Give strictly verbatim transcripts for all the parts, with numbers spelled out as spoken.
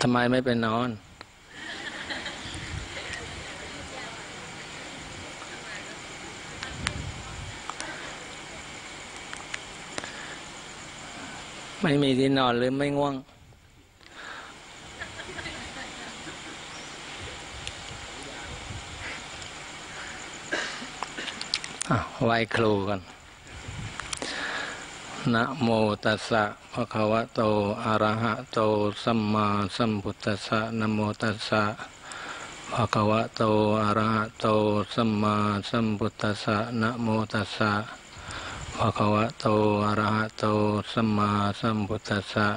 ทำไมไม่ไปนอนไม่มีที่นอนหรือไม่ง่วงไหว้ครูกันนะโมตัสสะภะคะวะโตอะระหะโตสัมมาสัมพุทธัสสะนะโมตัสสะภะคะวะโตอะระหะโตสัมมาสัมพุทธัสสะนะโมตัสสะภะคะวะโตอะระหะโตสัมมาสัมพุทธัสสะ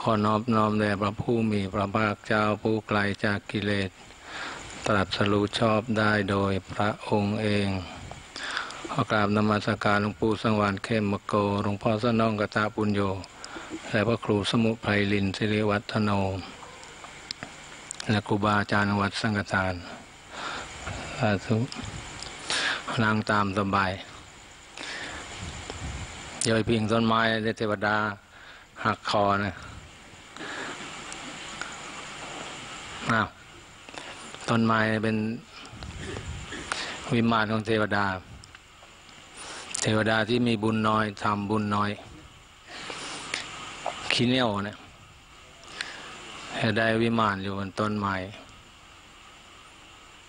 ขอนอบน้อมแด่พระผู้มีพระภาคเจ้าผู้ไกลจากกิเลสตรัสรู้ชอบได้โดยพระองค์เองขอกราบนมัสการหลวงปู่สังวานเข้มมโกหลวงพ่อสนองกตปุญโญและพระครูสมุไพลินสิริวัฒโนและครูบาอาจารย์วัดสังฆทานสาธุนั่งตามสบายย่อยพิงต้นไม้เทวดาหักคอนะอ้าวต้นไม้เป็นวิมานของเทวดาเทวดาที่มีบุญน้อยทำบุญน้อยขี้เหนียวนะให้ได้วิมานอยู่บนต้นไม้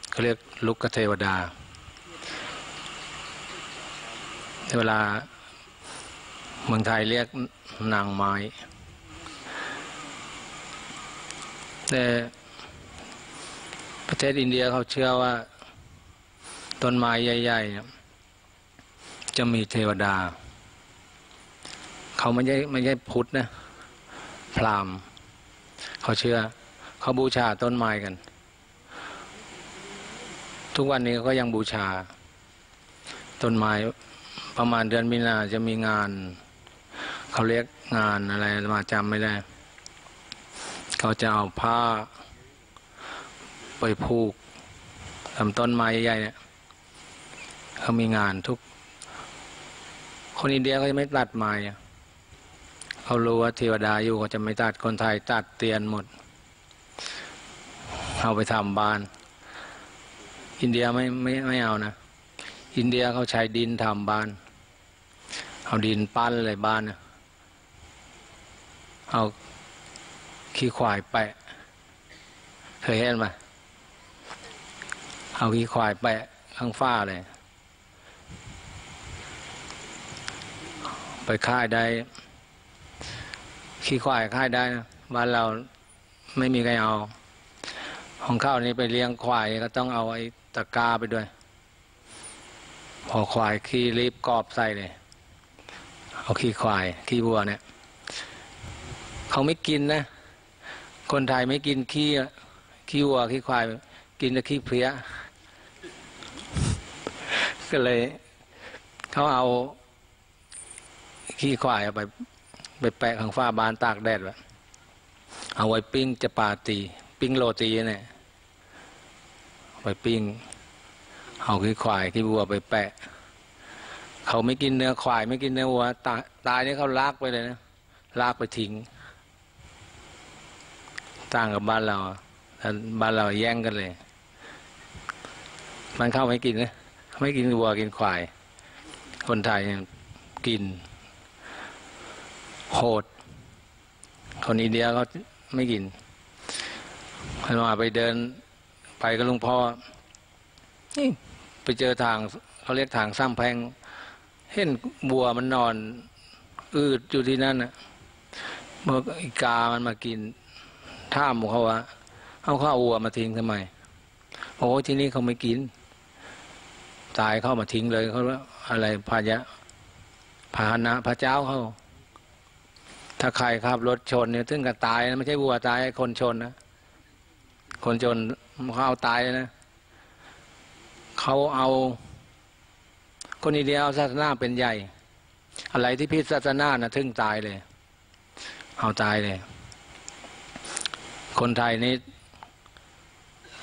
เขาเรียกลุกเทวดาเวลาเมืองไทยเรียกนางไม้แต่ประเทศอินเดียเขาเชื่อว่าต้นไม้ใหญ่ๆจะมีเทวดาเขาไม่ใช่ไม่ใช่พุทธนะพราหมณ์เขาเชื่อเขาบูชาต้นไม้กันทุกวันนี้ก็ยังบูชาต้นไม้ประมาณเดือนมีนาจะมีงานเขาเรียกงานอะไรมาจำไม่ได้เขาจะเอาผ้าไปผูกลำต้นไม้ใหญ่ๆเนี่ยเขามีงานทุกคนอินเดียเขาจะไม่ตัดไม้เขารู้ว่าเทวดาอยู่เขาจะไม่ตัดคนไทยตัดเตียนหมดเอาไปทำบ้านอินเดียไม่ไม่ไม่เอานะอินเดียเขาใช้ดินทำบ้านเอาดินปั้นเลยบ้านนะเอาขี้ควายแปะเคยเห็นไหมเอาขี้ควายแปะข้างฝ้าเลยไปค่ายได้ขี้ควายค่ายได้นะบ้านเราไม่มีใครเอาของข้าวนี้ไปเลี้ยงควายก็ต้องเอาไอ้ตะกร้าไปด้วยพอควายขี้รีบกอบใส่เลยเอาขี้ควายขี้วัวเนี่ยเขาไม่กินนะคนไทยไม่กินขี้ขี้วัวขี้ควายกินแต่ขี้เพลี้ยก็เลยเขาเอาขี้ควายเอาไปไปแปะข้างฝ้าบ้านตากแดดไว้เอาไว้ปิ้งจะปาตีปิ้งโรตีเนี่ยไว้ปิ้งเอาขี้ควายขี้วัวไปแปะเขาไม่กินเนื้อควายไม่กินเนื้อวัวตายตายนี่เขาลากไปเลยนะลากไปทิ้งต่างกับบ้านเราบ้านเราแย่งกันเลยมันเข้าไม่กินนะไม่กินวัวกินควายคนไทยกินโหดคนอินเดียเขาไม่กินพอไปเดินไปกับหลวงพ่อไปเจอทางเขาเรียกทางซ้ำแพงเห็นวัวมันนอนอืดอยู่ที่นั่นนะเมื่ออีกามันมากินท่ามเขาว่าเอาข้าววัวมาทิ้งทำไมโอ้ที่นี่เขาไม่กินตายเข้ามาทิ้งเลยเขาว่าอะไรพายะพาหนะพระเจ้าเขาถ้าใครขับรถชนเนี่ยถึงกับตายนะไม่ใช่วัวตายคนชนนะคนชนเขาเอาตายนะเขาเอาคนอินเดียเอาศาสนาเป็นใหญ่อะไรที่ผิดศาสนานะถึงตายเลยเอาตายเลยคนไทยนี่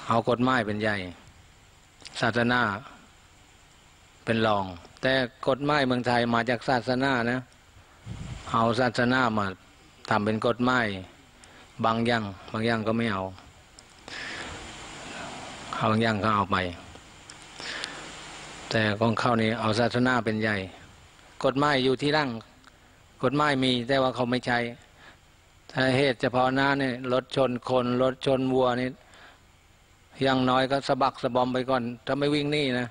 เอากฎหมายเป็นใหญ่ศาสนาเป็นรอง แต่กฎหมายเมืองไทยมาจากศาสนานะเอาศาสนามาทำเป็นกฎหมายบางอย่างบางอย่างก็ไม่เอาเอาบางอย่างก็เอาไปแต่ของเขานี่เอาศาสนาเป็นใหญ่กฎหมายอยู่ที่ร่างกฎหมายมีแต่ว่าเขาไม่ใช้ถ้าเหตุเฉพาะหน้าเนี่ยรถชนคนรถชนวัวนี่ยังน้อยก็สะบักสะบอมไปก่อนถ้าไม่วิ่งนี่นะ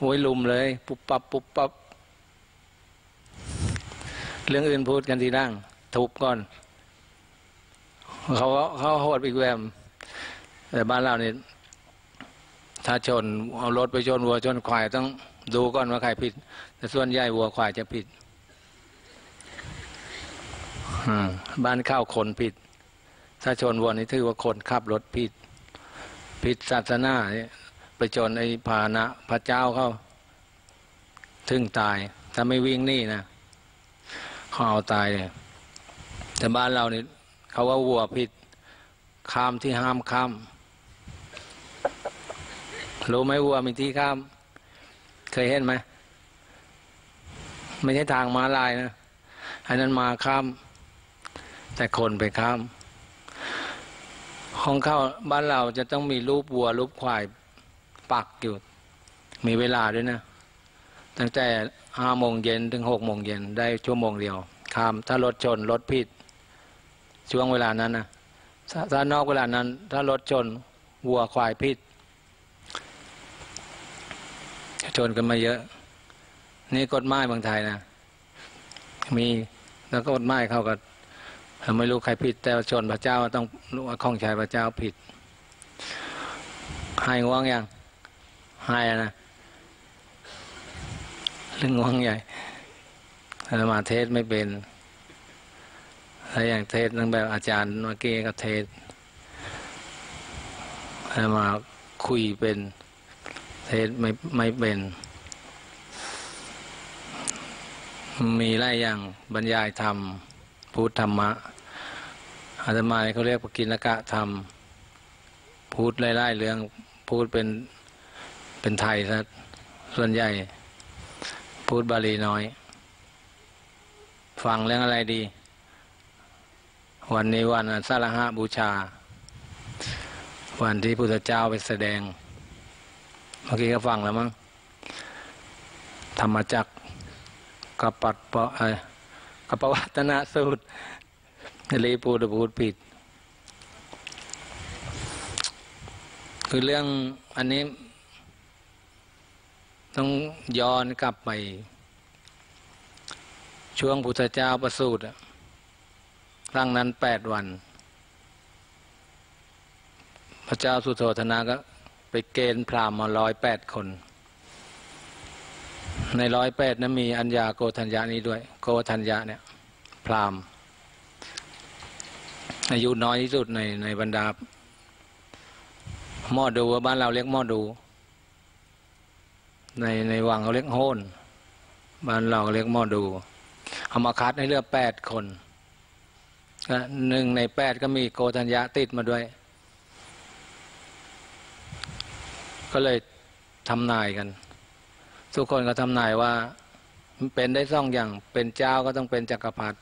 โหยลุมเลยปุบปับปุบปับเรื่องอื่นพูดกันทีหลังทุบก่อนเขาเขาโหดอีกแวมแต่บ้านเราเนี่ยถ้าชนเอารถไปชนวัวชนควายต้องดูก่อนว่าใครผิดแต่ส่วนใหญ่วัวควายจะผิดบ้านข้าวคนผิดถ้าชนวัวนี่ถือว่าคนขับรถผิดผิดศาสนาไปชนไอ้พานะพระเจ้าเขาถึงตายถ้าไม่วิ่งนี่นะเขาเอาตายเลยแต่บ้านเราเนี่ยเขาว่าวัวผิดข้ามที่ห้ามข้ามรู้ไหมวัวมีที่ข้ามเคยเห็นไหมไม่ใช่ทางม้าลายนะอันนั้นมาข้ามแต่คนไปข้ามของเขาบ้านเราจะต้องมีรูปวัวรูปควายปักอยู่มีเวลาด้วยนะตั้งแต่ห้าโมงเย็นถึงหกโมงเย็นได้ชั่วโมงเดียวข้ามถ้ารถชนรถผิดช่วงเวลานั้นนะถ้านอกเวลานั้นถ้ารถชนวัวควายผิดชนกันมาเยอะนี่กฎหมายเมืองไทยนะมีแล้วก็กฎหมายเขาก็ไม่รู้ใครผิดแต่ชนพระเจ้าต้องรู้ว่าข้องใจพระเจ้าผิดให้ง่วงยังให้นะเรื่องง่วงใหญ่อาตมาเทศไม่เป็นถ้าอย่างเทศนั่งแบบอาจารย์เมื่อกี้ก็เทศอาตมาคุยเป็นเทศไม่ไม่เป็นมีหลายอย่างบรรยายธรรมพูดธรรมะอาตมาเขาเรียกปกิณกะธรรมพูดไล่ๆเรื่องพูดเป็นเป็นไทยซะส่วนใหญ่พูดบาลีน้อยฟังเรื่องอะไรดีวันนี้วันสาฬหบูชาวันที่พุทธเจ้าไปแสดงเมื่อกี้ก็ฟังแล้วมั้งธรรมจักรกปัตปะไอกปวัตนะสูตรเลยพูดพูดผิดคือเรื่องอันนี้ต้องย้อนกลับไปช่วงพุทธเจ้าประสูติครั้งนั้นแปดวันพระเจ้าสุโธทนะก็ไปเกณฑ์พราหมณ์มาร้อยแปดคนในร้อยแปดนั้นมีอัญญาโกฏัญญานี้ด้วยโกฏัญญาเนี่ยพราหมณ์อายุน้อยที่สุดในในบรรดาหม้อดูบ้านเราเรียกหม้อดูในในวังเขาเรียกโหนบ้านเราเรียกหม้อดูเอามาคัดให้เลือกแปดคนหนึ่งในแปดก็มีโกฏัญญาติดมาด้วยก็เลยทำนายกันทุกคนก็ทำนายว่าเป็นได้สองอย่างเป็นเจ้าก็ต้องเป็นจักรพรรดิ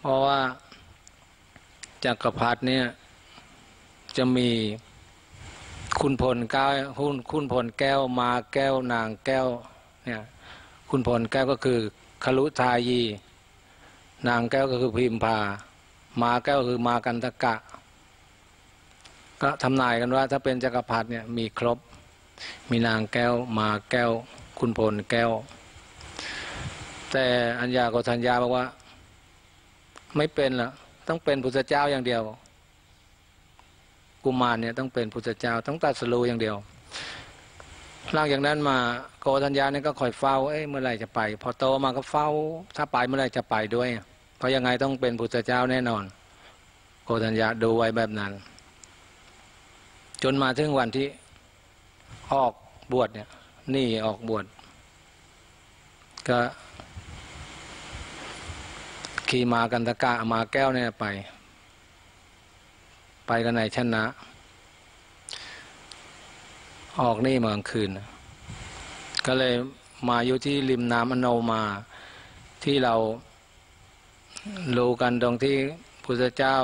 เพราะว่าจักรพรรดิเนี่ยจะมีคุณพลแก้วคุณคุณพลแก้วมาแก้วนางแก้วเนี่ยคุณพลแก้วก็คือคลุทายีนางแก้วก็คือพิมพามาแก้วคือมากันตกะก็ทำนายกันว่าถ้าเป็นจักรพรรดิเนี่ยมีครบมีนางแก้วมาแก้วคุณพลแก้วแต่อัญญาโกฏัญญาบอกว่าไม่เป็นล่ะต้องเป็นพุทธเจ้าอย่างเดียวกุมารเนี่ยต้องเป็นพุทธเจ้าต้องตัดสรู้อย่างเดียวหลังจากนั้นมาโกฏัญญาเนี่ยก็คอยเฝ้าเอ้ยเมื่อไรจะไปพอโตมาก็เฝ้าถ้าไปเมื่อไรจะไปด้วยเพราะยังไงต้องเป็นพุทธเจ้าแน่นอนโกฏัญญาดูไว้แบบนั้นจนมาถึงวันที่ออกบวชเนี่ยนี่ออกบวชก็ขี่มากันตะกะมาแก้วเนี่ยไปไปกันในชนะออกนี่เมื่อกลางคืน ก็เลยมาอยู่ที่ริมน้ำอโนมาที่เรารู้กันตรงที่พุทธเจ้า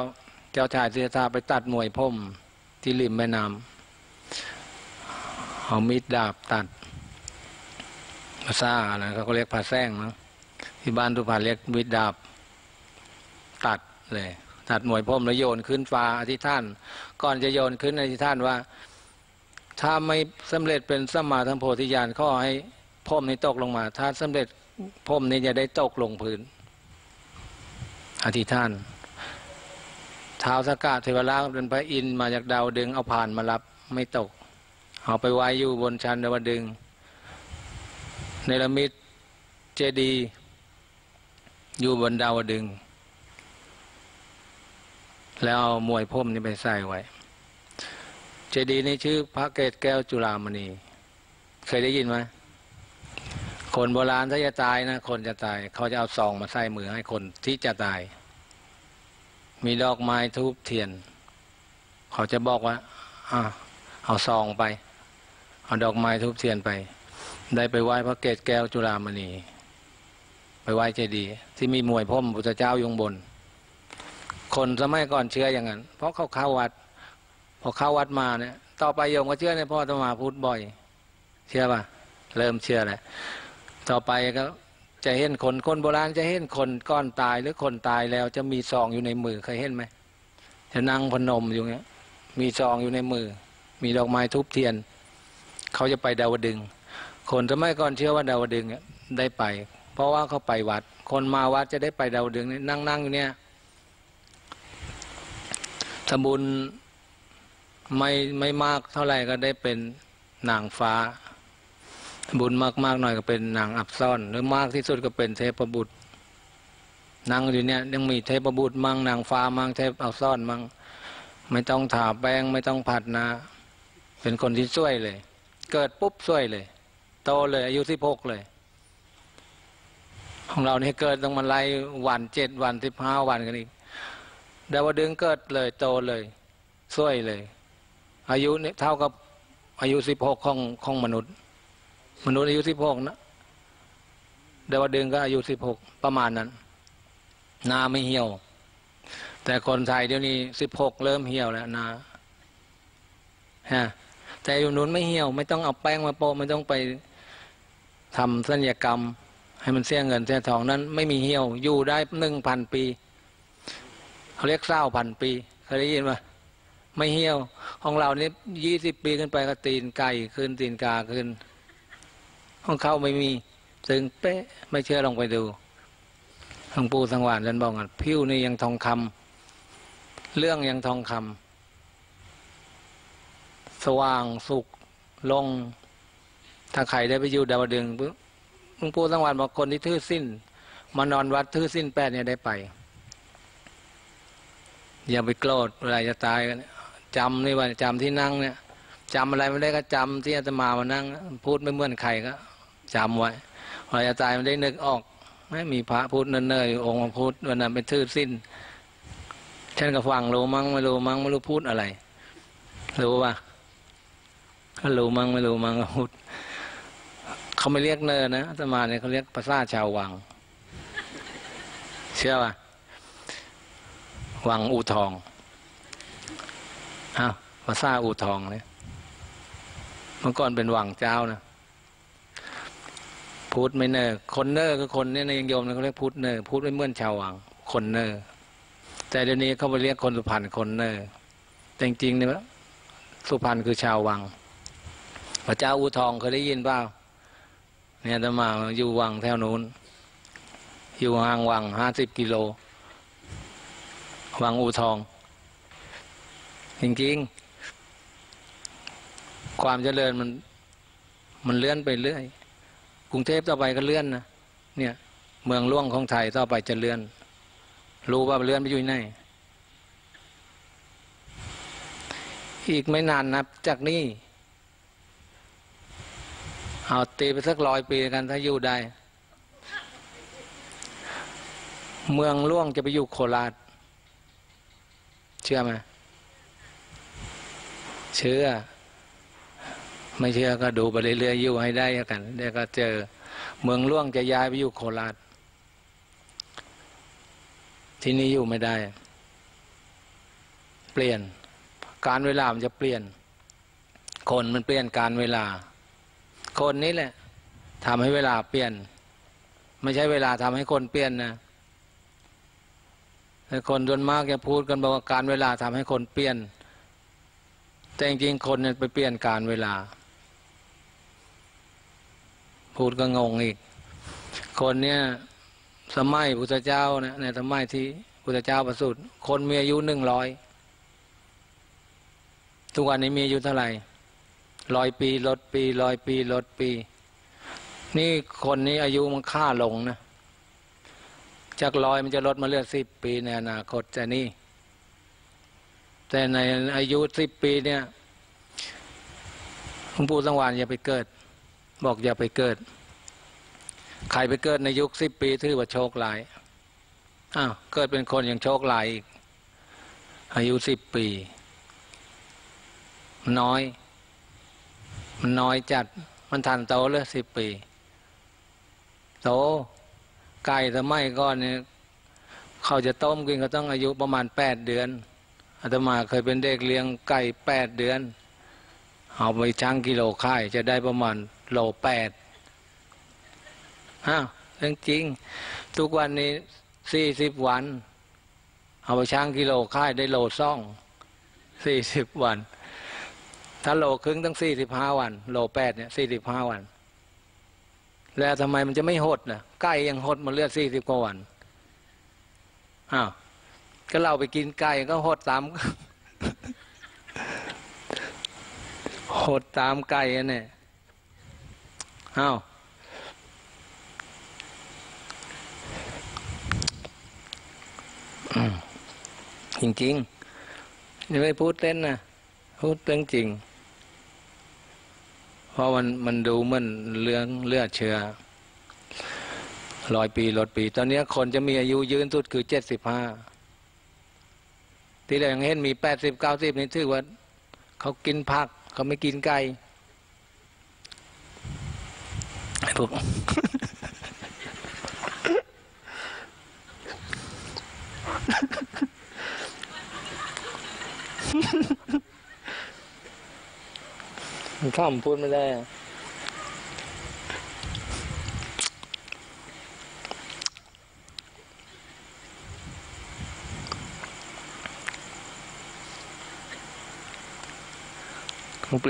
เจ้าชายสิทธัตถะไปตัดมวยผมที่ริมแม่น้ำเอามีดดาบตัดภาษาอะไรเขาก็เรียกผ่าแส้งนะที่บ้านทุพรรณเรียกมีดดาบตัดเลยตัดมวยผมแล้วโยนขึ้นฟ้าอธิษฐานก่อนจะโยนขึ้นอธิษฐานว่าถ้าไม่สำเร็จเป็นสัมมาสัมโพธิญาณข้อให้ผมนี้ตกลงมาถ้าสำเร็จผมนี้จะได้ตกลงพื้นอธิษฐานท้าวสักกะเทวราชเป็นพระอินทร์มาจากดาวดึงเอาผ่านมารับไม่ตกเอาไปไว้อยู่บนชั้นดาวดึงเนรมิตเจดีย์อยู่บนดาวดึงแล้วเอามวยผมนี้ไปใส่ไว้เจดีย์นี้ชื่อพระเกศแก้วจุฬามณีเคยได้ยินไหมคนโบราณถ้าจะตายนะคนจะตายเขาจะเอาซองมาใส่มือให้คนที่จะตายมีดอกไม้ทูบเทียนเขาจะบอกว่าอ่ะเอาซองไปเอาดอกไม้ทูบเทียนไปได้ไปไหว้พระเกศแก้วจุฬามณีไปไหว้เจดีย์ที่มีมวยผมพุทธเจ้าอยู่บนคนสมัยก่อนเชื่ออย่างนั้นเพราะเขาเข้าวัดพอเข้าวัดมาเนี่ยต่อไปโยมก็เชื่อในพ่ออาตมาพูดบ่อยเชื่อป่ะเริ่มเชื่อแหละต่อไปก็จะเห็นคนคนโบราณจะเห็นคนก้อนตายหรือคนตายแล้วจะมีซองอยู่ในมือเคยเห็นไหมจะนั่งพนมอยู่เงี้ยมีซองอยู่ในมือมีดอกไม้ทุบเทียนเขาจะไปดาวดึงคนสมัยก่อนเชื่อว่าดาวดึงเนี่ยได้ไปเพราะว่าเขาไปวัดคนมาวัดจะได้ไปดาวดึงเนี่ยนั่งนั่งอยู่เนี่ยทำบุญไม่ไม่มากเท่าไหร่ก็ได้เป็นนางฟ้าบุญมากมากหน่อยก็เป็นนางอับซ่อนหรือมากที่สุดก็เป็นเทพบุตรนางอยู่เนี่ยยังมีเทพบุตรมั่งนางฟ้ามั่งเทพอับซ่อนมั่งไม่ต้องถาแป้งไม่ต้องผัดนะเป็นคนที่ช่วยเลยเกิดปุ๊บช่วยเลยโตเลยอายุสิบหกเลยของเราเนี่ยเกิดต้องมาไล่วันเจ็ดวันสิบห้าวันกันอีกดาวดึงเกิดเลยโตเลยช่วยเลยอายุเนี่ยเท่ากับอายุสิบหกของของมนุษย์มนุษย์อายุสิบหกนะดาวดึงก็อายุสิบหกประมาณนั้นนาไม่เหี่ยวแต่คนไทยเดี๋ยวนี้สิบหกเริ่มเหี่ยวแล้วนาฮะแต่อยู่นู้นไม่เหี่ยวไม่ต้องเอาแป้งมาโปะไม่ต้องไปทำสัญญกรรมให้มันเสียเงินเสียทองนั้นไม่มีเหี่ยวอยู่ได้หนึ่งพันปีเขาเรียกเศร้าพันปีเคยได้ยินไหมไม่เหี่ยวของเรานี่ยี่สิบปีขึ้นไปก็ตีนไก่ขึ้นตีนกาขึ้นของเขาไม่มีตึงเป๊ะไม่เชื่อลองไปดูหลวงปู่สังวานท่านบอกว่าผิวนี่ยังทองคำเรื่องยังทองคำสว่างสุขลงถ้าใครได้ไปอยู่ดาวดึงปุ๊บหลวงปู่สังวานบอกคนที่ทื่อสิ้นมานอนวัดทื่อสิ้นแปดเนี่ยได้ไปอย่าไปโกรธอะไรจะตายกันจำนี่ว่าจำที่นั่งเนี่ยจำอะไรไม่ได้ก็จำที่อาตมามานั่งพูดไม่เหมือนใครก็จำไว้อะไรจะตายมันได้นึกออกไม่มีพระพูดเนิ่นๆอยู่องค์พระพุทธวันนั้นเป็นทื่อสิ้นฉันก็ฟังรู้มั้งไม่รู้มั้งไม่รู้พูดอะไรรู้ป่ะก็รู้มั้งไม่รู้มั้งก็พูดเขาไม่เรียกเนิ่นนะอาตมาเนี่ยเขาเรียกภาษาชาววังเชื่อป่ะวังอู่ทองอ้าวภาษาอู่ทองเนี่ยเมื่อก่อนเป็นวังเจ้านะพูดไม่เนอคนเนอก็คนเนี่ยในโยมเขาเรียกพูดเนอพูดไม่เหมือนชาววังคนเนอแต่เดี๋ยวนี้เขาไปเรียกคนสุพรรณคนเนอแต่จริงๆเนี่ยสุพรรณคือชาววังพระเจ้าอู่ทองเคยได้ยินเปล่าเนี่ยจะมาอยู่วังแถวนู้นอยู่ห่างวังห้าสิบกิโลวังอู่ทองจริงๆความเจริญมันมันเลื่อนไปเรื่อยกรุงเทพต่อไปก็เลื่อนนะเนี่ยเมืองหลวงของไทยต่อไปจะเลื่อนรู้ว่าเลื่อนไปอยู่ไหนอีกไม่นานนับจากนี้เอาตีไปสักร้อยปีกันถ้าอยู่ได้เมืองหลวงจะไปอยู่โคราชเชื่อไหมเชื่อ ไม่เชื่อก็ดูไปเรื่อยๆอยู่ให้ได้กันเดี๋ยวก็เจอเมืองล่วงจะย้ายไปอยู่โคราชที่นี่อยู่ไม่ได้เปลี่ยนการเวลามันจะเปลี่ยนคนมันเปลี่ยนการเวลาคนนี้แหละทำให้เวลาเปลี่ยนไม่ใช่เวลาทำให้คนเปลี่ยนนะแต่คนส่วนมากจะพูดกันบอกว่าการเวลาทำให้คนเปลี่ยนแต่จริงๆคนเนี่ยไปเปลี่ยนการเวลาพูดก็งงอีกคนเนี่ยสมัยพุทธเจ้านะในสมัยที่พุทธเจ้าประสูติคนมีอายุหนึ่งร้อยทุกวันนี้มีอายุเท่าไหร่ร้อยปีลดปีร้อยปีลดปีนี่คนนี้อายุมันค่าลงนะจากร้อยมันจะลดมาเลือดสิบปีในอนาคตจะนี่แต่ในอายุสิบปีเนี่ยหลวงปู่สังวานอย่าไปเกิดบอกอย่าไปเกิดใครไปเกิดในยุคสิบปีถือว่าโชคร้ายอ้าวเกิดเป็นคนยังโชคร้ายอีกอายุสิบปีน้อยมันน้อยจัดมันทันโตเลยสิบปีโตไก่สมัยก่อนเนี่ยเขาจะต้มกินเขาต้องอายุประมาณแปดเดือนอาตมาเคยเป็นเด็กเลี้ยงไก่แปดเดือนเอาไปชั่งกิโลค่ายจะได้ประมาณโลแปดอ้าวเรื่องจริงทุกวันนี้สี่สิบวันเอาไปชั่งกิโลค่ายได้โลซ่องสี่สิบวันถ้าโลครึ่งตั้งสี่สิบห้าวันโลแปดเนี่ยสี่สิบห้าวันแล้วทำไมมันจะไม่หดนะไก่ยังหดมาเลือดสี่สิบกว่าวันอ้าวก็เราไปกินไก่ก็หดตามหดตามไก่เนี่ยอ้าวจริงๆนี่ไม่พูดเล่นนะพูดเรื่องจริงเพราะมันมันดูเหมือนเรื่องเลือดเชื้อร้อยปีลดปีตอนนี้คนจะมีอายุยืนสุดคือเจ็ดสิบห้าที่เรายังเห็นมีแปดสิบเก้าสิบนี่ถือว่าเขากินผักเขาไม่กินไก่ไอ้พวก ข้ามพูดไม่ได้ต้องเปล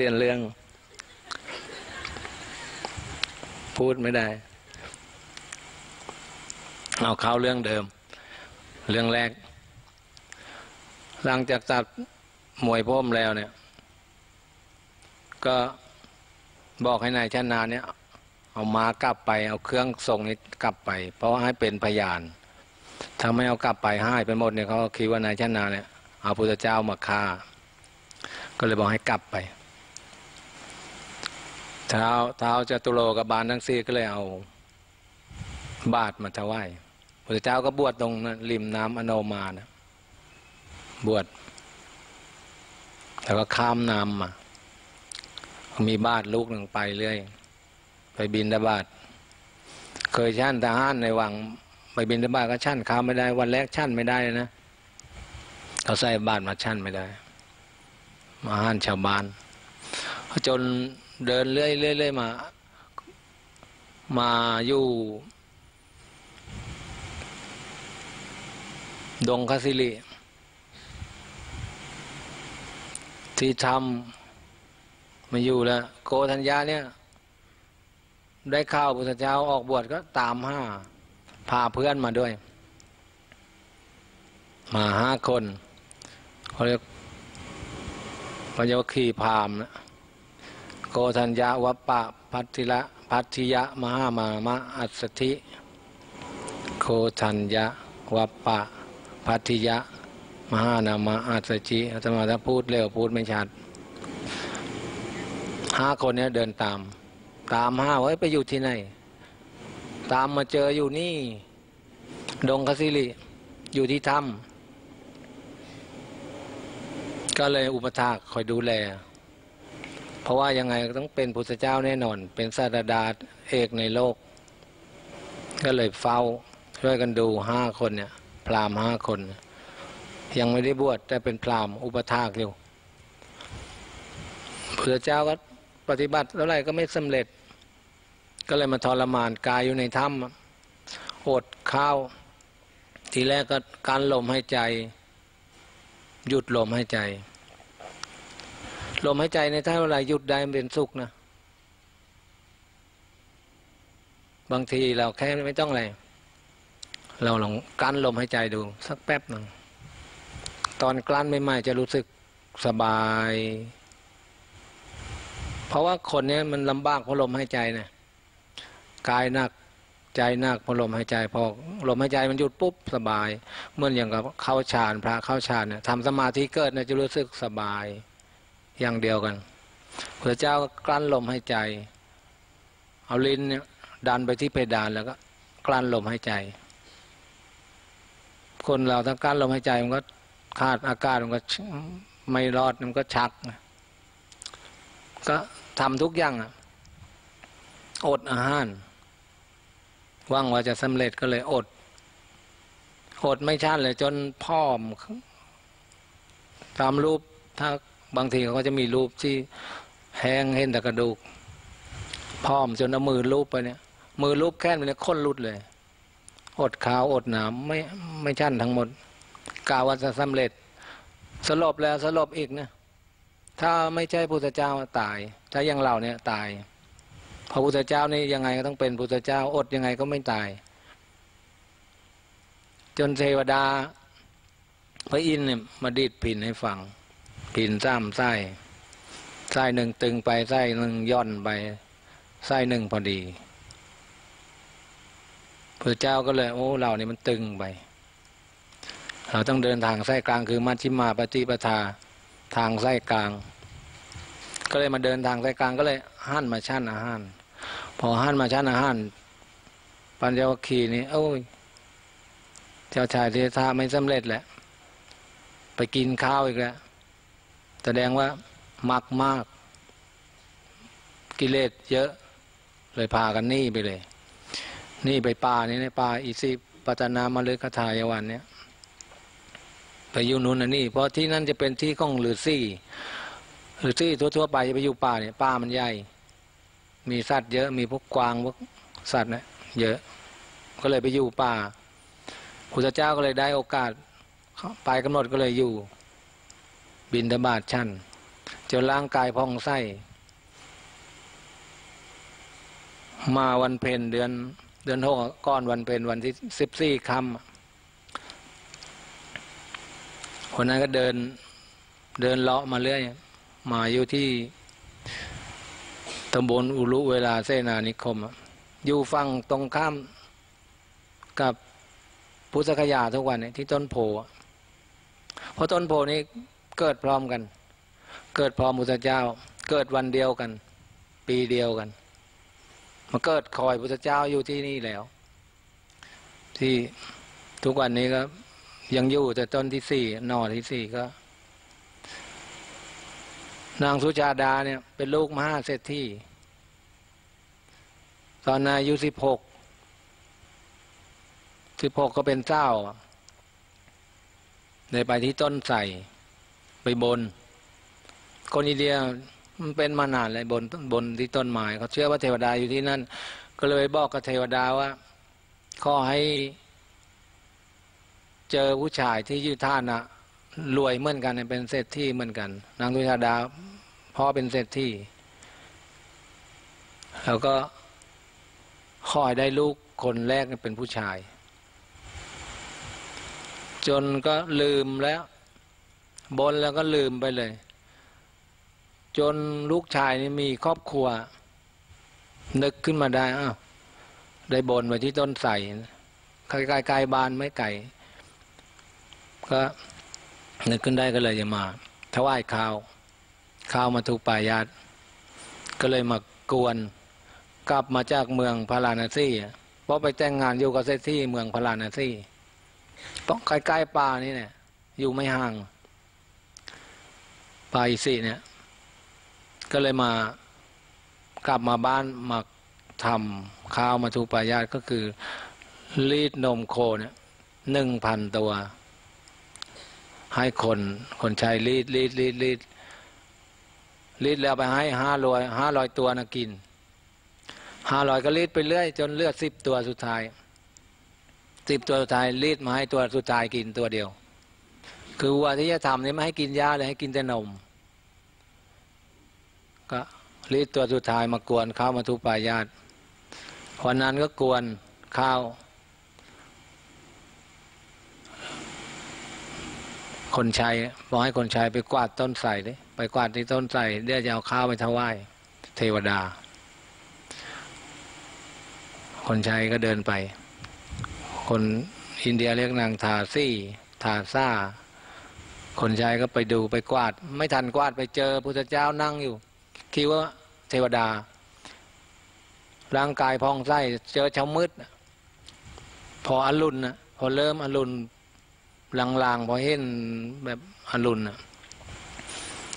ี่ยนเรื่องพูดไม่ได้เอาเข้าเรื่องเดิมเรื่องแรกหลังจากตัดมวยพ่มแล้วเนี่ยก็บอกให้นายชนะเนี่ยเอามากลับไปเอาเครื่องส่งนี้กลับไปเพราะให้เป็นพยานถ้าไม่เอากลับไปให้ไปหมดเนี่ยเขาคิดว่านายชนะเนี่ยเอาพระเจ้ามาฆ่าก็เลยบอกให้กลับไปเท้าเท้าจตุโลกบาลทั้งสี่ก็เลยเอาบาตรมาถวายพระเจ้าก็บวชตรงริมน้ำอโนมานะบวชแล้วก็ข้ามน้ำมามีบาตรลูกหนึ่งไปเรื่อยไปบินทบาตเคยชั่นทหารในวังไปบินทบาตก็ชั่นข้ามไม่ได้วันแรกชั่นไม่ได้นะเขาใส่บาตรมาชั่นไม่ได้มาห้านชาวบ้านจนเดินเรื่อยเรื่อยมามาอยู่ดงคาสิริที่ทำมาอยู่แล้วโกธัญญาเนี่ยได้ข้าวพุทธเจ้าออกบวชก็ตามห้าพาเพื่อนมาด้วยมาห้าคนเขาเรียกปัญญวคีพราหมณ์โกธัญญาวัปปะพัทธิละพัทธิยะมหามามะอัสสธิโกธัญญาวัปปะพัทธิยะมหานามะอัสสธิอาตมาถ้าพูดเร็วพูดไม่ชัดห้าคนเนี่ยเดินตามตามห้าไว้ไปอยู่ที่ไหนตามมาเจออยู่นี่ดงคสิริอยู่ที่ถ้ำก็เลยอุปถากคอยดูแล เพราะว่ายังไงต้องเป็นพุทธเจ้าแน่นอนเป็นศาสดาเอกในโลกก็เลยเฝ้าช่วยกันดูห้าคนเนี่ยพราหมณ์ห้าคนยังไม่ได้บวชแต่เป็นพราหมณ์อุปถากอยู่พุทธเจ้าก็ปฏิบัติเท่าไหร่ก็ไม่สำเร็จก็เลยมาทรมานกายอยู่ในถ้ำอดข้าวทีแรกก็การลมหายใจหยุดลมหายใจลมหายใจในถ้าเวลาหยุดได้มันเป็นสุขนะบางทีเราแค่ไม่ต้องอะไรเราลองกลั้นลมหายใจดูสักแป๊บหนึ่งตอนกลั้นไม่ไม่จะรู้สึกสบายเพราะว่าคนนี้มันลำบากเพราะลมหายใจนะกายหนักใจหนักเพราะลมหายใจพอลมหายใจมันหยุดปุ๊บสบายเหมือนอย่างกับเข้าฌานพระเข้าฌานเนี่ยทำสมาธิเกิดเนี่ยจะรู้สึกสบายอย่างเดียวกันพระเจ้าก็กลั้นลมหายใจเอาลิ้นเนี่ยดันไปที่เพดานแล้วก็กลั้นลมหายใจคนเราถ้ากั้นลมหายใจมันก็ขาดอากาศมันก็ไม่รอดมันก็ชักก็ทำทุกอย่างอดอาหารว่างว่าจะสำเร็จก็เลยอดอดไม่ชัดเลยจนพ่อมตามรูปถ้าบางทีเขาก็จะมีรูปที่แห้งเห็นแต่กระดูกพ่อมจนเอามือรูปไปเนี่ยมือรูปแค่นไปเนี่ยข้นรุดเลยอดข้าวอดน้ำไม่ไม่ชั่นทั้งหมดกล่าวว่าจะสำเร็จสลบแล้วสลบอีกนะถ้าไม่ใช่พุทธเจ้าตายถ้ายังเราเนี่ยตายพอพุทธเจ้านี่ยังไงก็ต้องเป็นพุทธเจ้าอดยังไงก็ไม่ตายจนเทวดาพระอินทร์เนี่ยมาดีดพินให้ฟังพินซ้ำไส้ไส้หนึ่งตึงไปไส้หนึ่งย่อนไปไส้หนึ่งพอดีพระเจ้าก็เลยโอ้เราเนี่ยมันตึงไปเราต้องเดินทางไส้กลางคือมัชฌิมาปฏิปทาทางไส้กลางก็เลยมาเดินทางไส้กลางก็เลยหันมาชั่นอาหารพอหันมาชั่นอาหารปัญจวัคคีย์นี่โอ้ยเจ้าชายเทวทัตไม่สำเร็จแหละไปกินข้าวอีกแล้วแสดงว่ามักมากกิเลสเยอะเลยพากันหนีไปเลยนี่ไปป่านี่ในป่าอิสิปตนามฤคทายวันเนี่ยไปอยู่นู้นน่ะนี่เพราะที่นั่นจะเป็นที่ของฤาษีฤาษีทั่วๆไปจะไปอยู่ป่าเนี่ยป่ามันใหญ่มีสัตว์เยอะมีพวกกวางพวกสัตว์เนี่ยเยอะก็เลยไปอยู่ป่าพุทธเจ้าก็เลยได้โอกาสไปกำหนดก็เลยอยู่บิณฑบาตฉันจนร่างกายพองไส้มาวันเพ็ญเดือนเดือนหกก้อนวันเป็นวันที่สิบสี่ค่ำคนนั้นก็เดินเดินเลาะมาเรื่อยมาอยู่ที่ตำบลอุรุเวลาเสนานิคมอยู่ฝั่งตรงข้ามกับพุทธคยาทุกวันที่ต้นโพเพราะต้นโพนี้เกิดพร้อมกันเกิดพร้อมพุทธเจ้าเกิดวันเดียวกันปีเดียวกันมาเกิดคอยพุทธเจ้าอยู่ที่นี่แล้วที่ทุกวันนี้ก็ยังอยู่แต่ต้นที่สี่นอที่สี่ก็นางสุชาดาเนี่ยเป็นลูกมหาเศรษฐีตอนอายุสิบหกสิบหกก็เป็นเจ้าในไปที่ต้นไทรไปบนคนอินเดียมันเป็นมานานเลยบนบนที่ต้นไม้เขาเชื่อว่าเทวดาอยู่ที่นั่นก็เลยบอกกับเทวดาว่าขอให้เจอผู้ชายที่อยู่ท่านะรวยเหมือนกันเป็นเศรษฐีเหมือนกันนางสุชาดาพ่อเป็นเศรษฐีแล้วก็ขอให้ได้ลูกคนแรกเป็นผู้ชายจนก็ลืมแล้วบนแล้วก็ลืมไปเลยจนลูกชายนี่มีครอบครัวนึกขึ้นมาได้อ้าวได้บนไว้ที่ต้นไทรใกล้ๆไกลบ้านไม่ไกลก็นึกขึ้นได้ก็เลยจะมาถวายข้าวข้าวมาถูกปายาตก็เลยมากวนกลับมาจากเมืองพาราณสีเพราะไปแต่งงานอยู่กับเศรษฐีเมืองพาราณสีต้องใกล้ๆป่านี่เนี่ยอยู่ไม่ห่างป่าอิสิเนี่ย ก็เลยมากลับมาบ้านมาทำข้าวมัทธุปายาสก็คือรีดนมโคเนี่ยหนึ่งพันตัวให้คนคนชายรีดรีดรีดรีดรีดแล้วไปให้ห้าร้อยห้าร้อยตัวนะกินห้าร้อยก็รีดไปเรื่อยจนเลือดสิบตัวสุดท้ายสิบตัวสุดท้ายรีดมาให้ตัวสุดท้ายกินตัวเดียวคือวัวที่จะทำนี่ไม่ให้กินหญ้าเลยให้กินแต่นมก็รีดตัวสุดท้ายมากวนข้าวมัทธุปายาสวันนั้นก็กวนข้าวคนชายบอกให้คนชายไปกวาดต้นไทรเลยไปกวาดที่ต้นไทรเดี๋ยวจะเอาข้าวไปถวายเทวดาคนชายก็เดินไปคนอินเดียเรียกนางทาซี่ทาซ่าคนชายก็ไปดูไปกวาดไม่ทันกวาดไปเจอพุทธเจ้านั่งอยู่คิดว่าเทวดาร่างกายพองไส้เจอเช้ามืดพออรุณนะพอเริ่มอรุณลางๆพอเห็นแบบอรุณนะ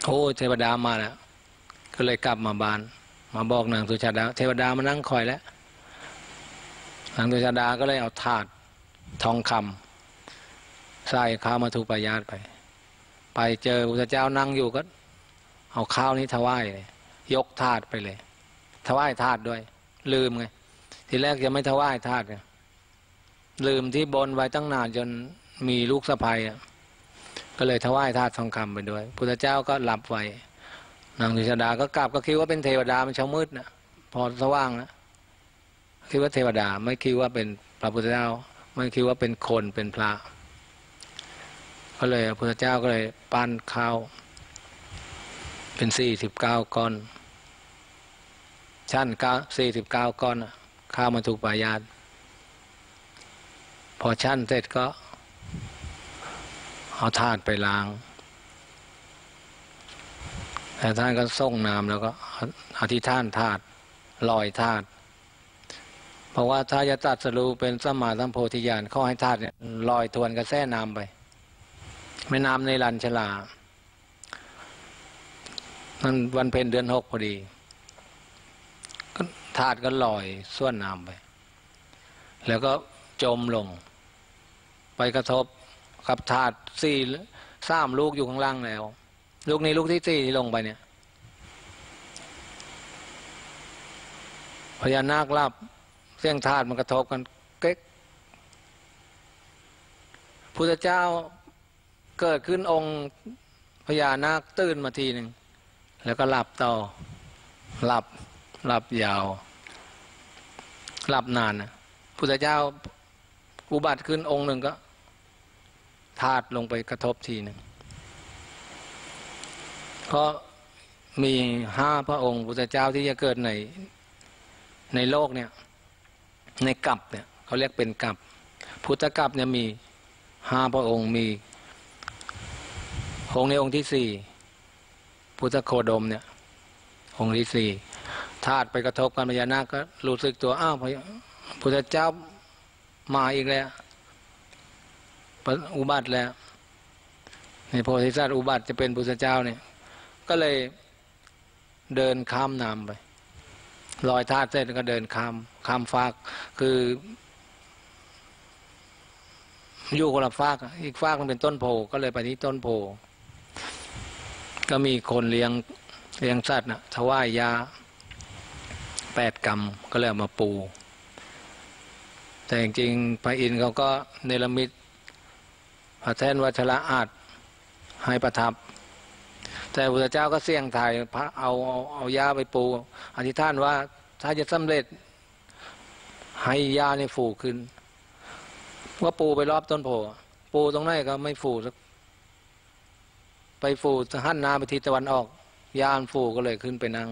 โอ้เทวดามาแล้วก็เลยกลับมาบ้านมาบอกนางสุชาดาเทวดามานั่งคอยแล้วนางสุชาดาก็เลยเอาถาดทองคำใส่ข้าวมัทธุปายาสไปไปเจอพระพุทธเจ้านั่งอยู่ก็เอาข้าวนี้ถวายเลยยกถาดไปเลยถวายถาดด้วยลืมไงทีแรกจะไม่ถวายถาดไงลืมที่บนไว้ตั้งนานจนมีลูกสะใภ้ก็เลยถวายธาตุทองคำไปด้วยพุทธเจ้าก็หลับไว้นางสุชาดาก็กลับก็คิดว่าเป็นเทวดามันเช้ามืดนะพอสว่างนะคิดว่าเทวดาไม่คิดว่าเป็นพระพุทธเจ้าไม่คิดว่าเป็นคนเป็นพระก็เลยพุทธเจ้าก็เลยปั้นข้าวเป็นสี่สิบเก้าก้อนชั้นเก้าสี่สิบเก้าก้อนข้าวมัทธุปายาสพอชั้นเสร็จก็เอาธาตุไปล้างแต่ท่านก็ส่งน้ำแล้วก็อธิษฐานธาตุลอยธาตุเพราะว่าถ้าจะตัดสรู้เป็นสัมมาสัมโพธิญาณข้อให้ธาตุเนี่ยลอยทวนกระแสน้ำไปแม่น้ำในลัญชลานั่นวันเพ็ญเดือนหกพอดีธาตุก็ลอยส่วนน้ำไปแล้วก็จมลงไปกระทบกับถาดสี่สามลูกอยู่ข้างล่างแล้วลูกนี้ลูกที่สี่ที่ลงไปเนี่ยพญานาคลับเสี้ยงถาดมันกระทบกันเก๊กพุทธเจ้าเกิดขึ้นองค์พญานาคตื่นมาทีหนึ่งแล้วก็หลับต่อหลับหลับยาวหลับนานนะพุทธเจ้าอุบัติขึ้นองค์หนึ่งก็ธาตุลงไปกระทบทีหนึ่งเพราะมีห้าพระองค์พุทธเจ้าที่จะเกิดในในโลกเนี่ยในกัปเนี่ยเขาเรียกเป็นกัปพุทธกัปเนี่ยมีห้าพระองค์มีองค์ในองค์ที่สี่พุทธโคดมเนี่ยองค์ที่สี่ธาตุไปกระทบกันพญานาคก็รู้สึกตัวอ้าวพุทธเจ้ามาอีกแล้วอุบัติแล้วในโพธิสัตว์อุบัติจะเป็นพุทธเจ้าเนี่ยก็เลยเดินข้ามน้ำไปลอยธาตุเสร็จก็เดินข้ามข้ามฟากคืออยู่คนละฟากอีกฟากมันเป็นต้นโพก็เลยไปที่ต้นโพก็มีคนเลี้ยงเลี้ยงสัตว์นะถวายยาแปดกรัมก็เลยมาปูแต่จริงๆพระอินทร์เขาก็เนรมิตพระแท่นวัชระอาจให้ประทับแต่พระเจ้าก็เสี่ยงทายพระเอาเอาเอายาไปปูอธิษฐานว่าถ้าจะสำเร็จให้ยาในฝูขึ้นว่าปูไปรอบต้นโพปูตรงไหนก็ไม่ฝูสักไปฝูหันหน้าไปทิศตะวันออกยาฝูก็เลยขึ้นไปนั่ง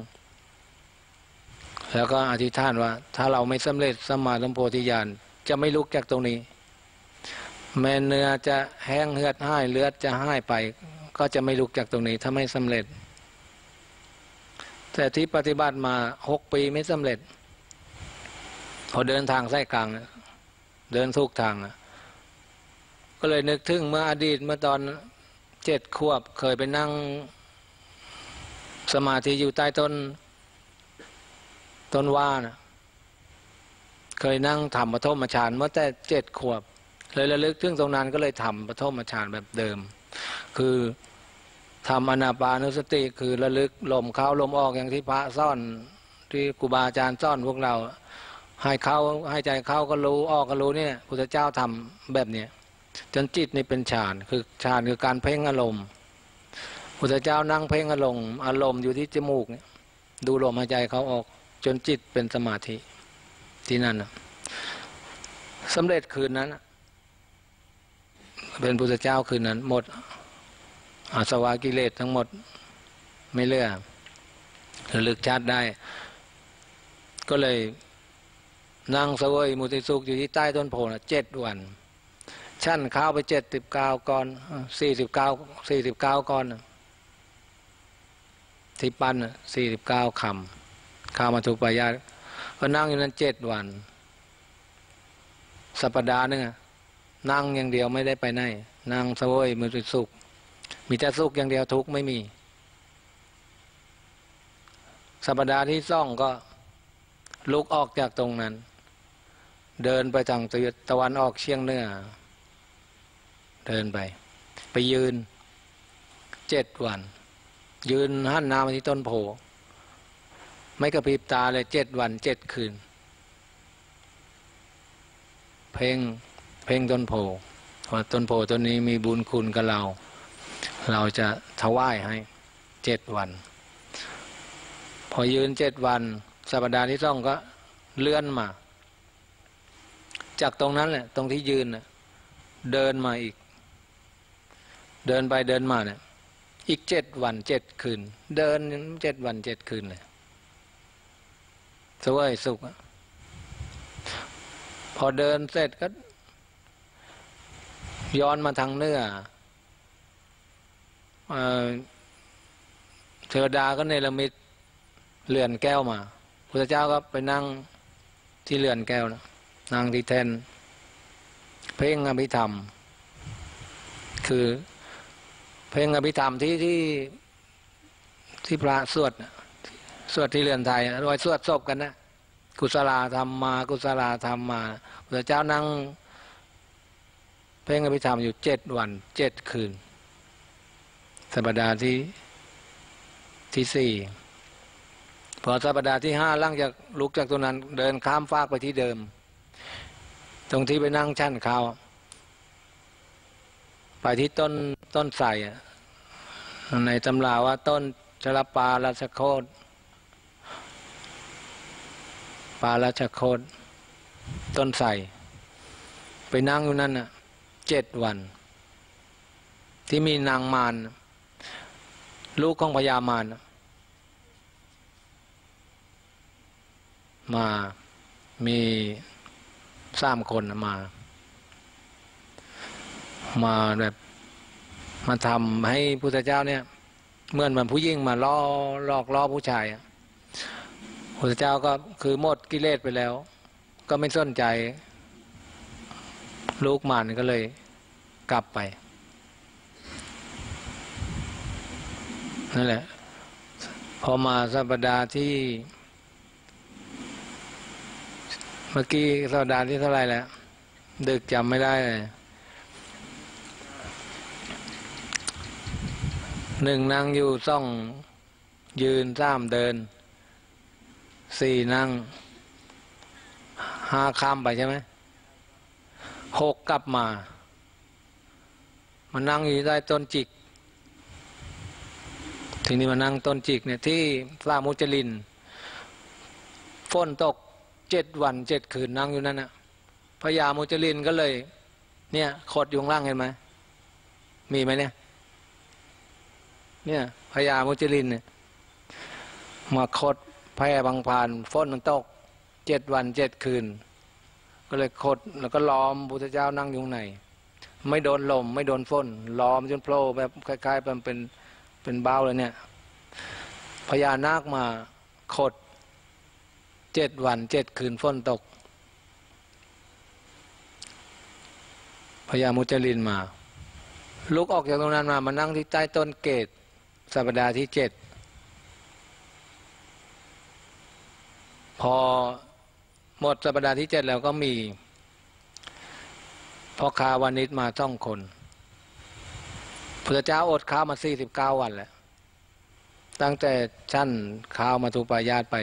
แล้วก็อธิษฐานว่าถ้าเราไม่สำเร็จสัมมาสัมโพธิญาณจะไม่ลุกจากตรงนี้แม่เนื้อจะแห้งเหือดห้ายเลือดจะห้ายไปก็จะไม่ลุกจากตรงนี้ถ้าไม่สำเร็จแต่ที่ปฏิบัติมาหกปีไม่สำเร็จพอเดินทางสายกลางเดินทุกทางก็เลยนึกถึงเมื่ออดีตเมื่อตอนเจ็ดขวบเคยไปนั่ง สมาธิอยู่ใต้ต้นต้นว่านะเคยนั่งทำปฐมฌานเมื่อแต่เจ็ดขวบเลยระลึกถึงตรงนั้นก็เลยทำปฐมฌานแบบเดิมคือทำอนาปานุสติคือระลึกลมเข้าลมออกอย่างที่พระซ่อนที่ครูบาอาจารย์ซ่อนพวกเราให้เข้าให้ใจเข้าก็รู้ออกก็รู้เนี่ยพุทธเจ้าทำแบบนี้จนจิตนี่เป็นฌานคือฌานคือการเพ่งอารมณ์พุทธเจ้านั่งเพ่งอารมณ์อารมณ์อยู่ที่จมูกเนี่ยดูลมหายใจเขาออกจนจิตเป็นสมาธิที่นั่นนะสำเร็จคืนนั้นเป็นพุทธเจ้าคืนนั้นหมดอาสวะกิเลสทั้งหมดไม่เหลือระลึกชาติได้ก็เลยนั่งเสวยมุติสุขอยู่ที่ใต้ต้นโพนะเจ็ดวันชั่นข้าวไปเจ็ดสิบเก้าก้อนสี่สิบเก้าสี่สิบเก้าก้อนที่ปั้นสี่สิบเก้าคำข้าวมาถูกปายาก็นั่งอยู่นั้นเจ็ดวันสัปดาห์นึงนั่งอย่างเดียวไม่ได้ไปไหนนั่งเสวยมุติสุขมีแต่สุขอย่างเดียวทุกข์ไม่มีสัปดาห์ที่สองก็ลุกออกจากตรงนั้นเดินไปทางตะวันออกเฉียงเหนือเดินไปไปยืนเจ็ดวันยืนหันหน้ามาที่ต้นโพไม่กระพริบตาเลยเจ็ดวันเจ็ดคืนเพ่งเพ่งต้นโพเพราะต้นโพต้นนี้มีบุญคุณกับเราเราจะถวายให้เจ็ดวันพอยืนเจ็ดวันสัปดาห์ที่สองก็เลื่อนมาจากตรงนั้นแหละตรงที่ยืนนะเดินมาอีกเดินไปเดินมาเนี่ยอีกเจ็ดวันเจ็ดคืนเดินเจ็ดวันเจ็ดคืนเลยสวยสุขพอเดินเสร็จก็ย้อนมาทางเนื้อเทวดาก็เนรมิตเรือนแก้วมาพุทธเจ้าก็ไปนั่งที่เรือนแก้วนะนั่งที่แท่นเพ่งอภิธรรมคือเพ่งอภิธรรมที่ที่ที่พระสวดสวดที่เรือนไทยโดยสวดศพกันนะกุศลธรรมมากุศลธรรมมาพุทธเจ้านั่งเพ่งอภิธรรมอยู่เจ็ดวันเจ็ดคืนสัปดาห์ที่ที่สี่พอสัปดาห์ที่ห้าล่างจากลุกจากตรงนั้นเดินข้ามฟากไปที่เดิมตรงที่ไปนั่งชั้นเขาไปที่ต้นต้นไทรในตำราว่าต้นชลปาราชโคตปาราชโคตต้นไทรไปนั่งอยู่นั่นน่ะเจ็ดวันที่มีนางมารลูกของพญามารมามีสามคนมามาแบบมาทำให้พุทธเจ้าเนี่ยเหมือนมันผู้ยิ่งมาล่อหลอกล่อผู้ชายพุทธเจ้าก็คือหมดกิเลสไปแล้วก็ไม่สนใจลูกมารก็เลยกลับไปนั่นแหละพอมาสัปดาห์ที่เมื่อกี้สัปดาห์ที่เท่าไรแล้วดึกจำไม่ได้เลยหนึ่งนั่งอยู่ซ่องยืนสามเดินสี่นั่งห้าข้ามไปใช่ไหมหกกลับมามานั่งอยู่ใต้ต้นจิกถึงนี้มานั่งต้นจิกเนี่ยที่ลามุจลินฝนตกเจ็ดวันเจ็ดคืนนั่งอยู่นั่นนะพญามุจลินก็เลยเนี่ยขดอยู่ล่างเห็นไหมมีไหมเนี่ยเนี่ยพญามุจลินเนี่ยมาขดแพร่บางพานฝนมันตกเจ็ดวันเจ็ดคืนก็เลยขดแล้วก็ล้อมพุทธเจ้านั่งอยู่ในไม่โดนลมไม่โดนฝนล้อมจนโผล่แบบคล้ายๆมันเป็นเป็นเบ้าเลยเนี่ยพญานาคมาขดเจ็ดวันเจ็ดคืนฝนตกพญามุจลินมาลุกออกจากตรงนั้นมามานั่งที่ใต้ต้นเกศสัปดาห์ที่เจ็ด พอหมดสัปดาห์ที่เจ็ดแล้วก็มีพ่อค้าวานิชมาสองคนพระเจ้าอดข้าวมาสี่สิบเก้าวันแล้วตั้งแต่ชั้นข้าวมาทุปายาตไป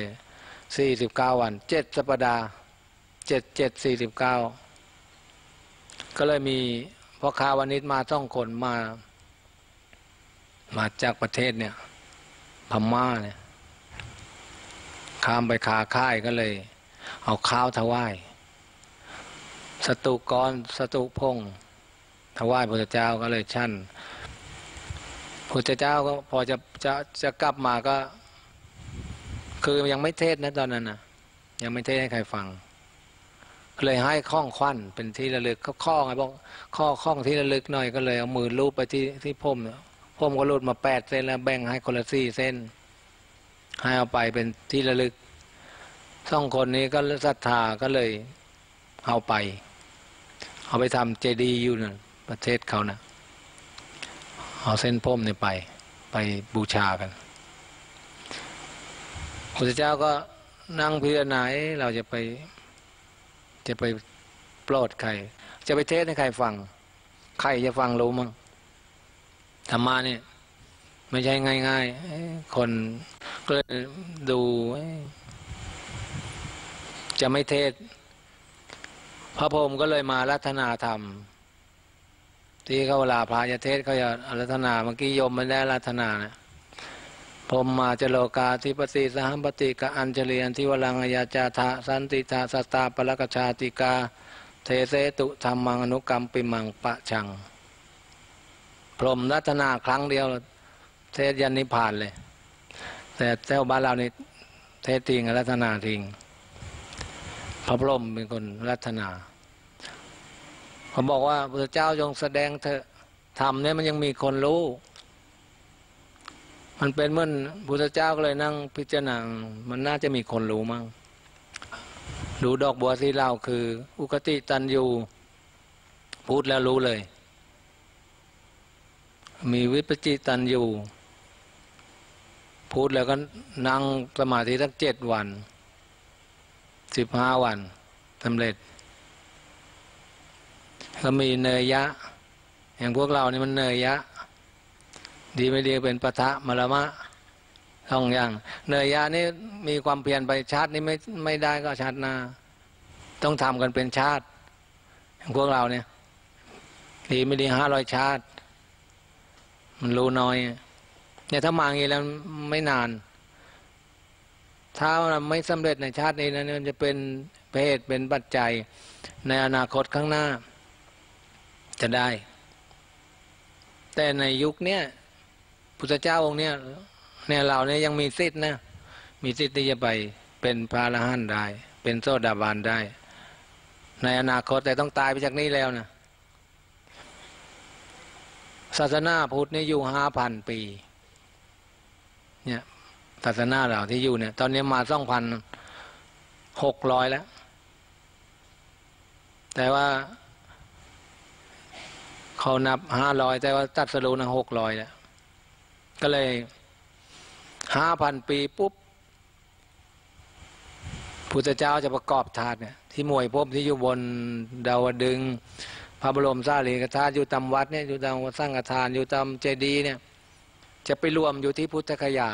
สี่สิบเก้าวันเจ็ดสัปดาห์เจ็ดเจ็ดสี่สิบเก้าก็เลยมีพ่อค้าวานิชมาสองคนมามาจากประเทศเนี่ยพม่าเนี่ยข้ามไปคาค่ายก็เลยเอาข้าวถวายสตุกรสตุพงศ์ถวายพระเจ้าก็เลยชั้นพระเจ้าก็พอจะจะจะกลับมาก็คือยังไม่เทศนะตอนนั้นนะยังไม่เทศให้ใครฟังเลยให้ข้องควันเป็นที่ระลึกเขาข้องไอ้พวกข้อข้องที่ระลึกหน่อยก็เลยเอามือลูบไปที่ที่ผมผมก็รูดมาแปดเส้นแล้วแบ่งให้คนละสี่เส้นให้เอาไปเป็นที่ระลึกสองคนนี้ก็ศรัทธาก็เลยเอาไปเอาไปทำเจดีย์อยู่นะประเทศเขานะเอาเส้นพุ่มเนี่ยไปไปบูชากันพระเจ้าก็นั่งพิจารณาเราจะไปจะไปโปรดใครจะไปเทศให้ใครฟังใครจะฟังรู้มั้งธรรมะเนี่ยไม่ใช่ง่ายๆคนก็ดูจะไม่เทศพระพรหมก็เลยมารัตนาธรรมที่เขาเวลาพระจะเทศเขาจะรัตนาเมื่อกี้โยมมันได้รัตนานะพรหมมาเจโลกาธิปติสหัมปติกะอัญเจลีอันทิวรังอายาจาทะสันติทาสตาปรกชาติกาเทเสตุธรรมังอนุกรรมปิมังปะชังพรหมรัตนาครั้งเดียวเทศยันนิพพานเลยแต่แถวบ้านเรานี่เทศจริงรัตนาจริงพระพรหมเป็นคนรัตนาเขาบอกว่าพระเจ้าจงแสดงเถอะธรรมเนี่ยมันยังมีคนรู้มันเป็นเหมือนพระเจ้าก็เลยนั่งพิจารณามันน่าจะมีคนรู้มั้งดูดอกบัวสีเหลาคืออุคติตันยูพูดแล้วรู้เลยมีวิปจิตันยูพูดแล้วก็นั่งสมาธิทั้งเจ็ดวันสิบห้าวันสำเร็จก็มีเนยยะอย่างพวกเรานี่มันเนยยะดีไม่ดีเป็นปะทะมรมะสองอย่างเนยยะนี่มีความเพียรไปชาตินี้ไม่ไม่ได้ก็ชาติหน้าต้องทำกันเป็นชาติอย่างพวกเราเนี่ยดีไม่ดีห้าร้อยชาติมันรู้น้อยเนี่ยถ้ามาอย่างนี้แล้วไม่นานถ้าไม่สำเร็จในชาตินี้นะมันจะเป็นเพศเป็นปัจจัยในอนาคตข้างหน้าจะได้แต่ในยุคเนี้ยพุทธเจ้าองค์เนี้ยเนี่ยเราเนี่ยยังมีสิทธิ์นะมีสิทธิ์ที่จะไปเป็นพระอรหันต์ได้เป็นโสดาบันได้ในอนาคตแต่ต้องตายไปจากนี้แล้วนะศาสนาพุทธนี่อยู่ห้าพันปีเนี่ยศาสนาเราที่อยู่เนี่ยตอนนี้มาสองพันหกร้อยแล้วแต่ว่าเขานับห้าร้อยแต่ว่าตัดสรุปนะหกร้อยแล้วก็เลยห้าพันปีปุ๊บพุทธเจ้าจะประกอบธาตุเนี่ยที่มวยพบที่อยู่บนดาวดึงพระบรมสารีริกธาตุอยู่ตามวัดเนี่ยอยู่ตามสร้างทานอยู่ตามเจดีย์เนี่ยจะไปรวมอยู่ที่พุทธคยา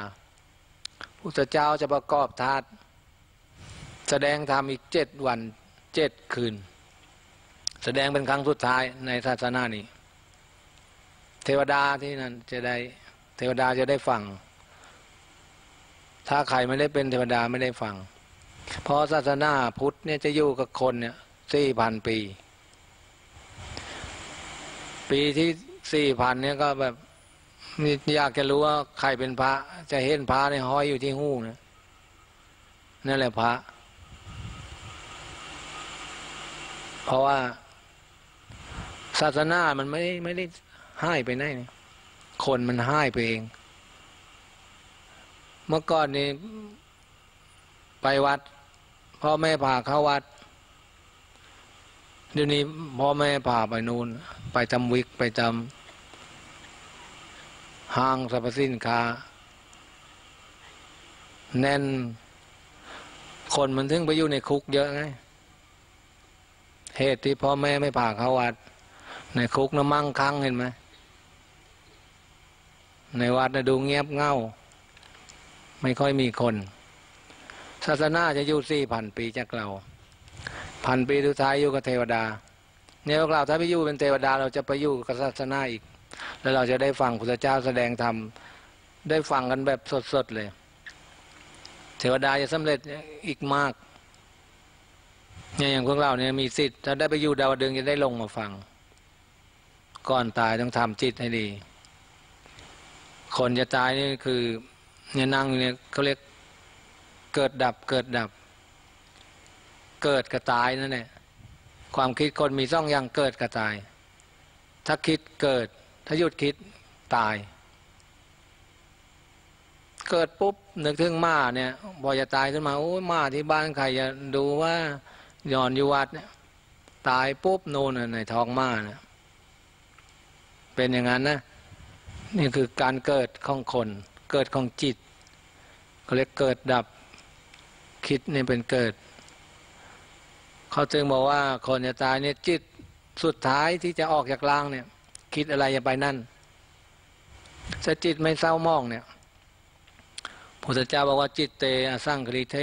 พุทธเจ้าจะประกอบธาตุแสดงธรรมอีกเจ็ดวันเจ็ดคืนแสดงเป็นครั้งสุดท้ายในศาสนานี้เทวดาที่นั่นจะได้เทวดาจะได้ฟังถ้าใครไม่ได้เป็นเทวดาไม่ได้ฟังเพราะศาสนาพุทธเนี่ยจะอยู่กับคนเนี่ยสี่พันปีปีที่สี่พันเนี่ยก็แบบอยากจะรู้ว่าใครเป็นพระจะเห็นพระในห้อยอยู่ที่หู้นะนั่นแหละพระเพราะว่าศาสนามันไม่ไม่ได้หายไปไหนคนมันหายไปเองเมื่อก่อนนี้ไปวัดพ่อแม่พาเข้าวัดเดี๋ยวนี้พ่อแม่พาไปนู่นไปทำวิกไปทำห้างสรรพสินค้าแน่นค คนมันถึงไปอยู่ในคุกเยอะไงเหตุที่พ่อแม่ไม่พาเขาวัดในคุกน้ำมั่งคั่งเห็นไหมในวัดนะดูเงียบเง่าไม่ค่อยมีคนศาสนาจะอยู่สี่พันปีจากเราพันปีสุดท้ายอยู่กับเทวดาเนี่ยพวกเราถ้าไปอยู่เป็นเทวดาเราจะไปอยู่กับศาสนาอีกแล้วเราจะได้ฟังพระเจ้าแสดงธรรมได้ฟังกันแบบสดๆเลยเทวดาจะสำเร็จอีกมากเนี่ยอย่างพวกเราเนี่ยมีสิทธิ์ถ้าได้ไปอยู่ดาวดึงจะได้ลงมาฟังก่อนตายต้องทำจิตให้ดีคนจะตายนี่คือเนี่ยนั่งเนี่ยเขาเรียกเกิดดับเกิดดับเกิดกับตายนั่นแหละความคิดคนมีซ่องอย่างเกิดกับตายถ้าคิดเกิดถ้าหยุดคิดตายเกิดปุ๊บนึกถึงม่าเนี่ยพอจะตายขึ้นมาโอ้ม่าที่บ้านใครจะดูว่าย้อนอยู่วัดเนี่ยตายปุ๊บโน่นในท้องม่าเนี่ยเป็นอย่างนั้นนะนี่คือการเกิดของคนเกิดของจิตเขาเรียกเกิดดับคิดนี่เป็นเกิดเขาจึงบอกว่าคนจะตายเนี่ยจิตสุดท้ายที่จะออกจากร่างเนี่ยคิดอะไรจะไปนั่นถ้าจิตไม่เศร้ามองเนี่ยพุทธเจ้าบอกว่าจิตเตอสร้างคริเท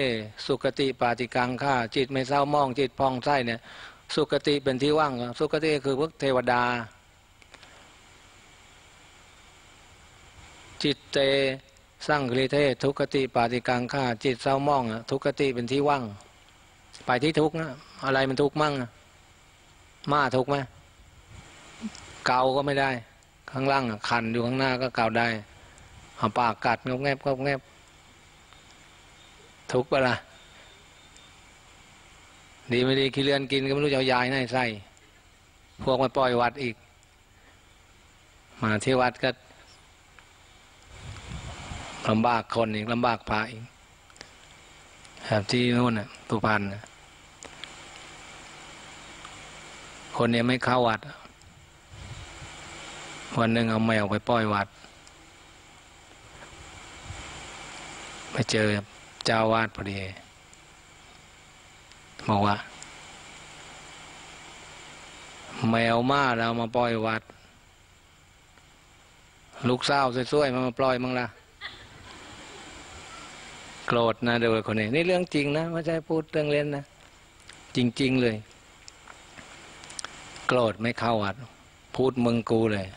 สุคติปาติกังฆ่าจิตไม่เศร้ามองจิตพองไส้เนี่ยสุคติเป็นที่ว่างสุคติคือพวกเทวดาจิตเตสร้างคริเททุกติปาติกังฆ่าจิตเศร้ามองทุกติเป็นที่ว่างไปที่ทุกข์นะอะไรมันทุกข์มั่งมาทุกข์ไหมเกาก็ไม่ได้ข้างล่างคันอยู่ข้างหน้าก็เกาได้เอาปากกัดงบแงบงบแงบทุกข์ปะล่ะดีไม่ดีขี้เลื่อนกินก็ไม่รู้จะเอายายไหนใส่พวกมาปล่อยวัดอีกมาที่วัดก็ลำบากคนอีกลำบากพระอีกแบบที่นู่นน่ะตุพันน่ะคนนี้ไม่เข้าวัดวันหนึ่งเอาแมวไปปล่อยวัดไปเจอเจ้าวาดพอดีบอกว่าแมวม่าเรามาปล่อยวัดลูกสาวสวยๆมาปล่อยมั้งล่ะโกรธนะเดี๋ยวคนนี้นี่เรื่องจริงนะไม่ใช่พูดเรื่องเล่นนะจริงๆเลยโกรธไม่เข้าวัดพูดมึงกูเลย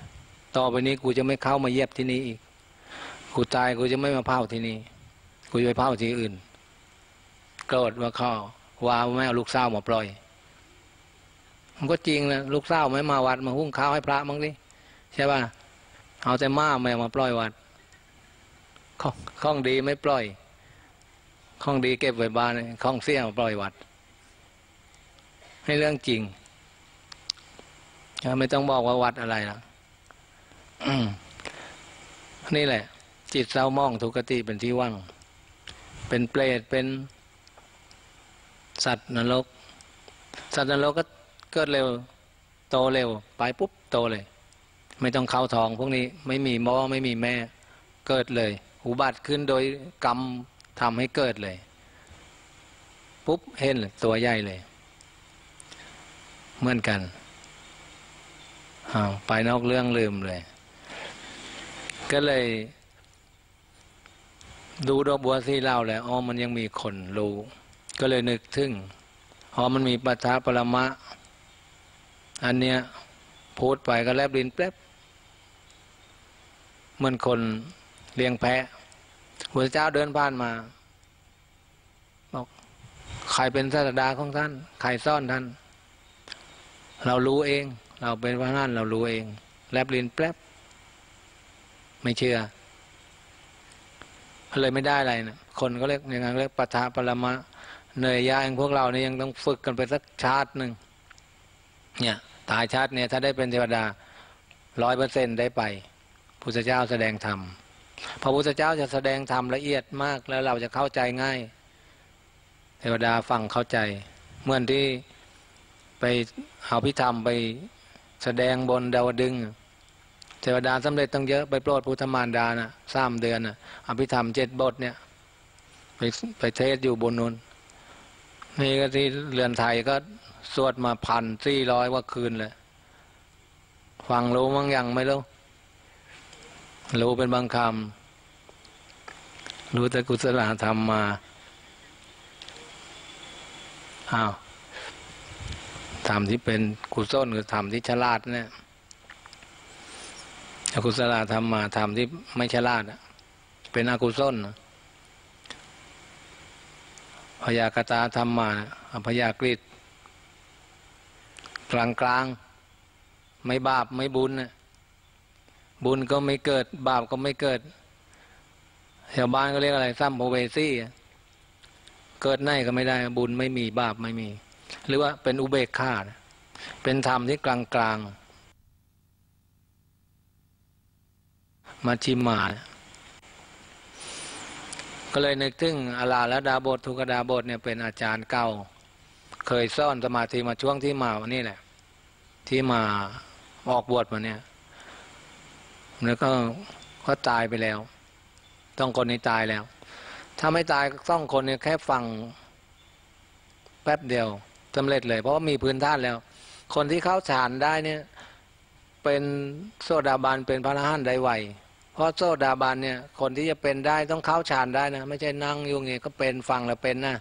ต่อไปนี้กูจะไม่เข้ามาเย็บที่นี่อีกกูตายกูจะไม่มาเผาที่นี่กูจะไปเผาที่อื่นโกรธว่าข้อว่าไม่เอาลูกสาวมาปล่อยมันก็จริงนะลูกสาวไม่มาวัดมาหุ้งข้าวให้พระมั้งดิใช่ป่ะเอาแต่ม่าแมวมาปล่อยวัดข้องข้องดีไม่ปล่อยข้องดีเก็บไว้บ้านข้องเสี้ยมาปล่อยวัดให้เรื่องจริงไม่ต้องบอกว่าวัดอะไรล่ะ นี่แหละจิตเศร้ามองทุกขติเป็นที่ว่างเป็นเปรตเป็นสัตว์นรกสัตว์นรกก็เกิดเร็วโตเร็วไปปุ๊บโตเลยไม่ต้องเข้าท้องพวกนี้ไม่มีพ่อไม่มีแม่เกิดเลยอุบัติขึ้นโดยกรรมทำให้เกิดเลยปุ๊บเห็นเลยตัวใหญ่เลยเหมือนกันอ้าวไปนอกเรื่องลืมเลยก็เลยดูดอกบัวที่เล่าแล้วอ๋อมันยังมีคนรู้ก็เลยนึกถึงอ๋อมันมีปัจฉาปรมะอันเนี้ยพูดไปก็แลบลิ้นแป๊บเหมือนคนเลี้ยงแพะพระเจ้าเดินผ่านมาบอกใครเป็นศาสดาของท่านใครซ่อนท่านเรารู้เองเราเป็นพระนั่นเรารู้เองแลบลิ้นแป๊บไม่เชื่อเลยไม่ได้อะไรนะคนก็เรียกอย่างนั้นเรียกปัจฉาปรมะเหนื่อยยากอย่างพวกเราเนี่ยยังต้องฝึกกันไปสักชาติหนึ่งเนี่ยตายชาติเนี่ยถ้าได้เป็นเทวดาร้อยเปอร์เซ็นต์ได้ไปพุทธเจ้าแสดงธรรมพระพุทธเจ้าจะแสดงธรรมละเอียดมากแล้วเราจะเข้าใจง่ายเทวดาฟังเข้าใจเหมือนที่ไปเอาพิธามไปแสดงบนดาวดึงเทวดาสำเร็จตั้งเยอะไปโปรดพุทธมารดานะสามเดือนนะอภิธรรมเจ็ดบทเนี่ยไปไปเทศอยู่บนนู้น นี่ก็ที่เรือนไทยก็สวดมาพันสี่ร้อยว่าคืนเลยฟังรู้มั้งยังไม่รู้รู้เป็นบางคำรู้แต่กุศลธรรมมาอ้าวธรรมที่เป็นกุศลคือธรรมที่ฉลาดเนี่ยอกุศลธรรมมาธรรมที่ไม่ฉลาดเป็นอกุศลพยากตาธรรมมาพยากฤตกลางกลางไม่บาปไม่บุญนะบุญก็ไม่เกิดบาปก็ไม่เกิดชาวบ้านก็เรียกอะไรซ้ำโพเวซี่เกิดไหนก็ไม่ได้บุญไม่มีบาปไม่มีหรือว่าเป็นอุเบกขานะเป็นธรรมที่กลางกลางมัชฌิมานะก็เลยนึกถึงอลาละดาบททุกดาบทเนี่ยเป็นอาจารย์เก่าเคยสอนสมาธิมาช่วงที่มาวันนี้แหละที่มาออกบวชมาเนี่ยแล้วก็ก็ตายไปแล้วต้องคนนี้ตายแล้วถ้าไม่ตายต้องคนนี้แค่ฟังแป๊บเดียวสำเร็จเลยเพราะว่ามีพื้นฐานแล้วคนที่เข้าฌานได้เนี่ยเป็นโสดาบันเป็นพระอรหันต์ได้ไวเพราะโสดาบันเนี่ยคนที่จะเป็นได้ต้องเข้าฌานได้นะไม่ใช่นั่งอยู่เงี้ยก็เป็นฟังแล้วเป็นนะ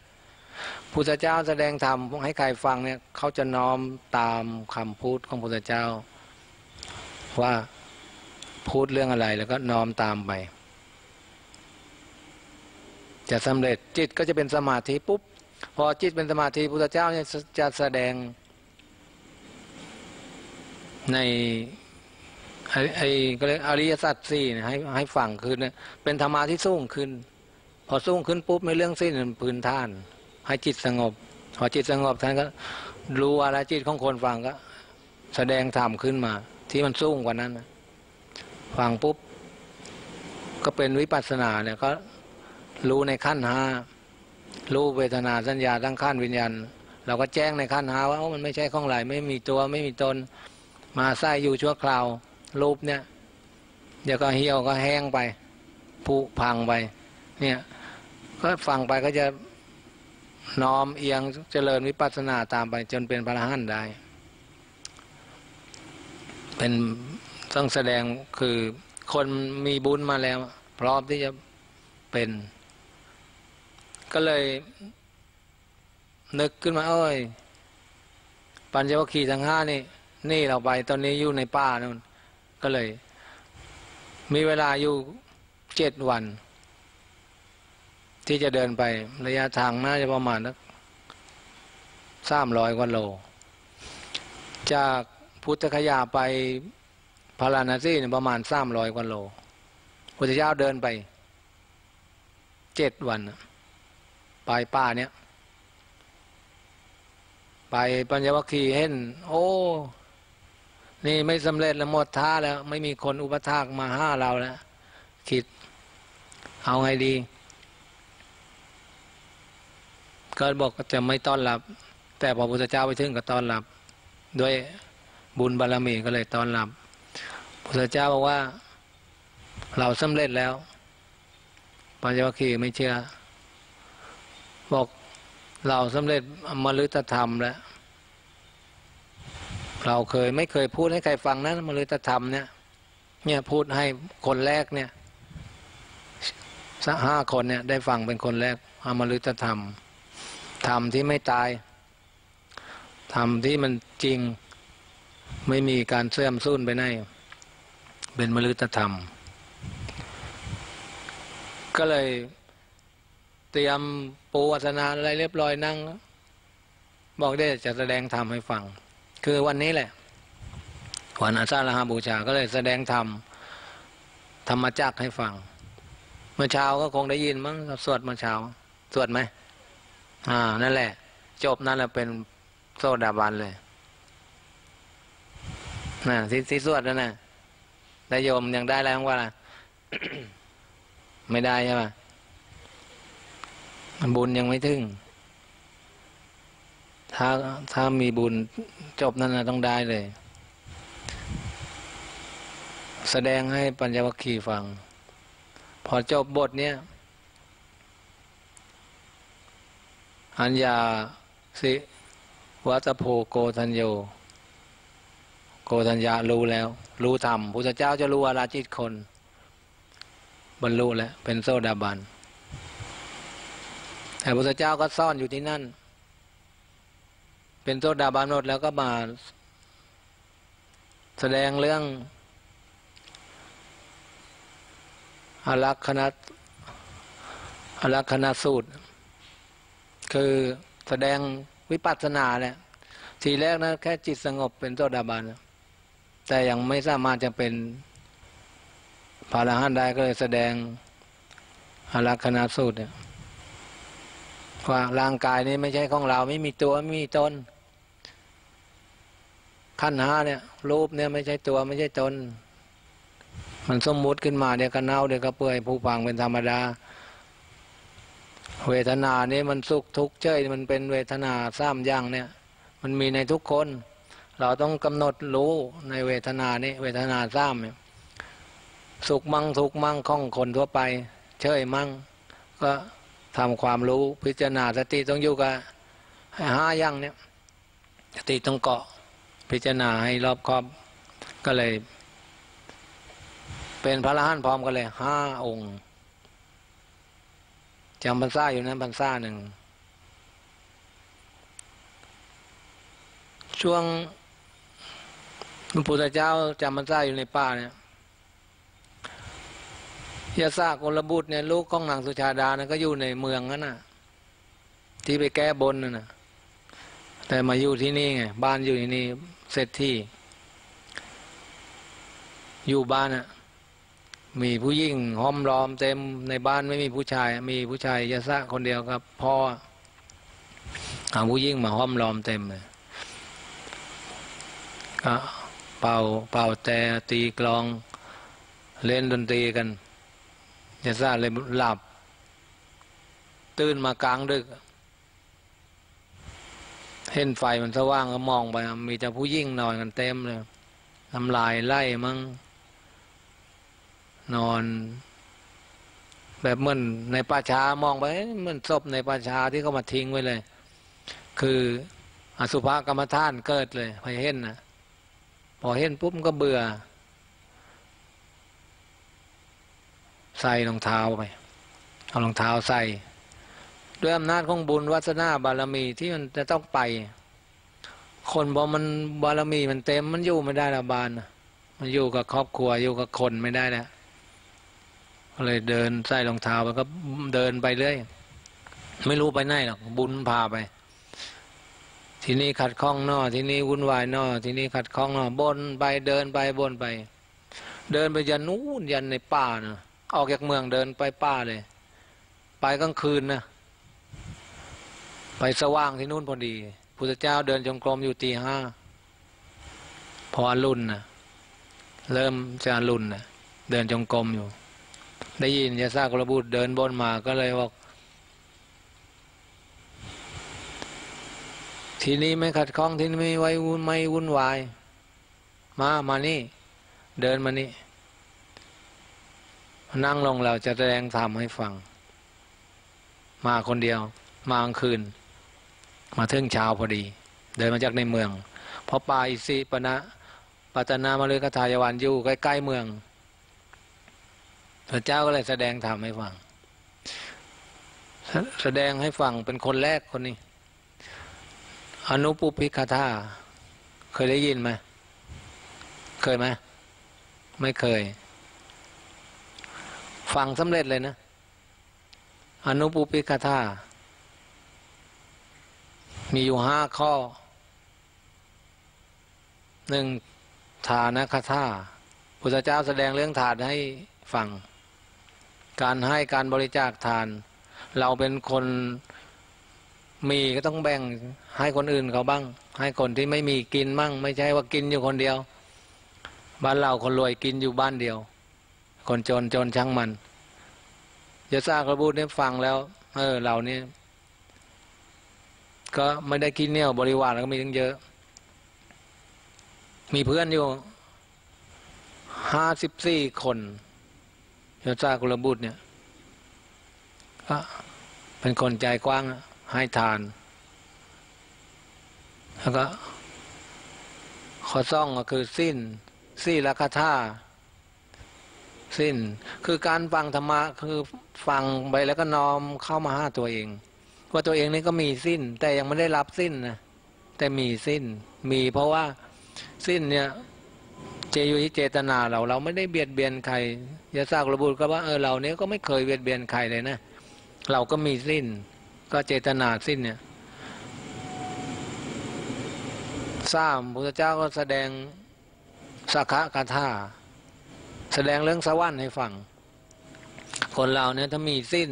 พุทธเจ้าแสดงธรรมให้ใครฟังเนี่ยเขาจะน้อมตามคำพูดของพุทธเจ้าว่าพูดเรื่องอะไรแล้วก็น้อมตามไปจะสำเร็จจิตก็จะเป็นสมาธิปุ๊บพอจิตเป็นสมาธิพุทธเจ้าเนี่ยจะแสดงในไอ้ก็เรียกอริยสัจสี่ให้ให้ฟังคือเนี่ยเป็นธรรมะที่สูงขึ้นพอสูงขึ้นปุ๊บในเรื่องสิ้นพื้นฐานให้จิตสงบพอจิตสงบท่านก็รู้อะไรจิตของคนฟังก็แสดงธรรมขึ้นมาที่มันสูงกว่านั้นฟังปุ๊บก็เป็นวิปัสสนาเนี่ยก็รู้ในขั้นห้ารู้เวทนาสัญญาทั้งขั้นวิญญาณเราก็แจ้งในขั้นห้าว่ามันไม่ใช่ของไหลไม่มีตัวไม่มีตนมาใส่อยู่ชั่วคราวรูปเนี่ยเดี๋ยวก็เหี่ยวก็แห้งไปผุพังไปเนี่ยก็ฟังไปก็จะน้อมเอียงเจริญวิปัสสนาตามไปจนเป็นพระอรหันต์ได้เป็นต้องแสดงคือคนมีบุญมาแล้วพร้อมที่จะเป็นก็เลยนึกขึ้นมาเอ้ยปัญจวัคคีย์ทั้งห้านี่นี่เราไปตอนนี้อยู่ในป่านู่นก็เลยมีเวลาอยู่เจ็ดวันที่จะเดินไประยะทางน่าจะประมาณนักสามร้อยกว่าโลจากพุทธคยาไปพาราณสีประมาณสามร้อยกว่าโลพุทธเจ้าเดินไปเจ็ดวันไปป่าเนี้ยไปปัญจวัคคีย์เห็นโอ้นี่ไม่สำเร็จแล้วหมดท่าแล้วไม่มีคนอุปถากมาห้าเราแล้วคิดเอาไงดีก็บอกจะไม่ต้อนรับแต่พอพระพุทธเจ้าไปถึงก็ต้อนรับด้วยบุญบารมีก็เลยต้อนรับพระพุทธเจ้าบอกว่าเราสำเร็จแล้วปัญจวัคคีย์ไม่เชื่อบอกเราสำเร็จอมฤตธรรมแล้วเราเคยไม่เคยพูดให้ใครฟังนะมฤตธรรมเนี่ยเนี่ยพูดให้คนแรกเนี่ยสักห้าคนเนี่ยได้ฟังเป็นคนแรกอมฤตธรรมธรรมที่ไม่ตายธรรมที่มันจริงไม่มีการเสื่อมสูญไปไหนเป็นมฤตธรรมก็เลยเตรียมปูอัสนะอะไรเรียบร้อยนั่งบอกได้จะแสดงธรรมให้ฟังคือวันนี้แหละวันอาสาฬหบูชาก็เลยแสดงธรรมธรรมจักรให้ฟังเมื่อเช้าก็คงได้ยินมั้งสวดเมื่อเช้าสวดไหมอ่านั่นแหละจบนั่นแหละเป็นโสดาบันเลยน่ะที่ที่สวดนั่นน่ะได้โยมยังได้อะไรบ้างวะล่ะ ไม่ได้ใช่ไหมบุญยังไม่ถึงถ้าถ้ามีบุญจบนั่นนะต้องได้เลยแสดงให้ปัญจวัคคีย์ฟังพอจบบทเนี้ยอัญญา สิวัตโพโกทัญโยโกทัญญารู้แล้วรู้ธรรมพุทธเจ้าจะรู้อาราจิตคนบรรลุแล้วเป็นโสดาบันแต่พุทธเจ้าก็ซ่อนอยู่ที่นั่นเป็นโสดาบันหมดแล้วก็มาแสดงเรื่องอลักขณอลักขณสูตรคือแสดงวิปัสสนาแหละทีแรกนะแค่จิตสงบเป็นโสดาบันแต่ยังไม่สามารถจะเป็นพระอรหันต์ได้ก็เลยแสดงอลักขณสูตรว่าร่างกายนี้ไม่ใช่ของเราไม่มีตัวไม่มีตนขันธ์ห้าเนี่ยรูปเนี่ยไม่ใช่ตัวไม่ใช่ตนมันสมมุติขึ้นมาเดี๋ยวก็เน่าเดี๋ยวก็เปื่อยผุพังเป็นธรรมดาเวทนานี้มันสุขทุกข์เฉยมันเป็นเวทนาสามอย่างเนี่ยมันมีในทุกคนเราต้องกำหนดรู้ในเวทนานี้เวทนาสามเนี่ยสุขมั่งทุกข์มั่งของคนทั่วไปเฉยมั่งก็ทำความรู้พิจารณาสติต้องอยู่กับห้าอย่างเนี่ยสติต้องเกาะพิจารณาให้รอบครอบก็เลยเป็นพระอรหันต์พร้อมกันเลยห้าองค์จำพรรษาอยู่นั้นพรรษาหนึ่งช่วงพระพุทธเจ้าจำพรรษาอยู่ในป่าเนี่ยยาซาโกลบุตรเนี่ยลูกของนางสุชาดาเนี่ยก็อยู่ในเมืองนั่นน่ะที่ไปแก้บนน่ะแต่มาอยู่ที่นี่ไงบ้านอยู่ที่นี่เศรษฐีอยู่บ้านน่ะมีผู้หญิงห้อมล้อมเต็มในบ้านไม่มีผู้ชายมีผู้ชายยะซะคนเดียวครับพ่อเอาผู้หญิงมาห้อมล้อมเต็มเลยก็เป่าเป่าแต่ตีกลองเล่นดนตรีกันยะซะเลยหลับตื่นมากลางดึกเห็นไฟมันสว่างก็มองไปมีแต่ผู้หญิงนอนกันเต็มเลยน้ำลายไหลมั้งนอนแบบเหมือนในป่าช้ามองไปเหมือนศพในป่าช้าที่เขามาทิ้งไว้เลยคืออสุภกรรมฐานเกิดเลยพอเห็นนะพอเห็นปุ๊บก็เบื่อใส่รองเท้าไปเอารองเท้าใส่ด้วยอำนาจของบุญวาสนาบารมีที่มันจะต้องไปคนบอกมันบารมีมันเต็มมันอยู่ไม่ได้ละบานมันอยู่กับครอบครัวอยู่กับคนไม่ได้แล้วก็เลยเดินใส่รองเท้าแล้วก็เดินไปเรื่อยไม่รู้ไปไหนหรอกบุญพาไปทีนี้ขัดข้องนอทีนี้วุ่นวายนอทีนี้ขัดข้องนอบนไปเดินไปบนไปเดินไปยันนู้นยันในป่านะออกจากเมืองเดินไปป่าเลยไปกลางคืนนะไปสว่างที่นู่นพอดีพุทธเจ้าเดินจงกรมอยู่ตีห้าพออรุณนะเริ่มจะอรุณนะเดินจงกรมอยู่ได้ยินยะซากระบุตรเดินบนมาก็เลยบอกทีนี้ไม่ขัดข้องที่ไม่ไว้วุ่นไม่วุ่นวายมามานี่เดินมานี่นั่งลงเราจะแสดงธรรมให้ฟังมาคนเดียวมากลางคืนมาถึงเช้าพอดีเดินมาจากในเมืองพอป่าอิสิปนะปัตนามาเลยกทายวันอยู่ใกล้ๆเมืองพระเจ้าก็เลยแสดงธรรมให้ฟังแสดงให้ฟังเป็นคนแรกคนนี้อนุปุพิคธาเคยได้ยินไหมเคยไหมไม่เคยฟังสำเร็จเลยนะอนุปุพิคธามีอยู่ห้าข้อหนึ่งฐานคธาพุทธเจ้าแสดงเรื่องฐานให้ฟังการให้การบริจาคทานเราเป็นคนมีก็ต้องแบ่งให้คนอื่นเขาบ้างให้คนที่ไม่มีกินบ้างไม่ใช่ว่ากินอยู่คนเดียวบ้านเราคนรวยกินอยู่บ้านเดียวคนจนจนช่างมันยะซากระบุเนี่ยฟังแล้วเออเราเนี่ยก็ไม่ได้กินเนี่ยบริวารก็มีตั้งเยอะมีเพื่อนอยู่ห้าสิบสี่คนยะซากุลบุตรเนี่ยก็เป็นคนใจกว้างให้ทาน แล้วก็ขอซ่องก็คือสิ้นสี่ละคาถาสิ้นคือการฟังธรรมะคือฟังไปแล้วก็น้อมเข้ามาหาตัวเองว่าตัวเองนี่ก็มีสิ้นแต่ยังไม่ได้รับสิ้นนะแต่มีสิ้นมีเพราะว่าสิ้นเนี่ยเจอยู่ที่เจตนาเราเราไม่ได้เบียดเบียนใครยาซากระบุก็ว่าเออเราเนี้ยก็ไม่เคยเบียดเบียนใครเลยนะเราก็มีสิ้นก็เจตนาสิ้นเนี่ยสามพระพุทธเจ้าก็แสดงสักขะคาถาแสดงเรื่องสวรรค์ให้ฟังคนเราเนี่ยถ้ามีสิ้น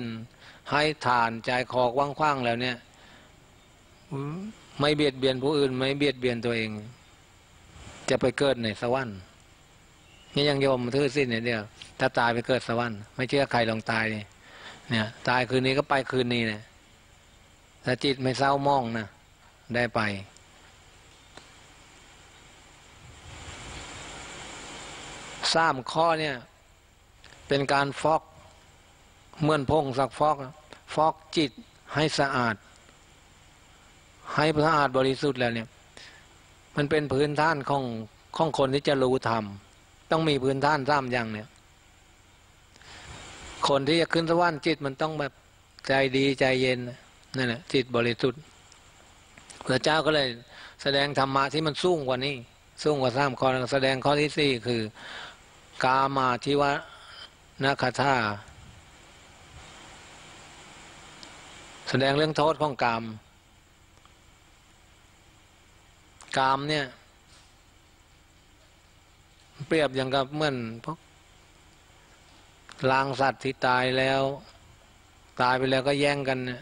ให้ทานใจคอกว้างๆแล้วเนี่ยไม่เบียดเบียนผู้อื่นไม่เบียดเบียนตัวเองจะไปเกิดในสวรรค์นี่ยังโยมทื่อสิ้นเนี่ยเดียวถ้าตายไปเกิดสวรรค์ไม่เชื่อใครลองตายเนี่ยตายคืนนี้ก็ไปคืนนี้เนี่ยถ้าจิตไม่เศร้ามองนะได้ไปสามข้อเนี่ยเป็นการฟอกเหมือนพงซักฟอกฟอกจิตให้สะอาดให้สะอาดบริสุทธิ์แล้วเนี่ยมันเป็นพื้นฐานของของคนที่จะรู้ธรรมต้องมีพื้นฐานสามอย่างเนี่ยคนที่จะขึ้นสวรรค์จิตมันต้องแบบใจดีใจเย็นนั่นแหละจิตบริสุทธิ์พระเจ้าก็เลยแสดงธรรมะที่มันสูงกว่านี้สูงกว่าสามข้อแสดงข้อที่สี่คือกามาทิวะนะคาถาแสดงเรื่องโทษของกามกามเนี่ยเปรียบอย่างกับเหมือนพวกลางสัตว์ที่ตายแล้วตายไปแล้วก็แย่งกันเนี่ย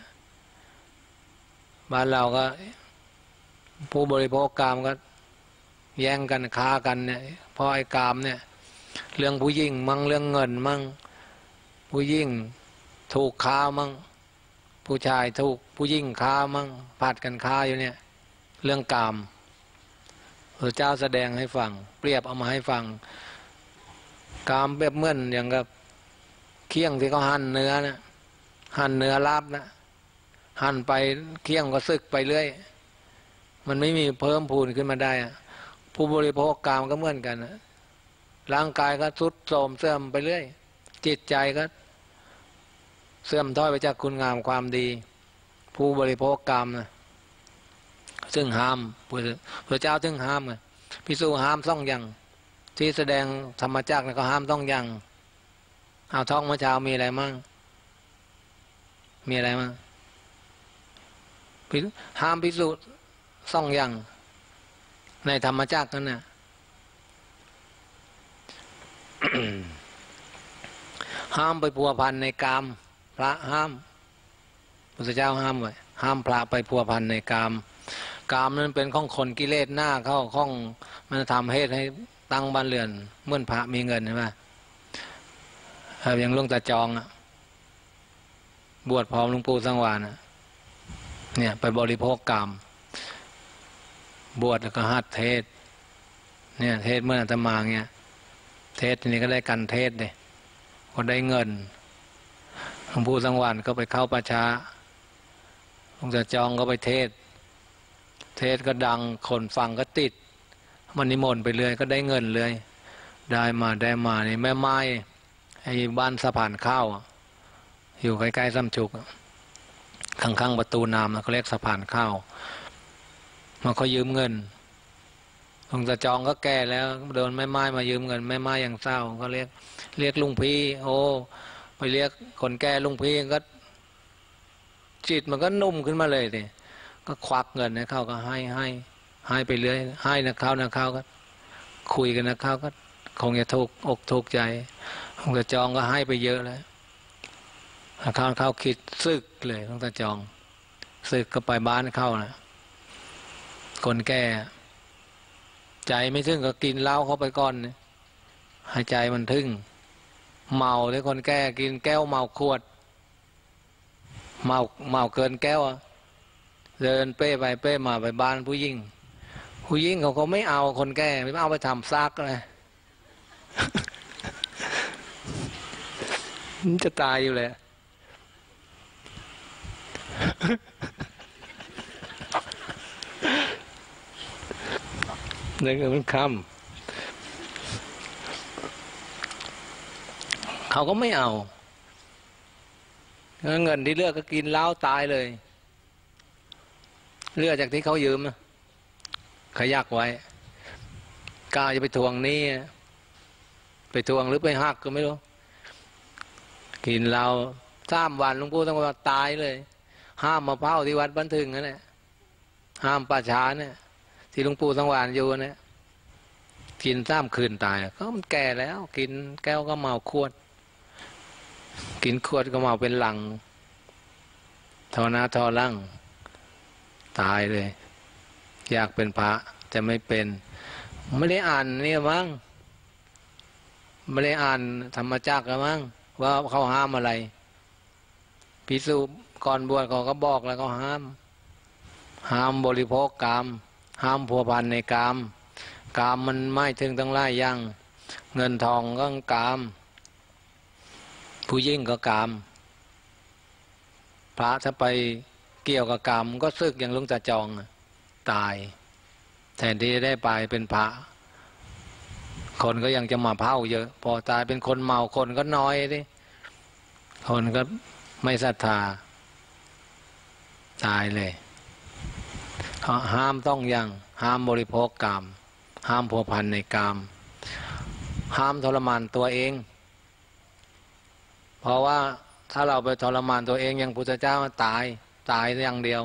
บ้านเราก็ผู้บริโภคกามก็แย่งกันค้ากันเนี่ยเพราะไอ้กามเนี่ยเรื่องผู้หญิงมั่งเรื่องเงินมั่งผู้หญิงถูกค้ามั่งผู้ชายถูกผู้หญิงค้ามั่งผัดกันค้าอยู่เนี่ยเรื่องกามพระเจ้าแสดงให้ฟังเปรียบเอามาให้ฟังกามเปรียบเหมือนอย่างกับเคี่ยงที่เขาหั่นเนื้อนะหั่นเนื้อลาบนะหั่นไปเคี่ยงก็สึกไปเรื่อยมันไม่มีเพิ่มพูนขึ้นมาได้ผู้บริโภคกามก็เหมือนกันนะร่างกายก็ทรุดโทรมเสื่อมไปเรื่อยจิตใจก็เสื่อมถอยไปจากคุณงามความดีผู้บริโภคกามนะซึ่งห้ามพระเจ้าถึงห้ามไงภิกษุห้ามซ่องยังที่แสดงธรรมจักรก็ห้ามซ่องยังเอาท่องเมื่อเช้ามีอะไรมั่งมีอะไรมั่งห้ามภิกษุซ่องยังในธรรมจักรนั่นน่ะ ห้ามไปพัวพันในกามพระห้ามพระเจ้าห้ามไว้ห้ามพระไปพัวพันในกามกามนั้นเป็นของคนกิเลสหน้าเข้าข้องมันทำเหตุให้ตั้งบ้านเรือนเมื่อพระมีเงินใช่ไหมอย่างหลวงตาจองอ่ะบวชพร้อมหลวงปู่สังวาลเนี่ยไปบริโภคกามบวชแล้วก็หัดเทศเนี่ยเทศเมื่ออาตมาเนี่ยเทศทีนี้ก็ได้กันเทศเลยก็ได้เงินหลวงปู่สังวาลก็ไปเข้าป่าช้าหลวงตาจองก็ไปเทศเทศก็ดังคนฟังก็ติดมันนิมนต์ไปเลยก็ได้เงินเลยได้มาได้มานี่แม่ไม้ไอ้บ้านสะพานข้าวอยู่ใกล้ๆซ้ำจุกข้างๆประตูน้ำเขาเรียกสะพานข้าวมันเขายืมเงินลุงตาจองก็แก่แล้วโดนแม่ไม้มายืมเงินแม่ไม้อย่างเศร้าเขาเรียกเรียกลุงพี่โอ้ไปเรียกคนแก่ลุงพี่ก็จิตมันก็นุ่มขึ้นมาเลยดิก็ควักเงินนะเขาก็ให้ให้ให้ไปเรื่อยให้นะเขานะเขาก็คุยกันนะเขาก็คงจะทุกอกทุกใจลุงตาจองก็ให้ไปเยอะแล้วเขาเขาคิดซึกเลยลุงตาจองซึกก็ไปบ้านเขานะคนแก่ใจไม่ถึงก็กินเหล้าเข้าไปก่อนให้ใจมันถึงเมาเลยคนแก่กินแก้วเมาขวดเมาเมาเกินแก้วเดินเป้ไปเป้มาไปบ้านผู้หญิงผู้หญิงเขาก็ไม่เอาคนแก่ไม่เอาไปทำซากเลยจะตายอยู่เลย นั่นคือมันคำเขาก็ไม่เอาเงินที่เลือกก็กินเล้าตายเลยเลือกจากที่เขายืมขยักไว้กล้าจะไปทวงหนี้ไปทวงหรือไปหักก็ไม่รู้กินเราสามวันหลวงปู่ต้องมาตายเลยห้ามมาเผาที่วัดบ้านถึงนั่นแหละห้ามป่าช้าเนี่ยที่หลวงปู่สังวานอยู่เนี่ยกินสามคืนตายก็มันแก่แล้วกินแก้วก็เมาขวดกินขวดก็เมาเป็นหลังทอนาทอลังตายเลยอยากเป็นพระแต่ไม่เป็นไม่ได้อ่านนี่มั้งไม่ได้อ่านธรรมจักรมั้งว่าเขาห้ามอะไรภิกษุก่อนบวชเขาก็บอกแล้วเขาห้ามห้ามบริโภคกามห้ามผัวพันในกามกามมันไม่ถึงต้องไล่ยั่งเงินทองก็กามผู้ยิ่งก็กามพระถ้าไปเกี่ยวกับกามก็ซึกอย่างลุงตาจองตายแทนที่ได้ไปเป็นพระคนก็ยังจะมาเผาเยอะพอตายเป็นคนเมาคนก็น้อยดิคนก็ไม่ศรัทธาตายเลยห้ามต้องยังห้ามบริโภคกามห้ามผัวพันในกามห้ามทรมานตัวเองเพราะว่าถ้าเราไปทรมานตัวเองอย่างพุทธเจ้าตายตายอย่างเดียว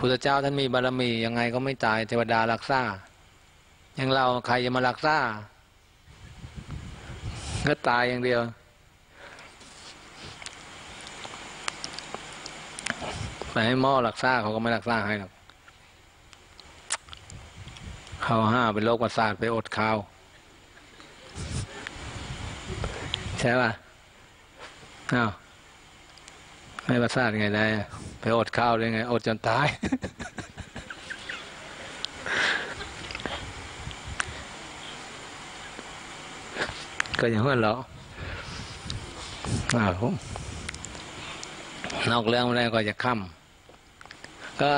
พุทธเจ้าท่านมีบารมียังไงก็ไม่ตายเทวดารักษาอย่างเราใครจะมารักษาก็ตายอย่างเดียวไปให้หมอรักษาเขาก็ไม่รักษาให้หรอกเขาห้าเป็นโรคประสาทไปอดข้าวใช่ป่ะอ้าวไม่ประสาทไงได้ไปอดข้าวได้ไงอดจนตาย ก็อย่างนั้นเหรออ้าวนอกเรื่องไม่ได้ก็จะค่ำก็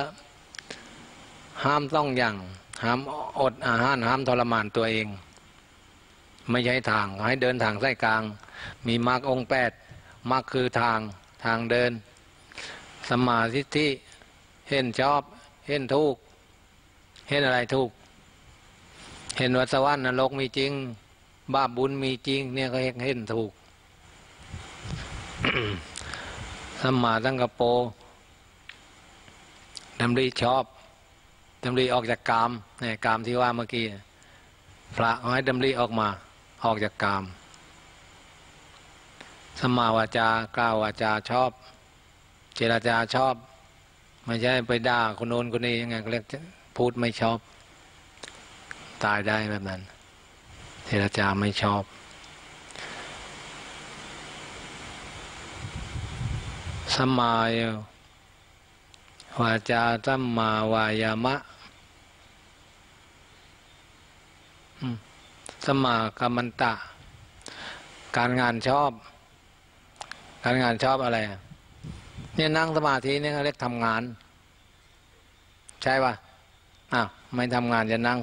ห้ามต้องอย่างห้ามอดอาหารห้ามทรมานตัวเองไม่ใช่ทางให้เดินทางสายกลางมีมรรคองค์แปดมรรคคือทางทางเดินสมาธิที่เห็นชอบเห็นทุกข์เห็นอะไรทุกข์เห็นวัฏสวรรค์นรกมีจริงบาปบุญมีจริงเนี่ยก็เห็นถูก สัมมาสังกัปโปดำริชอบดำริออกจากกามเนี่ยกามที่ว่าเมื่อกี้พระให้ดำริออกมาออกจากกามสัมมาวาจากล่าววาจาชอบเจรจาชอบไม่ใช่ไปด่าคนโน้นคนนี้ยังไงก็เรียกพูดไม่ชอบตายได้แบบนั้นเจรจาไม่ชอบสัมมาวาจาสัมมาวายามะสัมมากัมมันตะการงานชอบการงานชอบอะไรเนี่ยนั่งสมาธิเนี่ยเรียกทำงานใช่ป่ะอ้าวไม่ทำงานจะนั่ง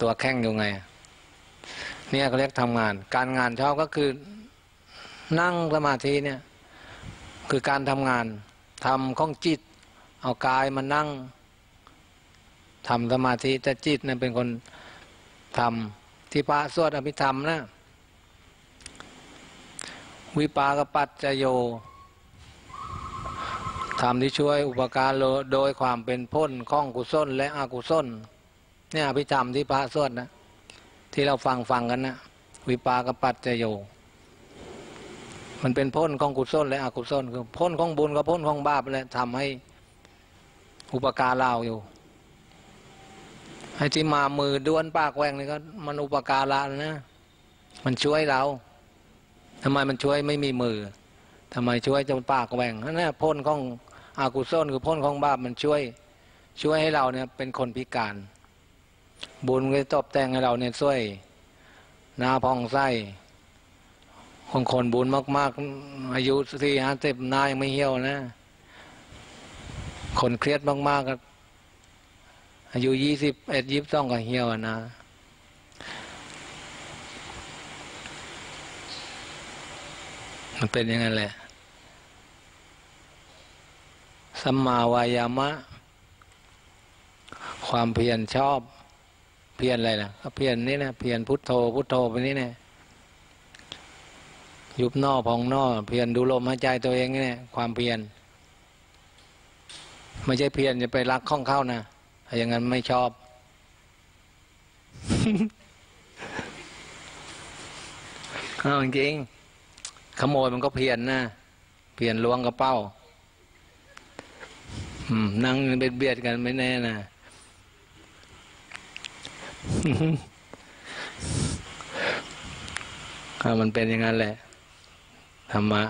ตัวแข้งอยู่ไงเนี่ยเขาเรียกทำงานการงานชอบก็คือนั่งสมาธิเนี่ยคือการทำงานทำของจิตเอากายมานั่งทำสมาธิแต่จิตเนี่ยเป็นคนทำที่พระสวดอภิธรรมนะวิปากปัจจโยทำที่ช่วยอุปการโดยความเป็นพ้นข้องกุศลและอกุศลเนี่ยอภิธรรมที่พระสวดนะที่เราฟังฟังกันนะวิปากปัจจโยมันเป็นพ้นของกุศลและอกุศลคือพ้นของบุญกับพ้นของบาปและทำให้อุปการะอยู่ให้ที่มามือด้วนปากแหว่งนี่ก็มันอุปการะนะมันช่วยเราทำไมมันช่วยไม่มีมือทำไมช่วยจนปากแหว่งนั่นแหละพ้นของอกุศลคือพ้นของบาปมันช่วยช่วยให้เราเนี่ยเป็นคนพิการบุญก็ตบแต่งให้เราเนี่ยช่วยหน้าพองไส้คนคนบุญมากๆอายุสี่ห้าสิบหน้ายังไม่เหี่ยวนะคนเครียดมากๆก็ อายุยี่สิบเอ็ดยี่สิบสองก็เหี่ยวนะมันเป็นยังไงแหละสัมมาวายามะความเพียรชอบเพียรอะไรล่ะก็เพียรนี่นะเพียรพุทโธพุทโธไปนี่นะยุบนอพองนอเพียรดูลมหายใจตัวเองนี่นะความเพียรไม่ใช่เพียรจะไปรักข้องเข้านะอย่างนั้นไม่ชอบ อ้าวจริงขโมยมันก็เพียรนะเพียรล้วงกระเป๋านั่งเบียดเบียดกันไม่แน่นะ มันเป็นอย่างนั้นแหละธรรมะ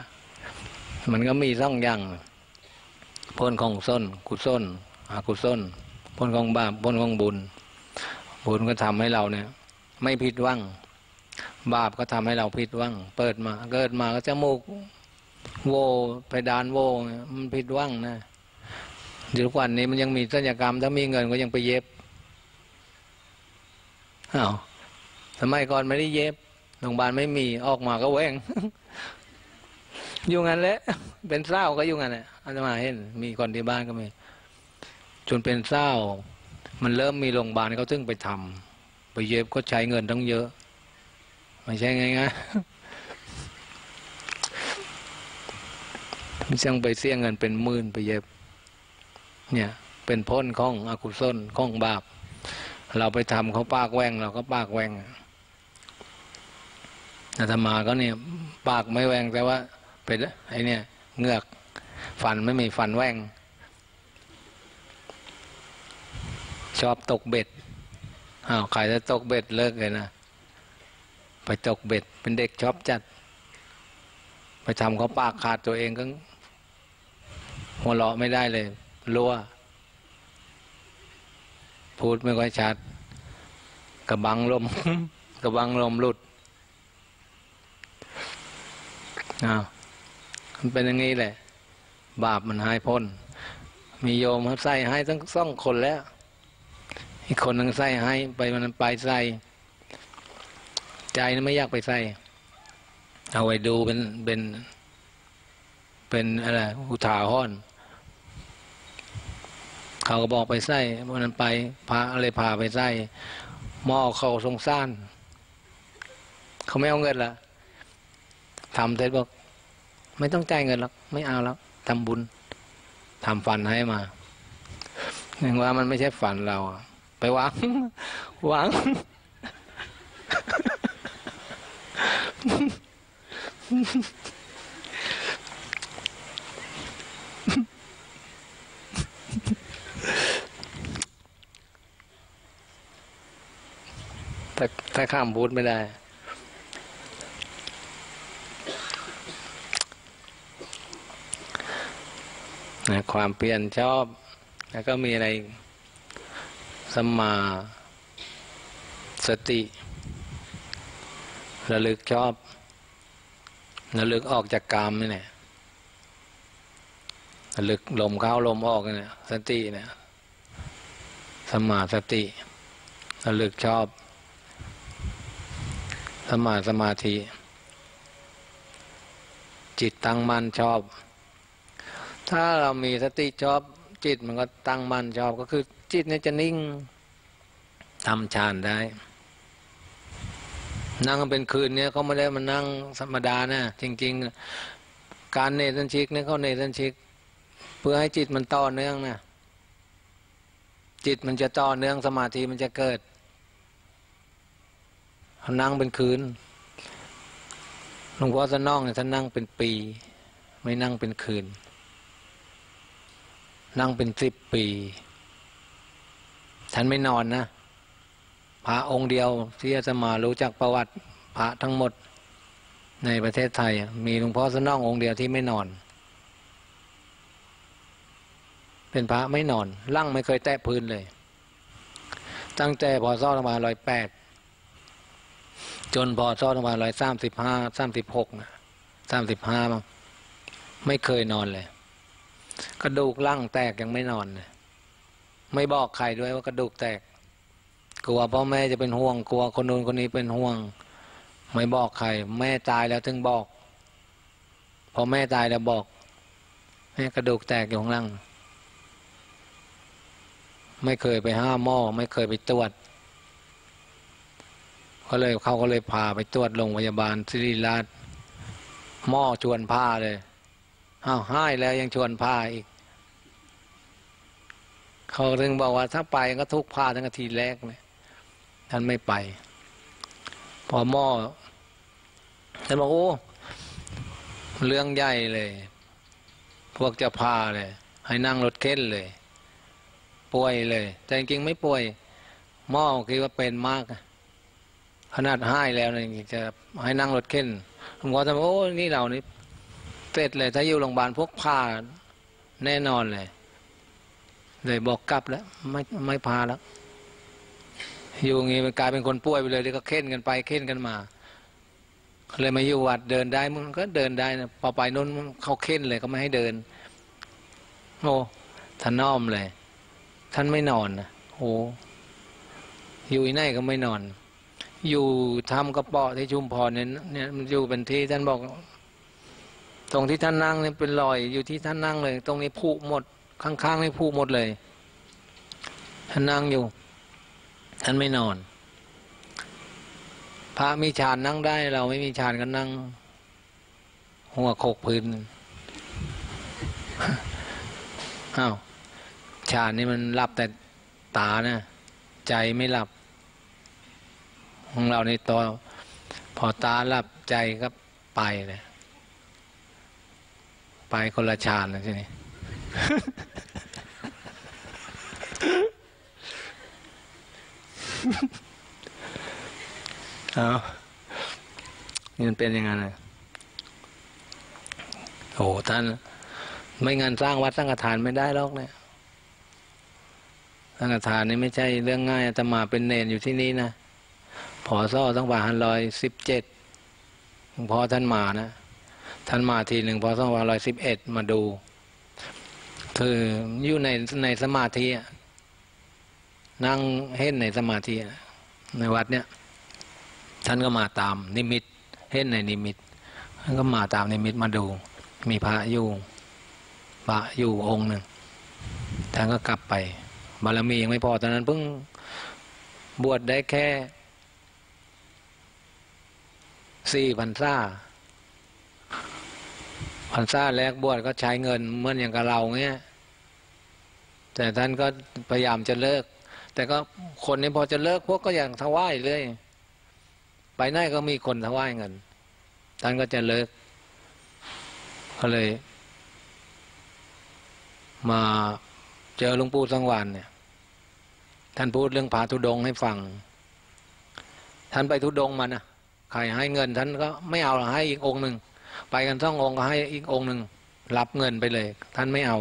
มันก็มีซ่องยั่งพ้นของส้นกุศลอกุศลพ้นของบาปพ้นของบุญบุญก็ทำให้เราเนี่ยไม่ผิดหวังบาปก็ทำให้เราผิดหวังเปิดมาเกิดมาก็จมูกโวเพดานโวมันผิดหวังนะเดี๋ยววันนี้มันยังมีศัลยกรรมถ้ามีเงินก็ยังไปเย็บอ้าวสมัยก่อนไม่ได้เย็บโรงพยาบาลไม่มีออกมาก็แหวง อยู่งั้นแหละเป็นเศร้าก็อยู่งั้นแหละอาตมาเห็นมีคนที่บ้านก็มีจนเป็นเศร้ามันเริ่มมีโรงพยาบาลเขาซึ่งไปทำไปเย็บก็ใช้เงินทั้งเยอะไม่ใช่ไงไงไม่ต้องไปเสียเงินเป็นหมื่นไปเย็บเนี่ยเป็นพ้นของอกุศลของบาปเราไปทำเขาปากแหว่งเราก็ปากแหว่งอาตมาก็เนี่ยปากไม่แหว่งแต่ว่าเป็นไอ้เนี่ยเงือกฟันไม่มีฟันแหว่งชอบตกเบ็ดอ้าวใครจะตกเบ็ดเลิกเลยนะไปตกเบ็ดเป็นเด็กชอบจัดไปทำเขาปากขาดตัวเองก็หัวเราะไม่ได้เลยรั่วพูดไม่ค่อยชัดกระบังลม กระบังลมหลุดอ้าวมันเป็นอย่างนี้แหละบาปมันหายพ้นมีโยมใส่ให้ทั้งสองคนแล้วอีกคนนึงใส่ให้ไปมันไปใส่ใจนั้นไม่อยากไปใส่เอาไว้ดูเป็นเป็นเป็นอะไรอุทาหรณ์เขาก็บอกไปใส่วันนั้นไปพาอะไรพาไปใส่หม้อเขาสงสารเขาไม่เอาเงินละทำเสร็จบอกไม่ต้องจ่ายเงินหรอกไม่เอาแล้วทำบุญทำฝันให้มาเห็นว่ามันไม่ใช่ฝันเราไปหวังหวัง ถ้าถ้าข้ามบูธไม่ได้นะความเปลี่ยนชอบแล้วก็มีอะไรสัมมาสติระลึกชอบระลึกออกจากกามนี่แหละระลึกลมเข้าลมออกเนี่ยสติเนี่ยสัมมาสติระลึกชอบสมาสมาธิจิตตั้งมั่นชอบถ้าเรามีสติชอบจิตมันก็ตั้งมั่นชอบก็คือจิตเนี่ยจะนิ่งทำฌานได้นั่งเป็นคืนเนี่ยเขาไม่ได้มานั่งธรรมดานะจริงๆการเนสัญชิกเนี่ยเขาเนสัญชิกเพื่อให้จิตมันต่อเนื่องนะจิตมันจะต่อเนื่องสมาธิมันจะเกิดนั่งเป็นคืนหลวงพ่อสนองเนี่ยท่านนั่งเป็นปีไม่นั่งเป็นคืนนั่งเป็นสิบปีท่านไม่นอนนะพระองค์เดียวที่อาตมารู้จักประวัติพระทั้งหมดในประเทศไทยมีหลวงพ่อสนององค์เดียวที่ไม่นอนเป็นพระไม่นอนร่างไม่เคยแตะพื้นเลยตั้งแต่พอซ่อลงมาร้อยแปดจนพอซ่อนมาร้อยสามสิบห้าสามสิบหกนะสามสิบห้ามั้งไม่เคยนอนเลยกระดูกร่างแตกยังไม่นอนเลย ไม่บอกใครด้วยว่ากระดูกแตกกลัวพ่อแม่จะเป็นห่วงกลัวคนนู้นคนนี้เป็นห่วงไม่บอกใครแม่ตายแล้วถึงบอกพอแม่ตายแล้วบอกแม่กระดูกแตกอยู่ข้างล่างไม่เคยไปห้าหมอไม่เคยไปตรวจก็เลยเขาก็เลยพาไปตรวจโรงพยาบาลศิริราชหมอชวนผ้าเลยอ้าวให้แล้วยังชวนผ้าอีกเขาถึงบอกว่าถ้าไปก็ทุกผ้าทั้งอาทิตย์แรกเลยท่านไม่ไปพอหมอท่านบอกโอ้เรื่องใหญ่เลยพวกจะพาเลยให้นั่งรถเข็นเลยป่วยเลยแต่จริงๆไม่ป่วยหมอคิดว่าเป็นมากขนาดให้แล้วเนี่ยจะให้นั่งรถเข็นผมก็จะโอ้นี่เรานี่เสร็จเลยถ้าอยู่โรงพยาบาลพวกพาแน่นอนเลยเลยบอกกลับแล้วไม่ไม่พาแล้วอยู่งี้มันกลายเป็นคนป่วยไปเลยที่ก็เข็นกันไปเข็นกันมาเลยมาอยู่วัดเดินได้มันก็เดินได้นะพอไปนู้นเขาเข็นเลยก็ไม่ให้เดินโอ้ท่านน้อมเลยท่านไม่นอนนะโอ้อยู่ไหนก็ไม่นอนอยู่ทำกระเปาะที่ชุมพรเนี่ยเนี่ยมันอยู่เป็นที่ท่านบอกตรงที่ท่านนั่งเนี่ยเป็นรอยอยู่ที่ท่านนั่งเลยตรงนี้ผุหมดข้างๆนี่ผุหมดเลยท่านนั่งอยู่ท่านไม่นอนพระมีฌานนั่งได้เราไม่มีฌานก็นั่งหัวโขกพื้นอ้าวฌานนี่มันหลับแต่ตานะใจไม่หลับของเราในตอนพอตาหลับใจก็ไปเลยไปคนละฌานเลยใช่ไหม เอานี่มันเป็นยังไงนะโอ้ท่านไม่งานสร้างวัดสร้างอาคารไม่ได้หรอกเนี่ยสร้างอาคารนี่ไม่ใช่เรื่องง่ายอาตมาเป็นเนรอยู่ที่นี่นะพอซ่อตั้งป่าหันลอยสิบเจ็ดพอท่านมานะท่านมาทีหนึ่งพอซ่อวันลอยสิบเอ็ดมาดูคืออยู่ในในสมาธินั่งเห็นในสมาธิในวัดเนี้ยท่านก็มาตามนิมิตเห็นในนิมิตท่านก็มาตามนิมิตมาดูมีพระอยู่พระอยู่องค์หนึ่งท่านก็กลับไปบารมียังไม่พอตอนนั้นเพิ่งบวชได้แค่สี่พันซ่าพันซ่าแรกบวชก็ใช้เงินเหมือนอย่างกับเราเงี้ยแต่ท่านก็พยายามจะเลิกแต่ก็คนนี้พอจะเลิกพวกก็อย่างถวายเลยไปไหนก็มีคนถวายเงินท่านก็จะเลิกก็เลยมาเจอหลวงปู่สังวานเนี่ยท่านพูดเรื่องพาธุดงค์ให้ฟังท่านไปธุดงค์มานะใครให้เงินท่านก็ไม่เอาให้อีกองค์หนึ่งไปกันสององค์ก็ให้อีกองค์หนึ่งรับเงินไปเลยท่านไม่เอา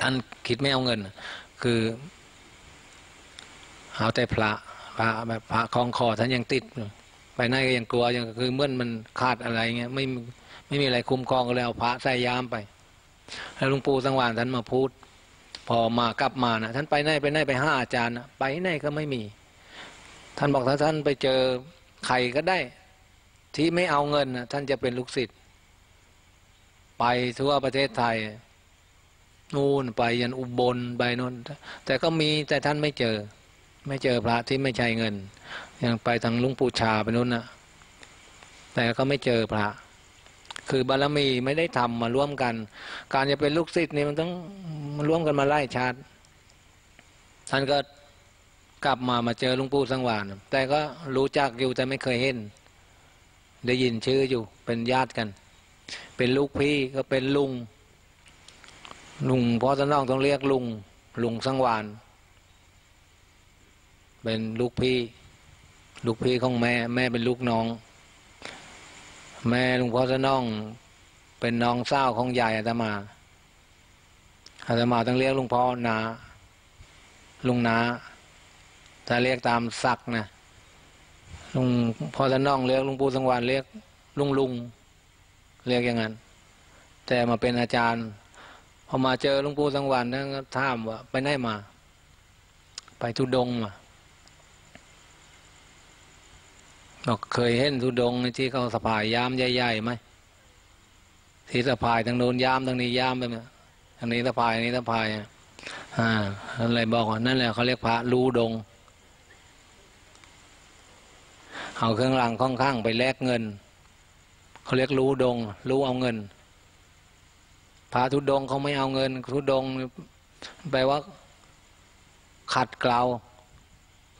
ท่านคิดไม่เอาเงินคือเอาแต่พระพระแบบพระคล้องคอท่านยังติดไปไหนก็ยังกลัวยังคือเมื่อมันขาดอะไรเงี้ยไม่ไม่มีอะไรคุ้มครองก็เลยเอาพระใส่ยามไปแล้วหลวงปู่สังวานท่านมาพูดพอมากลับมานะท่านไปไหนไปไหนไปห้าอาจารย์นะไปไหนก็ไม่มีท่านบอกถ้าท่านไปเจอใครก็ได้ที่ไม่เอาเงินนะท่านจะเป็นลูกศิษย์ไปทั่วประเทศไทยนู่นไปยันอุบลไปนู่นแต่ก็มีแต่ท่านไม่เจอไม่เจอพระที่ไม่ใช้เงินยังไปทางลุงปูชาไปนู่นนะแต่ก็ไม่เจอพระคือบารมีไม่ได้ทำมาร่วมกันการจะเป็นลูกศิษย์นี่มันต้องมันร่วมกันมาไล่ชาติท่านก็กลับมามาเจอหลวงปู่สังวานแต่ก็รู้จักอยู่แต่ไม่เคยเห็นได้ยินชื่ออยู่เป็นญาติกันเป็นลูกพี่ก็เป็นลุงลุงพ่อท่านน้องต้องเรียกลุงลุงสังวานเป็นลูกพี่ลูกพี่ของแม่แม่เป็นลูกน้องแม่ลุงพ่อท่านน้องเป็นน้องสาวของยายอาตมาอาตมาต้องเรียกลุงพ่อนาลุงนาถ้าเรียกตามศักดิ์นะลุงพ่อท่านน้องเรียกลุงปู่สังวานเรียกลุงลุงเรียกอย่างนั้นแต่มาเป็นอาจารย์ พอมาเจอหลวงปู่สังวรนะถามว่าไปไหนมาไปธุดงมาบอกเคยเห็นธุดงที่เขาสะพายยามใหญ่ๆไหมที่สะพายทางโน้นยามทางนี้ยามไปไหมทางนี้สะพายนี้สะพายอ่าอะไรบอกว่านั่นแหละเขาเรียกพระลูดงเอาเครื่องรางค่อนข้างไปแลกเงินเขาเรียกลูดงลูเอาเงินพระธุดงเขาไม่เอาเงินธุดงแปลว่าขัดเกลา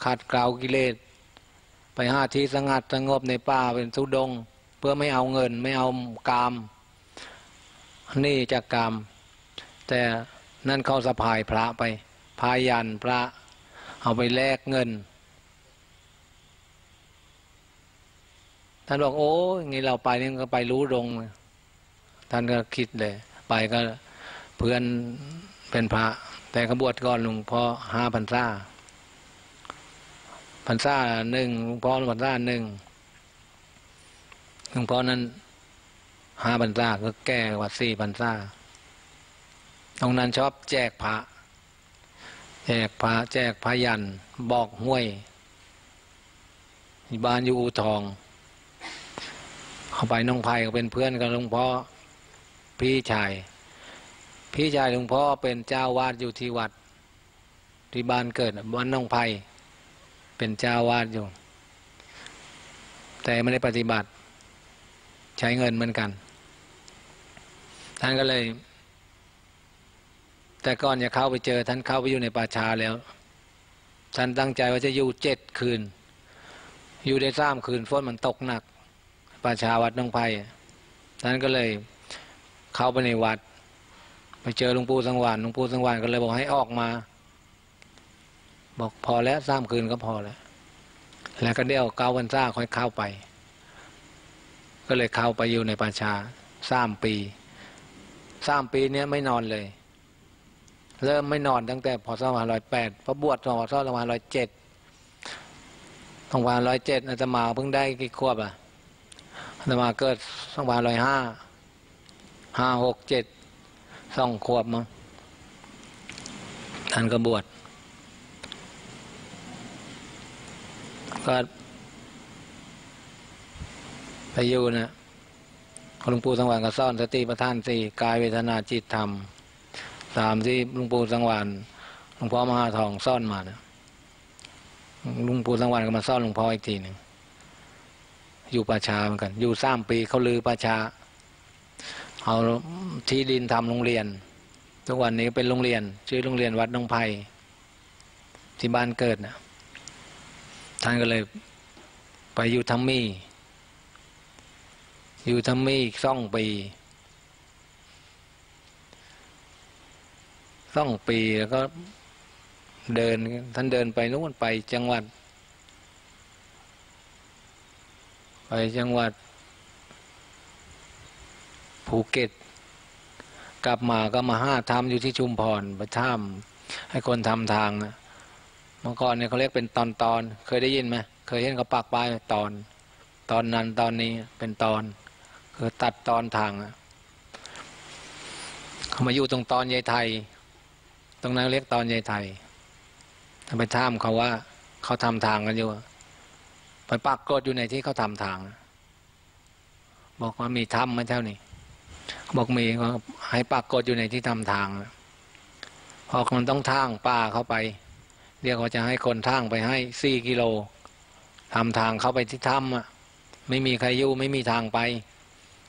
ขัดเกลากิเลสไปหาที่สงัดสงบในป่าเป็นธุดงเพื่อไม่เอาเงินไม่เอากามนี่จากกามแต่นั่นเขาสะพายพระไปพายันพระเอาไปแลกเงินท่านบอกโอ้ยงี้เราไปนี่ก็ไปรู้ลงท่านก็คิดเลยไปก็เพื่อนเป็นพระแต่ขบวชก่อนหลวงพ่อห้าพรรษาพรรษาหนึ่งหลวงพ่อพรรษาหนึ่งหลวงพ่อนั้นห้าพรรษาก็แก้วัดสี่พรรษาตรงนั้นชอบแจกพระแจกพระแจกพระยันบอกห้วยบ้านอยู่อู่ทองเข้าไปน้องไผ่ก็เป็นเพื่อนกับหลวงพ่อพี่ชายพี่ชายหลวงพ่อเป็นเจ้าวาดอยู่ที่วัดที่บ้านเกิดบ้านน้องไผ่เป็นเจ้าวาดอยู่แต่ไม่ได้ปฏิบัติใช้เงินเหมือนกันท่านก็เลยแต่ก่อนจะเข้าไปเจอท่านเข้าไปอยู่ในป่าช้าแล้วท่านตั้งใจว่าจะอยู่เจ็ดคืนอยู่ได้สามคืนฝนมันตกหนักป่าช้าวัดน้องไผ่ท่านก็เลยเข้าไปในวัดไปเจอหลวงปู่สังวรหลวงปู่สังวรก็เลยบอกให้ออกมาบอกพอแล้วสามคืนก็พอแล้วแล้วก็เดี่ยวเก้าวันซ่าค่อยเข้าไปก็เลยเข้าไปอยู่ในป่าช้าสามปีสามปีเนี้ยไม่นอนเลยเริ่มไม่นอนตั้งแต่พ.ศ.สองพันห้าร้อยแปดพระบวชพ.ศ.สองพันห้าร้อยเจ็ดสองพันห้าร้อยเจ็ดอาตมาเพิ่งได้กี่ขวบอ่ะอาตมาเกิดสองพันห้าร้อยห้า ห้า หก เจ็ด สองขวบมั้งท่านก็บวชก็ไปอยู่นะหลวงปู่สังวรก็สอนสติปัฏฐานสี่กายเวทนาจิตธรรมตามที่หลวงปู่สังวรหลวงพ่อมหาทองซ่อนมานะหลวงปู่สังวรก็มาซ่อนหลวงพ่ออีกทีหนึ่งอยู่ป่าช้าเหมือนกันอยู่สามปีเขาลือป่าช้าเอาที่ดินทำโรงเรียนทุกวันนี้เป็นโรงเรียนชื่อโรงเรียนวัดน้องไผ่ที่บ้านเกิดนะท่านก็เลยไปอยู่ทัมมี่อยู่ทัมมี่อีกสองปีสองปีแล้วก็เดินท่านเดินไปนู้นไปจังหวัดไปจังหวัดภูเก็ตกลับมาก็มาห้าทำอยู่ที่ชุมพรไปทำให้คนทำทางนะเมื่อก่อนเนี่ยเขาเรียกเป็นตอนตอนเคยได้ยินไหมเคยเห็นเขาปักป้ายตอนตอนนั้นตอนนี้เป็นตอนคือตัดตอนทางนะเขามาอยู่ตรงตอนยายไทยตรงนั้นเรียกตอนยายไทยทำไปท่ามเขาว่าเขาทำทางกันอยู่ไปปักกดอยู่ในที่เขาทำทางบอกว่ามีถ้ำไหมเท่านี้บอกมีก็ให้ปักกดอยู่ในที่ทำทางพอมันต้องทางป่าเข้าไปเรียกว่าจะให้คนทางไปให้สี่กิโลทำทางเข้าไปที่ถ้ำอ่ะไม่มีใครอยู่ไม่มีทางไป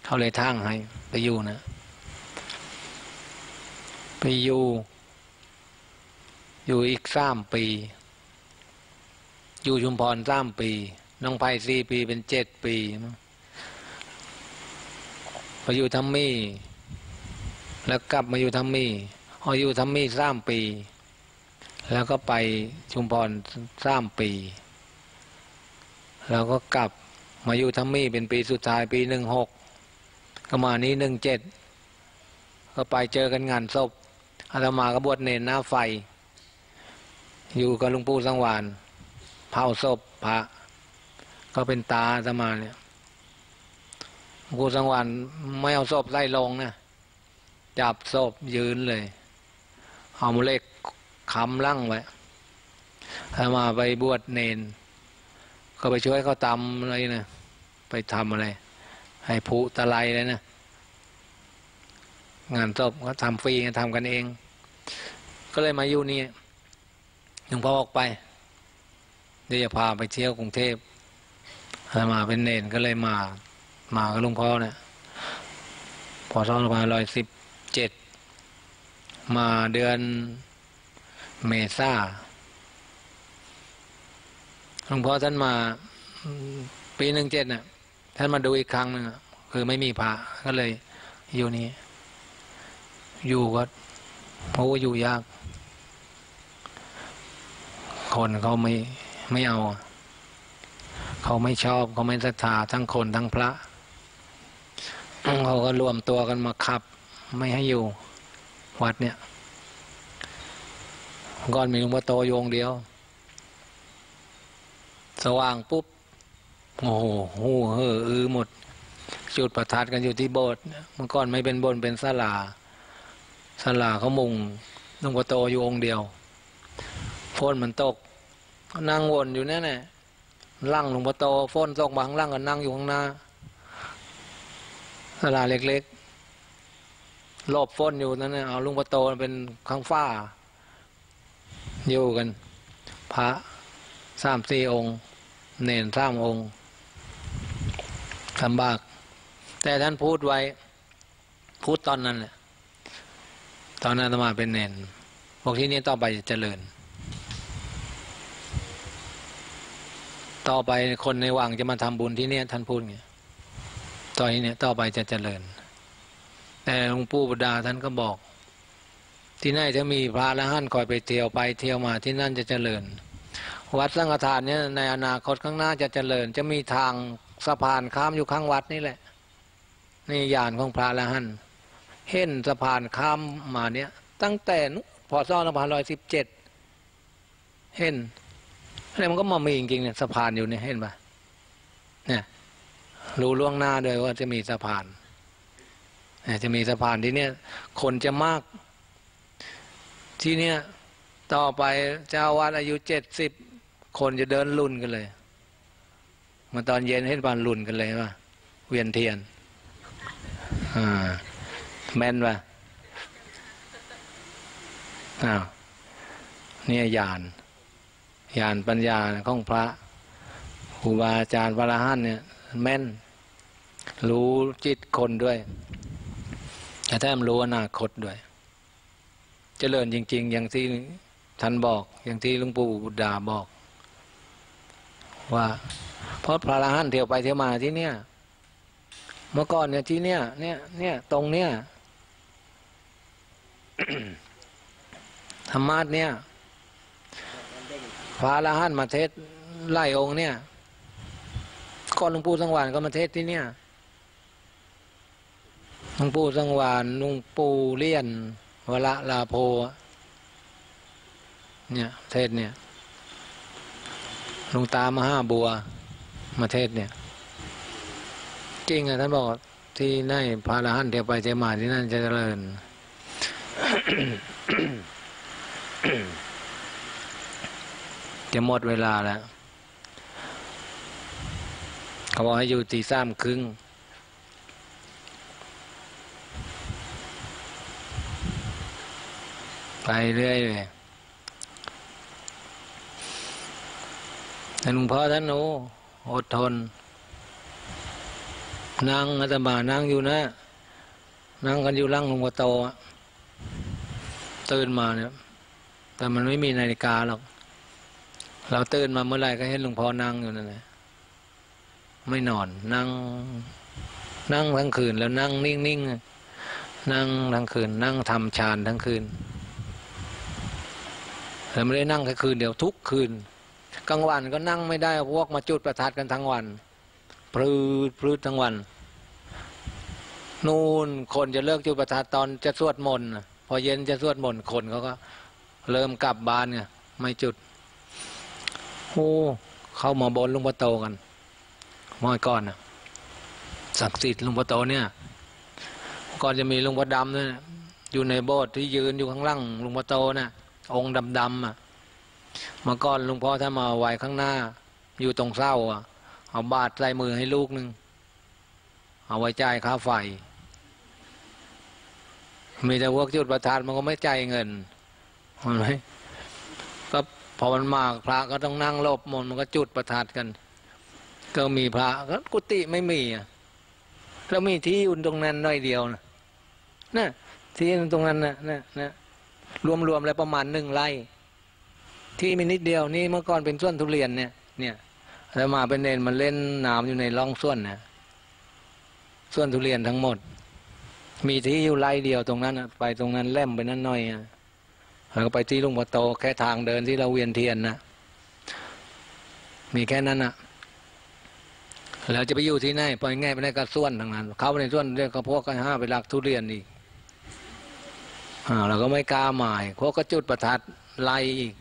เขาเลยทางให้ไปอยู่นะไปอยู่อยู่อีกสามปีอยู่ชุมพรสามปีน้องไผ่สี่ปีเป็นเจ็ดปีไปอยู่ทัมมี่แล้วกลับมาอยู่ทัมมี่พออยู่ทัมมี่สามปีแล้วก็ไปชุมพรสามปีแล้วก็กลับมาอยู่ทัมมี่เป็นปีสุดท้ายปีหนึ่งหกก็มานี้หนึ่งเจ็ดก็ไปเจอกันงานศพอาตมากบวชเนรหน้าไฟอยู่กับหลวงปู่สังวรเผาศพพระก็เป็นตาอาตมาเนี่ยหลวงปู่สังวรไม่เอาศพไล่ลงนะ จับศพยืนเลยเอาเลขคำลั่งไว้ถ้ามาไปบวชเนนก็ไปช่วยเขาตำอะไรนะไปทำอะไรให้ผูตะไลเลยนะงานศพเขาทำฟรีเขาทำกันเองก็เลยมาอยู่นี่หลวงพ่อออกไปเดี๋ยวจะพาไปเที่ยวกรุงเทพอามาเป็นเนนก็เลยมามากับหลวงพ่อเนี่ยพอสองพันร้อยสิบเจ็ดมาเดือนเมษาหลวงพ่อท่านมาปีหนึ่งเจ็ดน่ะท่านมาดูอีกครั้งนึงคือไม่มีพระก็เลยอยู่นี่อยู่ก็โอ้อยู่ยากคนเขาไม่ไม่เอาเขาไม่ชอบเขาไม่ศรัทธาทั้งคนทั้งพระ เขาก็รวมตัวกันมาขับไม่ให้อยู่วัดเนี่ยก่อนมีหลวงพ่อโตโยงเดียวสว่างปุ๊บโอ้โหหูเฮ่ออือหมดจุดประทัดกันอยู่ที่โบสถ์เมื่อก่อนไม่เป็นโบสถ์เป็นศาลาศาลาเขามุงหลวงพ่อโตอยู่องค์เดียวฝนมันตกนั่งวนอยู่นั่นแหละลั่งหลวงพ่อโตฝนตกบางลั่งก็นั่งอยู่ข้างหน้าศาลาเล็กๆหลบฝนอยู่นั่นน่ะเอาหลวงพ่อโตเป็นข้างฝ้าอยู่กันพระสามสี่องค์เนรสามองค์ลำบากแต่ท่านพูดไว้พูดตอนนั้นแหละตอนนั้นอาตมาเป็นเนนบอกที่นี่ต่อไปจะเจริญต่อไปคนในวังจะมาทำบุญที่เนี่ยท่านพูดไงต่อที่เนี่ยต่อไปจะเจริญแต่หลวงปู่บุตรดาท่านก็บอกที่นั่นจะมีพระละหันคอยไปเที่ยวไปเที่ยวมาที่นั่นจะเจริญวัดสังฆทานเนี่ยในอนาคตข้างหน้าจะเจริญจะมีทางสะพานข้ามอยู่ข้างวัดนี่แหละนี่ญาณของพระละหันเห็นสะพานข้ามมาเนี่ยตั้งแต่พ.ศ. สองพันห้าร้อยสิบเจ็ดเห็นอะไรมันก็มามีจริงๆเนี่ยสะพานอยู่เนี่ยเห็นปะเนี่ยรู้ล่วงหน้าโดยว่าจะมีสะพานจะมีสะพานที่เนี่ยคนจะมากที่เนี่ยต่อไปเจ้าวาดอายุเจ็ดสิบคนจะเดินลุ่นกันเลยมาตอนเย็นเห็นบานลุ่นกันเลยว่าเวียนเทียนอ่าแม่นปะอ้าวเนี่ยญาณญาณปัญญาของพระครูบาอาจารย์พระอรหันต์เนี่ยแม่นรู้จิตคนด้วยแต่ถ้ามันรู้อนาคตด้วยเจริญจริงๆอย่างที่ท่านบอกอย่างที่หลวงปู่บุตรดาบอกว่าเพราะพระอรหันต์เที่ยวไปเที่ยวมาที่เนี่ยเมื่อก่อนเนี่ยที่เนี่ยเนี่ยเนี่ยตรงเนี่ย ธรรมะเนี่ยพระอรหันต์มาเทศไล่องค์เนี่ยก่อนหลวงปู่สังวานก็มาเทศที่เนี่ยหลวงปู่สังวานหลวงปู่เลี่ยนวละลาโพเนี่ยเทศเนี่ยหลวงตามหาบัวมาเทศเนี่ยจริงอะท่านบอกที่นั่นพระอรหันต์เที่ยวไปเที่ยวมาที่นั่นจะเจริญ จะหมดเวลาแล้วเขาบอกให้อยู่ตีสามครึ่งไปเรื่อยเลยหลวงพ่อท่านโอ้อดทนนั่งอาตมานั่งอยู่นะนั่งกันอยู่ล่างหลวงพ่อโตตื่นมาเนี่ยแต่มันไม่มีนาฬิกาหรอกเราตื่นมาเมื่อไรก็เห็นหลวงพ่อนั่งอยู่นั่นแหละไม่นอนนั่งนั่งทั้งคืนแล้วนั่งนิ่งๆนั่งทั้งคืนนั่งทำฌานทั้งคืนแต่ไม่ได้นั่งแค่คืนเดียวทุกคืนกลางวันก็นั่งไม่ได้พวกมาจุดประทัดกันทั้งวันพรืดพรืดทั้งวันนู่นคนจะเลิกจุดประทัดตอนจะสวดมนต์พอเย็นจะสวดมนต์คนเขาก็เริ่มกลับบ้านไงไม่จุดโอ้เข้ามาบนหลวงพ่อโตกันมอยก่อนนะศักดิ์สิทธิ์หลวงพ่อโตเนี่ยก่อนจะมีหลวงพ่อดำด้วย อยู่ในโบสถ์ที่ยืนอยู่ข้างล่างหลวงพ่อโตน่ะองค์ดำๆอ่ะมาก่อนหลวงพ่อถ้ามาไว้ข้างหน้าอยู่ตรงเส้าอ่ะเอาบาตรใส่มือให้ลูกหนึ่งเอาไว้จ่ายค่าไฟมีแต่พวกจุดประทัดมันก็ไม่จ่ายเงินเห็นไหมก็พอมันมาพระก็ต้องนั่งหลบมนต์มันก็จุดประทัดกันก็มีพระก็กุฏิไม่มีอ่ะแล้วมีที่อยู่ตรงนั้นน้อยเดียวนะน่ะที่ตรงนั้นนะนะนะรวมๆแล้วประมาณหนึ่งไร่ที่มีนิดเดียวนี่เมื่อก่อนเป็นสวนทุเรียนเนี่ยเนี่ยแล้วมาเป็นเนนมันเล่นน้ำอยู่ในร่องสวนนะสวนทุเรียนทั้งหมดมีที่อยู่ไร่เดียวตรงนั้นนะไปตรงนั้นแล่มไปนั่นน้อยอ่ะแล้วก็ไปที่หลวงพ่อโตแค่ทางเดินที่เราเวียนเทียนนะมีแค่นั้นนะแล้วจะไปอยู่ที่ไหนปล่อยง่ายไปในกระส่วนทางนั้นเขาในส่วนเรื่องกระพวกกันห้าไปลักทุเรียนอีกอ่าเราก็ไม่กล้าหมายพวกก็จุดประทัดไล่อีก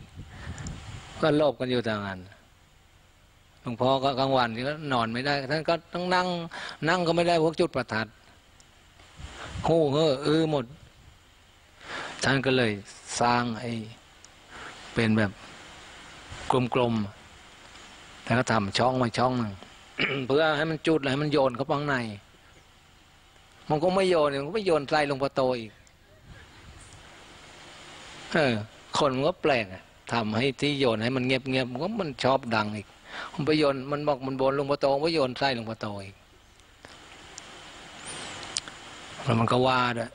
ก็ลบกันอยู่ทางนั้นหลวงพ่อก็กลางวันก็นอนไม่ได้ท่านก็ต้องนั่งนั่งก็ไม่ได้พวกจุดประทัดโห่เฮ้อเออหมดท่านก็เลยสร้างไอ้เป็นแบบกลมๆแล้วก็ทำช่องไว้ช่องหนึ่ง เพื่อให้มันจุดให้มันโยนเข้าข้างในมันก็ไม่โยนมันก็ไม่โยนไกลลงประตูอีกเออคนมันก็แปลกทำให้ที่โยนให้มันเงียบเงียบมันก็มันชอบดังอีกมันไปโยนมันบอกมันโบนลงประตูมันโยนไกลลงประตูอีกแล้วมันก็ว่าด้วย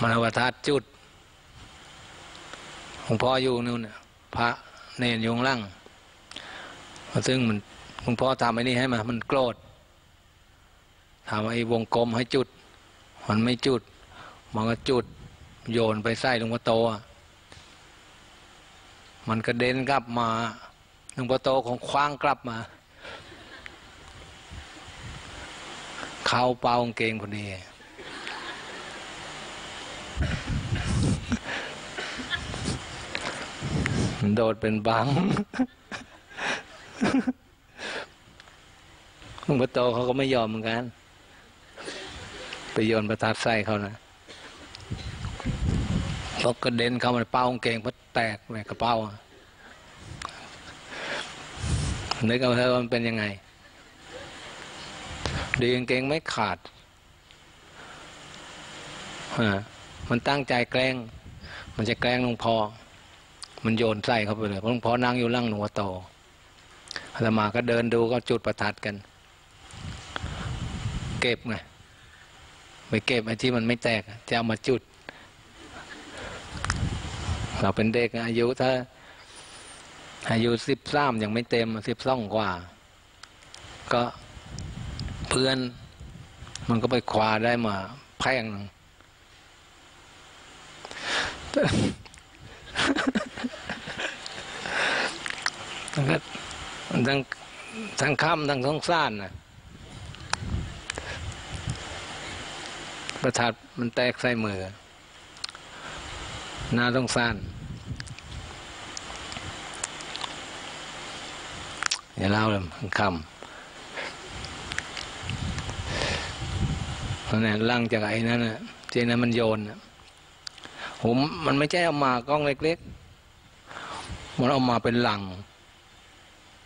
มนวทัศน์จุดหลวงพ่ออยู่นู่นพระเนนยงลั่งซึ่งมันหลวงพ่อทำไอ้นี่ให้มามันโกรธทำไอ้วงกลมให้จุดมันไม่จุดมันก็จุดโยนไปใส่หลวงพ่อโตมันกระเด็นกลับมาหลวงพ่อโตของคว้างกลับมาเขาเป่ากางเกงพอดีโดดเป็นบังหลวงพ่อโตเขาก็ไม่ยอมเหมือนกันไปโยนประทัดใส่เขานะพอกระเด็นเขามันเป่ากางเกงมันแตกเลยกระเป๋านึกเอาเถอะมันเป็นยังไงดีกางเกงไม่ขาดมันตั้งใจแกล้งมันจะแกล้งหลวงพ่อมันโยนไส้เข้าไปเลยหลวงพ่อนั่งอยู่ล่างหนูโตอาตมาก็เดินดูก็จุดประทัดกันเก็บไงไปเก็บไอ้ที่มันไม่แตกจะเอามาจุดเราเป็นเด็กอายุถ้าอายุสิบสามยังไม่เต็มสิบสองกว่าก็เพื่อนมันก็ไปคว้าได้มาแพงหนึ่ง ทั้งทั้งทั้งค่ำทั้งท้องซ่านนะประทัดมันแตกใส่มือหน้าท้องซ่านอย่าเล่าเลยคำนั่นล่างจากไอ้นั่นนะเจนั้นมันโยนนะผมมันไม่ใช่เอามากล้องเล็กๆมันเอามาเป็นหลัง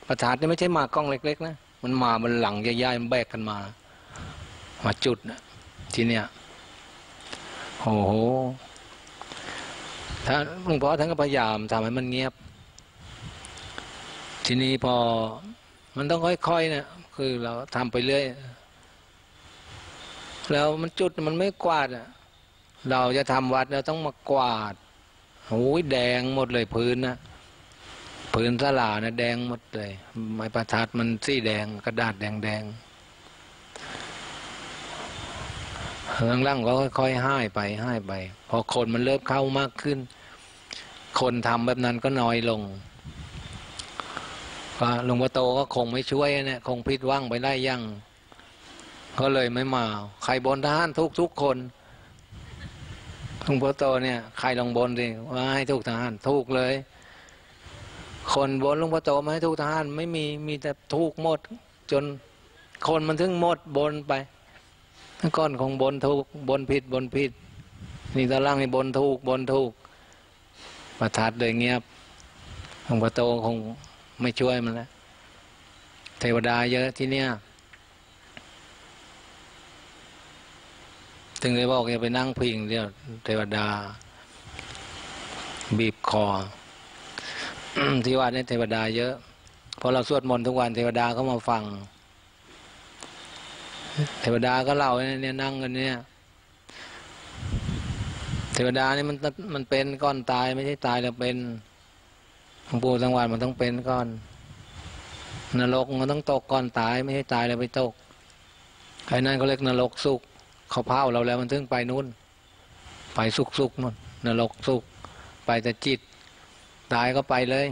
ประทัดนี่ไม่ใช่มากล้องเล็กๆนะมันมาเป็นหลังใหญ่ๆมันแบกกันมามาจุดนะทีเนี้ยโอ้โหท่านหลวงพ่อท่านก็พยายามทำให้มันเงียบทีนี้พอมันต้องค่อยๆนะคือเราทำไปเรื่อยแล้วมันจุดมันไม่กวาดอ่ะเราจะทำวัดเราต้องมากวาดโอ้ยแดงหมดเลยพื้นนะพื้นศาลานะแดงหมดเลยไม้ประทัดมันสีแดงกระดาษแดงแดงข้างล่างก็ค่อยๆหายไปหายไปพอคนมันเริ่มเข้ามากขึ้นคนทำแบบนั้นก็น้อยลงก็หลวงพ่อโตก็คงไม่ช่วยเนี่ยคงพิดว่างไปได้ยั่งเขาเลยไม่มาใครบนทหารทุกทุกคนหลวงพ่อโตเนี่ยใครลงบนดิว่าให้ทุกทหารทุกเลยคนบนหลวงพ่อโตไม่ให้ทุกทหารไม่มีมีแต่ทุกหมด จนคนมันถึงหมดบนไปก้อนของบนถูกบนผิดบนผิดนี่ตะล่างนี่บนถูกบนถูกประทัดเลยเงียบองค์พระโตคงไม่ช่วยมันแล้วเทวดาเยอะที่เนี่ยถึงได้บอกอย่าไปนั่งพิงเดียวเทวดาบีบคอ ที่วัดนี่เทวดาเยอะพอเราสวดมนต์ทุกวันเทวดาเขามาฟังเทวดาก็เล่าเนี่ยนั่งกันเนี่ยเทวดานี่มันมันเป็นก้อนตายไม่ใช่ตายแล้วเป็นหลวงปู่สังวาลมันต้องเป็นก้อนนรกมันต้องตกก้อนตายไม่ใช่ตายแล้วไปตกไอ้นั่นเขาเรียกนรกสุกเขาเผาเราแล้วมันถึงไปนู้นไปสุกสุกนู่นนรกสุกไปแต่จิตตายก็ไปเลย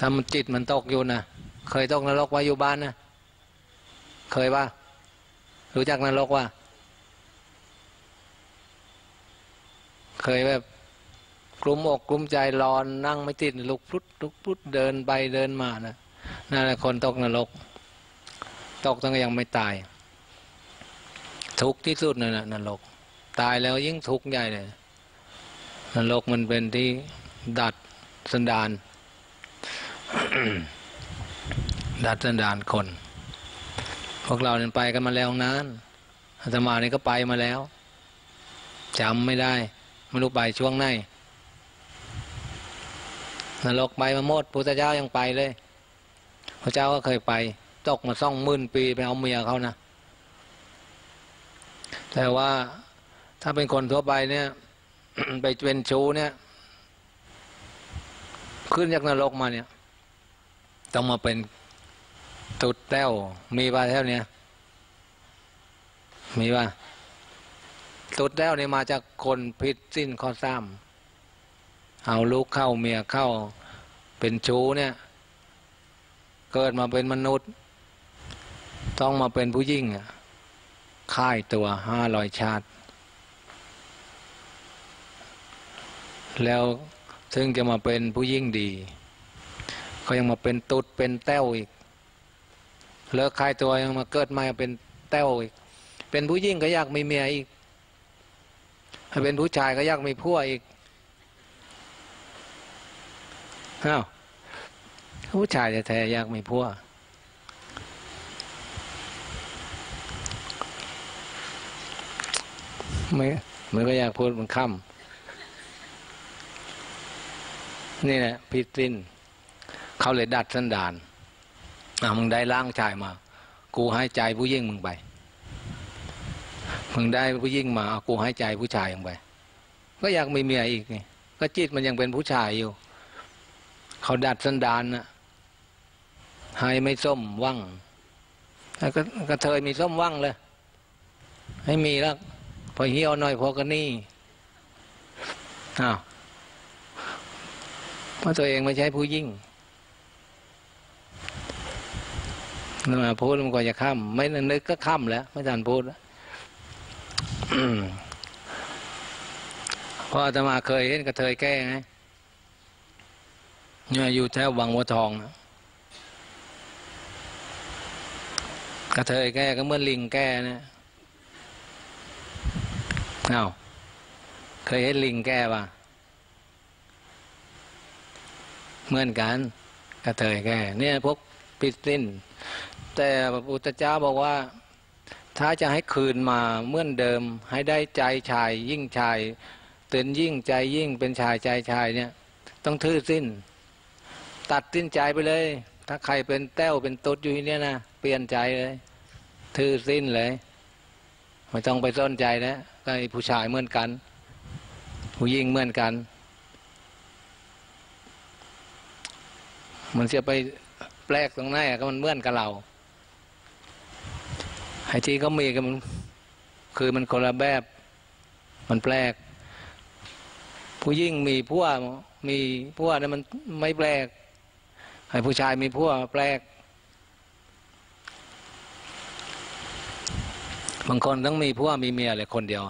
ถ้ามันจิตมันตกอยู่นะเคยตกนรกวาอยู่บ้านนะเคยปะรู้จักนรกวะเคยแบบกลุ้มอกกลุ้มใจรอนนั่งไม่ติดลุกพุดลุกพุดเดินไปเดินมานะนั่นแหละคนตกนรกตกตั้งยังไม่ตายทุกข์ที่สุดนั่นแหละนรกตายแล้วยิ่งทุกข์ใหญ่เลยนรกมันเป็นที่ดัดสันดาน ดัดสันดานคนพวกเราเนี่ยไปกันมาแล้วนานอาตมานี่ก็ไปมาแล้วจำไม่ได้ไม่รู้ไปช่วงไหนนรกไปมาหมดพุทธเจ้ายังไปเลยพระเจ้าก็เคยไปตกมาสองหมื่นปีไปเอาเมียเขานะแต่ว่าถ้าเป็นคนทั่วไปเนี่ย ไปเป็นชู้เนี่ยขึ้นจากนรกมาเนี่ยต้องมาเป็นตุดแต้วมีป่ะแถวเนี้ยมีป่ะตุดแต้วนี่มาจากคนผิดสิ้นข้อซ้ำเอาลูกเข้าเมียเข้าเป็นชู้เนี่ยเกิดมาเป็นมนุษย์ต้องมาเป็นผู้หญิงค่ายตัวห้าร้อยชาติแล้วถึงจะมาเป็นผู้หญิงดีเขายังมาเป็นตุดเป็นแต้วอีกเลิกคายตัวยังมาเกิดมาเป็นแต้วอีกเป็นผู้ยิ่งก็อยากมีเมียอีกถ้าเป็นผู้ชายก็อยากมีผัวอีกอ้าวผู้ชายจะแท้อยากมีผัวไม่ไม่ก็อยากพูดมันค่ำนี่แหละผิดศีลเขาเลยดัดสันดานอ่ะมึงได้ร่างชายมากูให้ใจผู้ยิ่งมึงไปมึงได้ผู้ยิ่งมากูให้ใจผู้ชายมึงไปก็อยากมีเมียอีกนี่ก็จิตมันยังเป็นผู้ชายอยู่เขาดัดสันดานนะให้ไม่ส้มว่างแล้วก็กระเทยมีส้มว่างเลยให้มีแล้วพอเหี้ยวหน่อยพอกันนี่อ้าวเพราะตัวเองไม่ใช่ผู้ยิ่งมาพูดมันก็จะข้ามไม่นึกก็ข้ามแล้วไม่ทันพูด เพราะอาตมาเคยเห็นกระเทยแก้ไงเนี่ยอยู่แถวบางบัวทองนะกระเทยแก้ก็เหมือนลิงแก้นะอ้าวเคยเห็นลิงแก้ป่ะเหมือนกันกระเทยแก้เนี่ยพวกผิดศีลแต่พระพุทธเจ้าบอกว่าถ้าจะให้คืนมาเหมือนเดิมให้ได้ใจชายยิ่งชายเตือนยิ่งใจยิ่งเป็นชายใจชายเนี่ยต้องถือสิ้นตัดสิ้นใจไปเลยถ้าใครเป็นแต้วเป็นตุดอยู่เนี่ยนะเปลี่ยนใจเลยถือสิ้นเลยไม่ต้องไปซ่อนใจนะไอ้ผู้ชายเหมือนกันผู้หญิงเหมือนกันมันจะไปแปลกตรงไหนก็มันเหมือนกับเราไอ้ที่เขามีก็มันคือมันคนละแบบมันแปลกผู้ยิ่งมีพวกมีพวกนั้นมันไม่แปลกไอ้ผู้ชายมีพวกแปลกบางคนต้องมีพวกมีเมียอะไรคนเดียว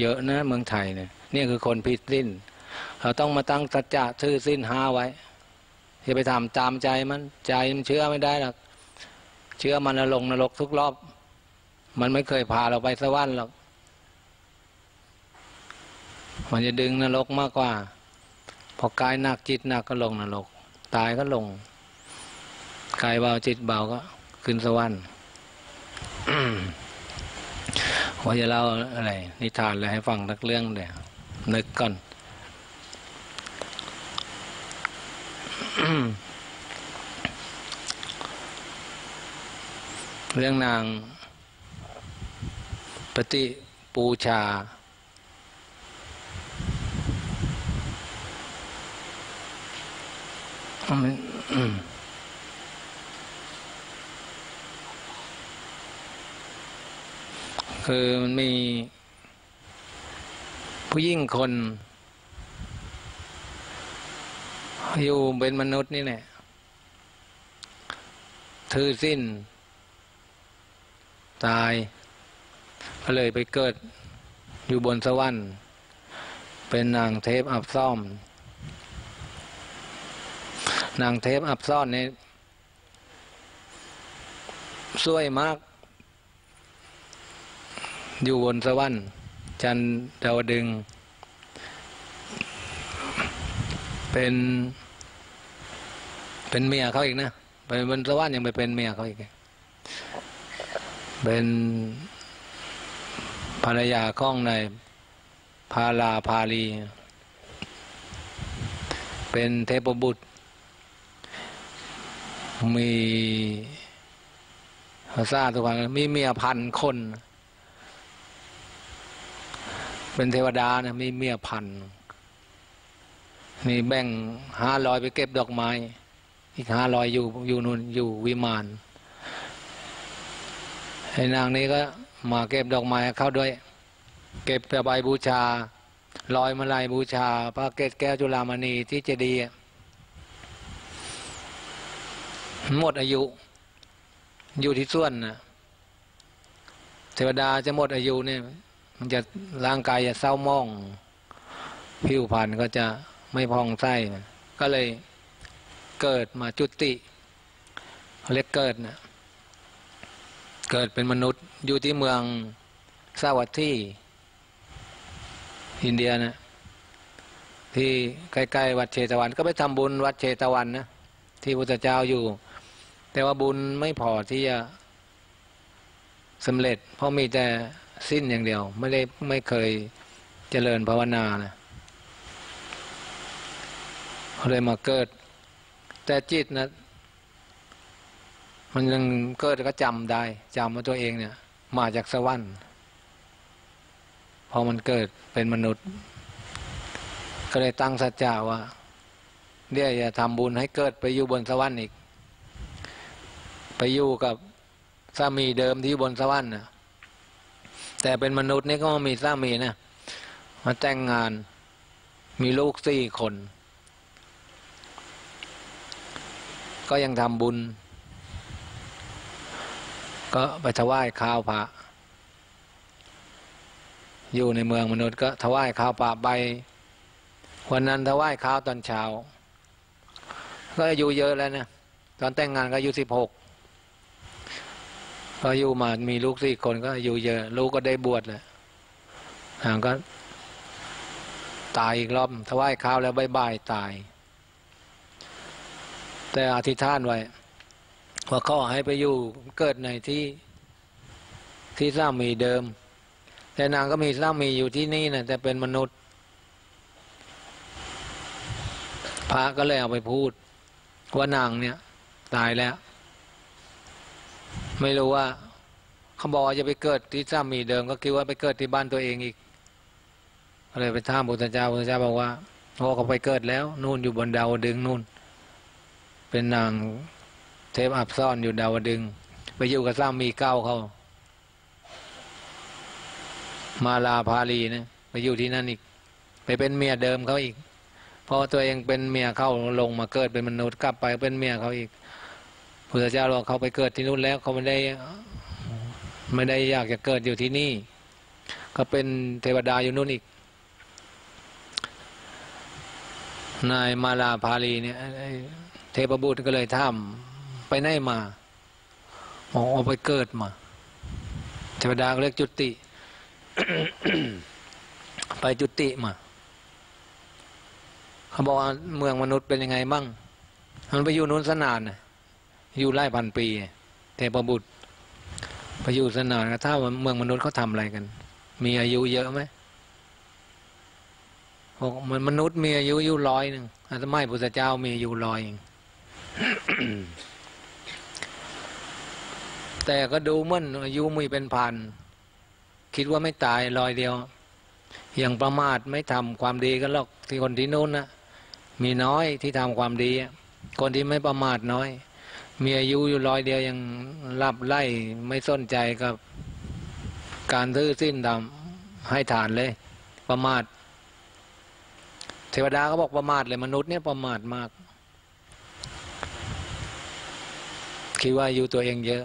เยอะนะเมืองไทยเนี่ยนี่คือคนผิดศีลเราต้องมาตั้งสัจจะถือศีลห้าไว้ อย่าไปทำตามใจมันใจมันเชื่อไม่ได้หรอกเชื่อมันลงนรกทุกรอบมันไม่เคยพาเราไปสวรรค์หรอกมันจะดึงนรกมากกว่าพอกายหนักจิตหนักก็ลงนรกตายก็ลงกายเบาจิตเบาก็ขึ้นสวรรค์ ว่าจะเล่าอะไรนิทานอะไรให้ฟังสักเรื่องเดี๋ยวนึกก่อน เรื่องนางปฏิปูชาคือมันมีผู้หญิงคนอยู่เป็นมนุษย์นี่แหละถือสิ้นตายก็เลยไปเกิดอยู่บนสวรรค์เป็นนางเทพอับซ่อมนางเทพอับซ่อนนี่สวยมากอยู่บนสวรรค์จันดาวดึงเป็นเป็นเมียเขาอีกนะไปบนสวรรค์ยังไปเป็นเมียเขาอีกเป็นภรรยาของนายพาลาพาลีเป็นเทพบุตรมีเขาทราบทุกวันมีเมียพันคนเป็นเทวดานะมีเมียพันนี่แบ่งห้าร้อยไปเก็บดอกไม้อีกห้าร้อยอยู่อยู่นู่นอยู่วิมานไอ้นางนี้ก็มาเก็บดอกไม้เข้าด้วยเก็บใบบูชาลอยมาลายบูชาพระเกศแก้วจุฬามณีที่เจดีย์หมดอายุอยู่ที่ส่วนนะเทวดาจะหมดอายุเนี่ยมันจะร่างกายจะเศร้าหมองผิวพรรณก็จะไม่พองไส้นะก็เลยเกิดมาจุติเรียกเกิดนะเกิดเป็นมนุษย์อยู่ที่เมืองสาวัตถีอินเดียนะที่ใกล้ๆวัดเชตวันก็ไปทำบุญวัดเชตวันนะที่พุทธเจ้าอยู่แต่ว่าบุญไม่พอที่จะสำเร็จเพราะมีแต่สิ้นอย่างเดียวไม่ได้ไม่เคยเจริญภาวนานะเลยมาเกิดแต่จิตนะมันยังเกิดก็จำได้จำว่าตัวเองเนี่ยมาจากสวรรค์พอมันเกิดเป็นมนุษย์ก็เลยตั้งสัจจะว่าเดี๋ยวจะทำบุญให้เกิดไปอยู่บนสวรรค์อีกไปอยู่กับสามีเดิมที่บนสวรรค์นะแต่เป็นมนุษย์นี่ก็มีสามีนะมาแต่งงานมีลูกสี่คนก็ยังทำบุญก็ไปถวายข้าวพระอยู่ในเมืองมนุษย์ก็ถวายข้าวพระไปวันนั้นถวายข้าวตอนเช้าก็อายุเยอะแล้วนะตอนแต่งงานก็อายุสิบหกก็อยู่มามีลูกสี่คนก็อยู่เยอะลูกก็ได้บวชแหละนางก็ตายอีกรอบถวายข้าวแล้วบ่ายๆตายแต่อธิษฐานไว้ว่าขอให้ไปอยู่เกิดในที่ที่สามีเดิมแต่นางก็มีสามีอยู่ที่นี่นะแต่เป็นมนุษย์พระก็เลยเอาไปพูดว่านางเนี่ยตายแล้วไม่รู้ว่าเขาบอกจะไปเกิดที่สามีเดิมก็คิดว่าไปเกิดที่บ้านตัวเองอีกก็เลยไปถามพุทธเจ้าพุทธเจ้าบอกว่าโอ้เขาไปเกิดแล้วนู่นอยู่บนดาวดึงนู่นเป็นนางเทพอับซ่อนอยู่ดาวดึงไปอยู่กับสามีเก่าเขามาลาพาลีนะไปอยู่ที่นั่นอีกไปเป็นเมียเดิมเขาอีกพอตัวเองเป็นเมียเขาลงมาเกิดเป็นมนุษย์กลับไปเป็นเมียเขาอีกพุทธเจ้าเราเขาไปเกิดที่นู่นแล้วเขาไม่ได้ไม่ได้อยากจะเกิดอยู่ที่นี่ก็เป็นเทวดาอยู่นู่นอีกนายมาลาพาลีเนี่ย เทพบุตรก็เลยถามไปไหนมาหมอเอาไปเกิดมาเทวดาเรียกจุติ ไปจุติมาเขาบอกว่าเมืองมนุษย์เป็นยังไงบ้างมันไปอยู่นู้นสนานนะอยู่ไล่พันปีเทพบุตรไปอยู่สนานนะถ้าเมืองมนุษย์เขาทำอะไรกันมีอายุเยอะไหมบอกมันมนุษย์มีอายุอยู่ร้อยหนึ่งอาตมาพุทธเจ้ามีอายุร้อยเอง แต่ก็ดูเหมือนอายุมีเป็นพันคิดว่าไม่ตายลอยเดียวอย่างประมาทไม่ทำความดีกันหรอกที่คนที่นู้นนะมีน้อยที่ทำความดีคนที่ไม่ประมาทน้อยมีอายุอยู่ลอยเดียวยังรับไล่ไม่สนใจกับการซื้อสิ้นดำให้ฐานเลยประมาทเทวดาเขาบอกประมาทเลยมนุษย์เนี่ยประมาทมากคิดว่าอายุตัวเองเยอะ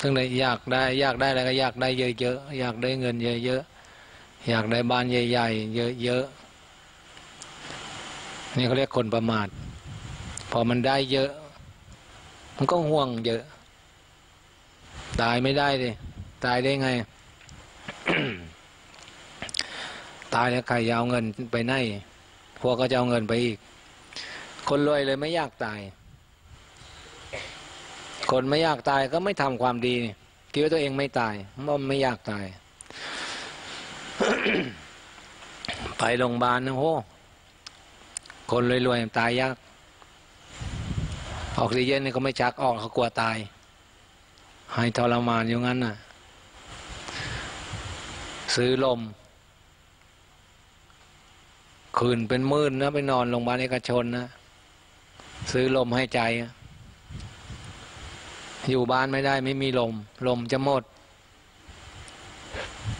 ทั้งเลยอยากได้อยากได้อะไรก็อยากได้เยอะๆอยากได้เงินเยอะๆอยากได้บ้านใหญ่ๆเยอะๆนี่เขาเรียกคนประมาทพอมันได้เยอะมันก็ห่วงเยอะตายไม่ได้เลยตายได้ไง ตายแล้วใครจะเอาเงินไปไหนพวกก็จะเอาเงินไปอีกคนรวยเลยไม่อยากตายคนไม่อยากตายก็ไม่ทำความดีคิดว่าตัวเองไม่ตายมันไม่อยากตาย ไปโรงพยาบาลนะโหคนรวยๆตายยากออกซิเจนนี่เขาไม่ชักออกเขากลัวตายให้ทรมานอยู่งั้นน่ะซื้อลมคืนเป็นหมื่นนะไปนอนโรงพยาบาลเอกชนนะซื้อลมให้ใจอยู่บ้านไม่ได้ไม่มีลมลมจะหมด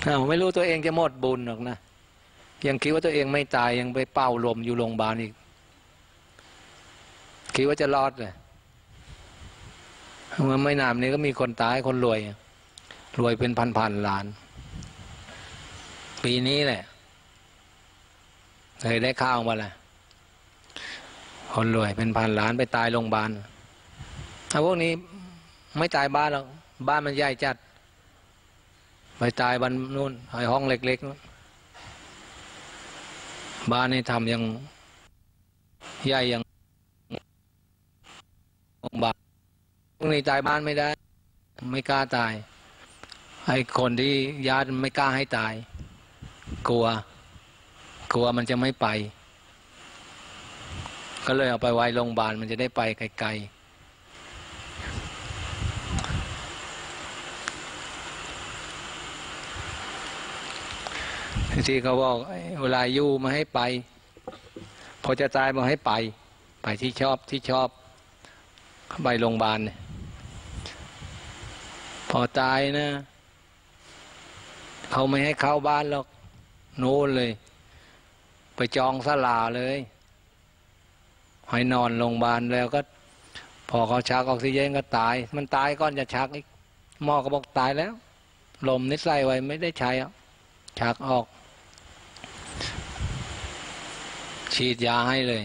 เอาไม่รู้ตัวเองจะหมดบุญหรอกนะยังคิดว่าตัวเองไม่ตายยังไปเป่าลมอยู่โรงพยาบาลอีกคิดว่าจะรอดเลยเมื่อไม่นานนี้ก็มีคนตายคนรวยรวยเป็นพันๆล้านปีนี้แหละเคยได้ข้าวมาละคนรวยเป็นพันล้านไปตายโรงพยาบาลเอาพวกนี้ไม่ตายบ้านหรอกบ้านมันใหญ่จัดไปตายบ้านนู้นไอ้ห้องเล็กๆนู้นบ้านนี่ทำยังใหญ่ยังบ้านพวกนี้ตายบ้านไม่ได้ไม่กล้าตายไอ้คนที่ญาติไม่กล้าให้ตายกลัวกลัวมันจะไม่ไปก็เลยเอาไปไว้โรงพยาบาลมันจะได้ไปไกลๆที่เขาบอกเวลาอยู่มาให้ไปพอจะตายมาให้ไปไปที่ชอบที่ชอบไปโรงพยาบาลพอตายนะเขาไม่ให้เข้าบ้านหรอกโน่นเลยไปจองศาลาเลยให้นอนโรงพยาบาลแล้วก็พอเขาชักออกซิเจนก็ตายมันตายก่อนจะชักอีกหมอก็บอกตายแล้วลมนิดไส้ไว้ไม่ได้ใช้ชักออกฉีดยาให้เลย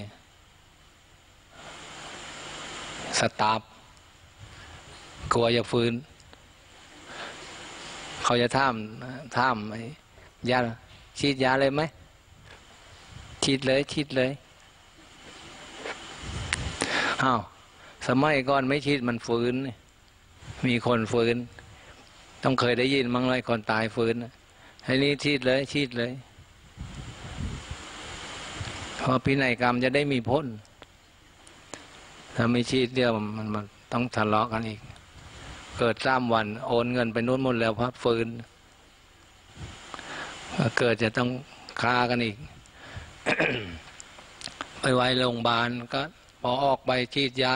สตาฟกลัวจะฟื้นเขาจะท่ามท่ามไอ้ยาฉีดยาเลยไหมฉีดเลยฉีดเลยอ้าวสมัยก่อนไม่ฉีดมันฟื้นมีคนฟื้นต้องเคยได้ยินมั้งเลยคนตายฟื้นให้นี่ฉีดเลยฉีดเลยพอพินัยกรรมจะได้มีพ้นถ้าไม่ฉีดเดียวมันมันต้องทะเลาะกันอีกเกิดสามวันโอนเงินไปนู้นหมดแล้วพักฟื้นเกิดจะต้องฆ่ากันอีก ไปไว้โรงพยาบาลก็พอออกไปฉีดยา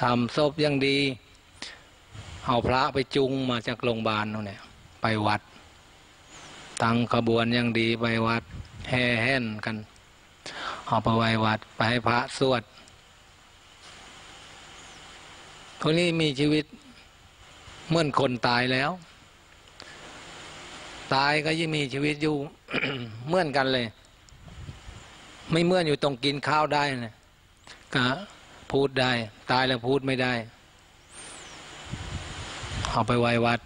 ทำศพยังดีเอาพระไปจุงมาจากโรงพยาบาลนู่นเนี่ยไปวัดตั้งขบวนยังดีไปวัดแห่แห่นกันเอาไปไว้วัดไปให้พระสวดพวกนี้มีชีวิตเหมือนคนตายแล้วตายก็ยังมีชีวิตอยู่ เหมือนกันเลยไม่เหมือนอยู่ตรงกินข้าวได้นะ ก็พูดได้ตายแล้วพูดไม่ได้เอาไปไว้วัด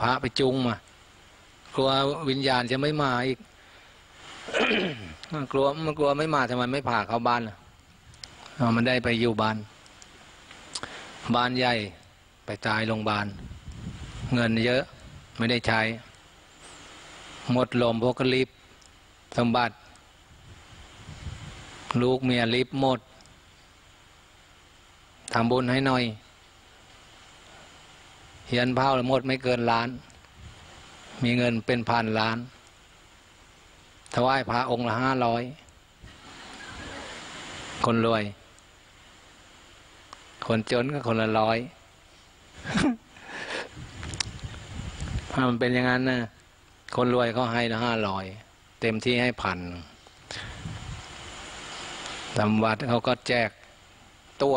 พระไปจุงมากลัววิญญาณจะไม่มาอีก กลัวมันกลัวไม่มาทำไมไม่ผ่าเข้าบ้านมันได้ไปอยู่บ้านบ้านใหญ่ไปตายโรงพยาบาลเงินเยอะไม่ได้ใช้หมดลมพวกลิบสมบัติลูกเมียลิบหมดทำบุญให้หน่อยเฮียนเผาหมดไม่เกินล้านมีเงินเป็นพันล้านถวายพระองค์ละห้าร้อยคนรวยคนจนก็คนละร้อยถ้ามันเป็นอย่างนั้นนะคนรวยเขาให้ละห้าร้อยเต็มที่ให้พันตำวัดเขาก็แจกตัว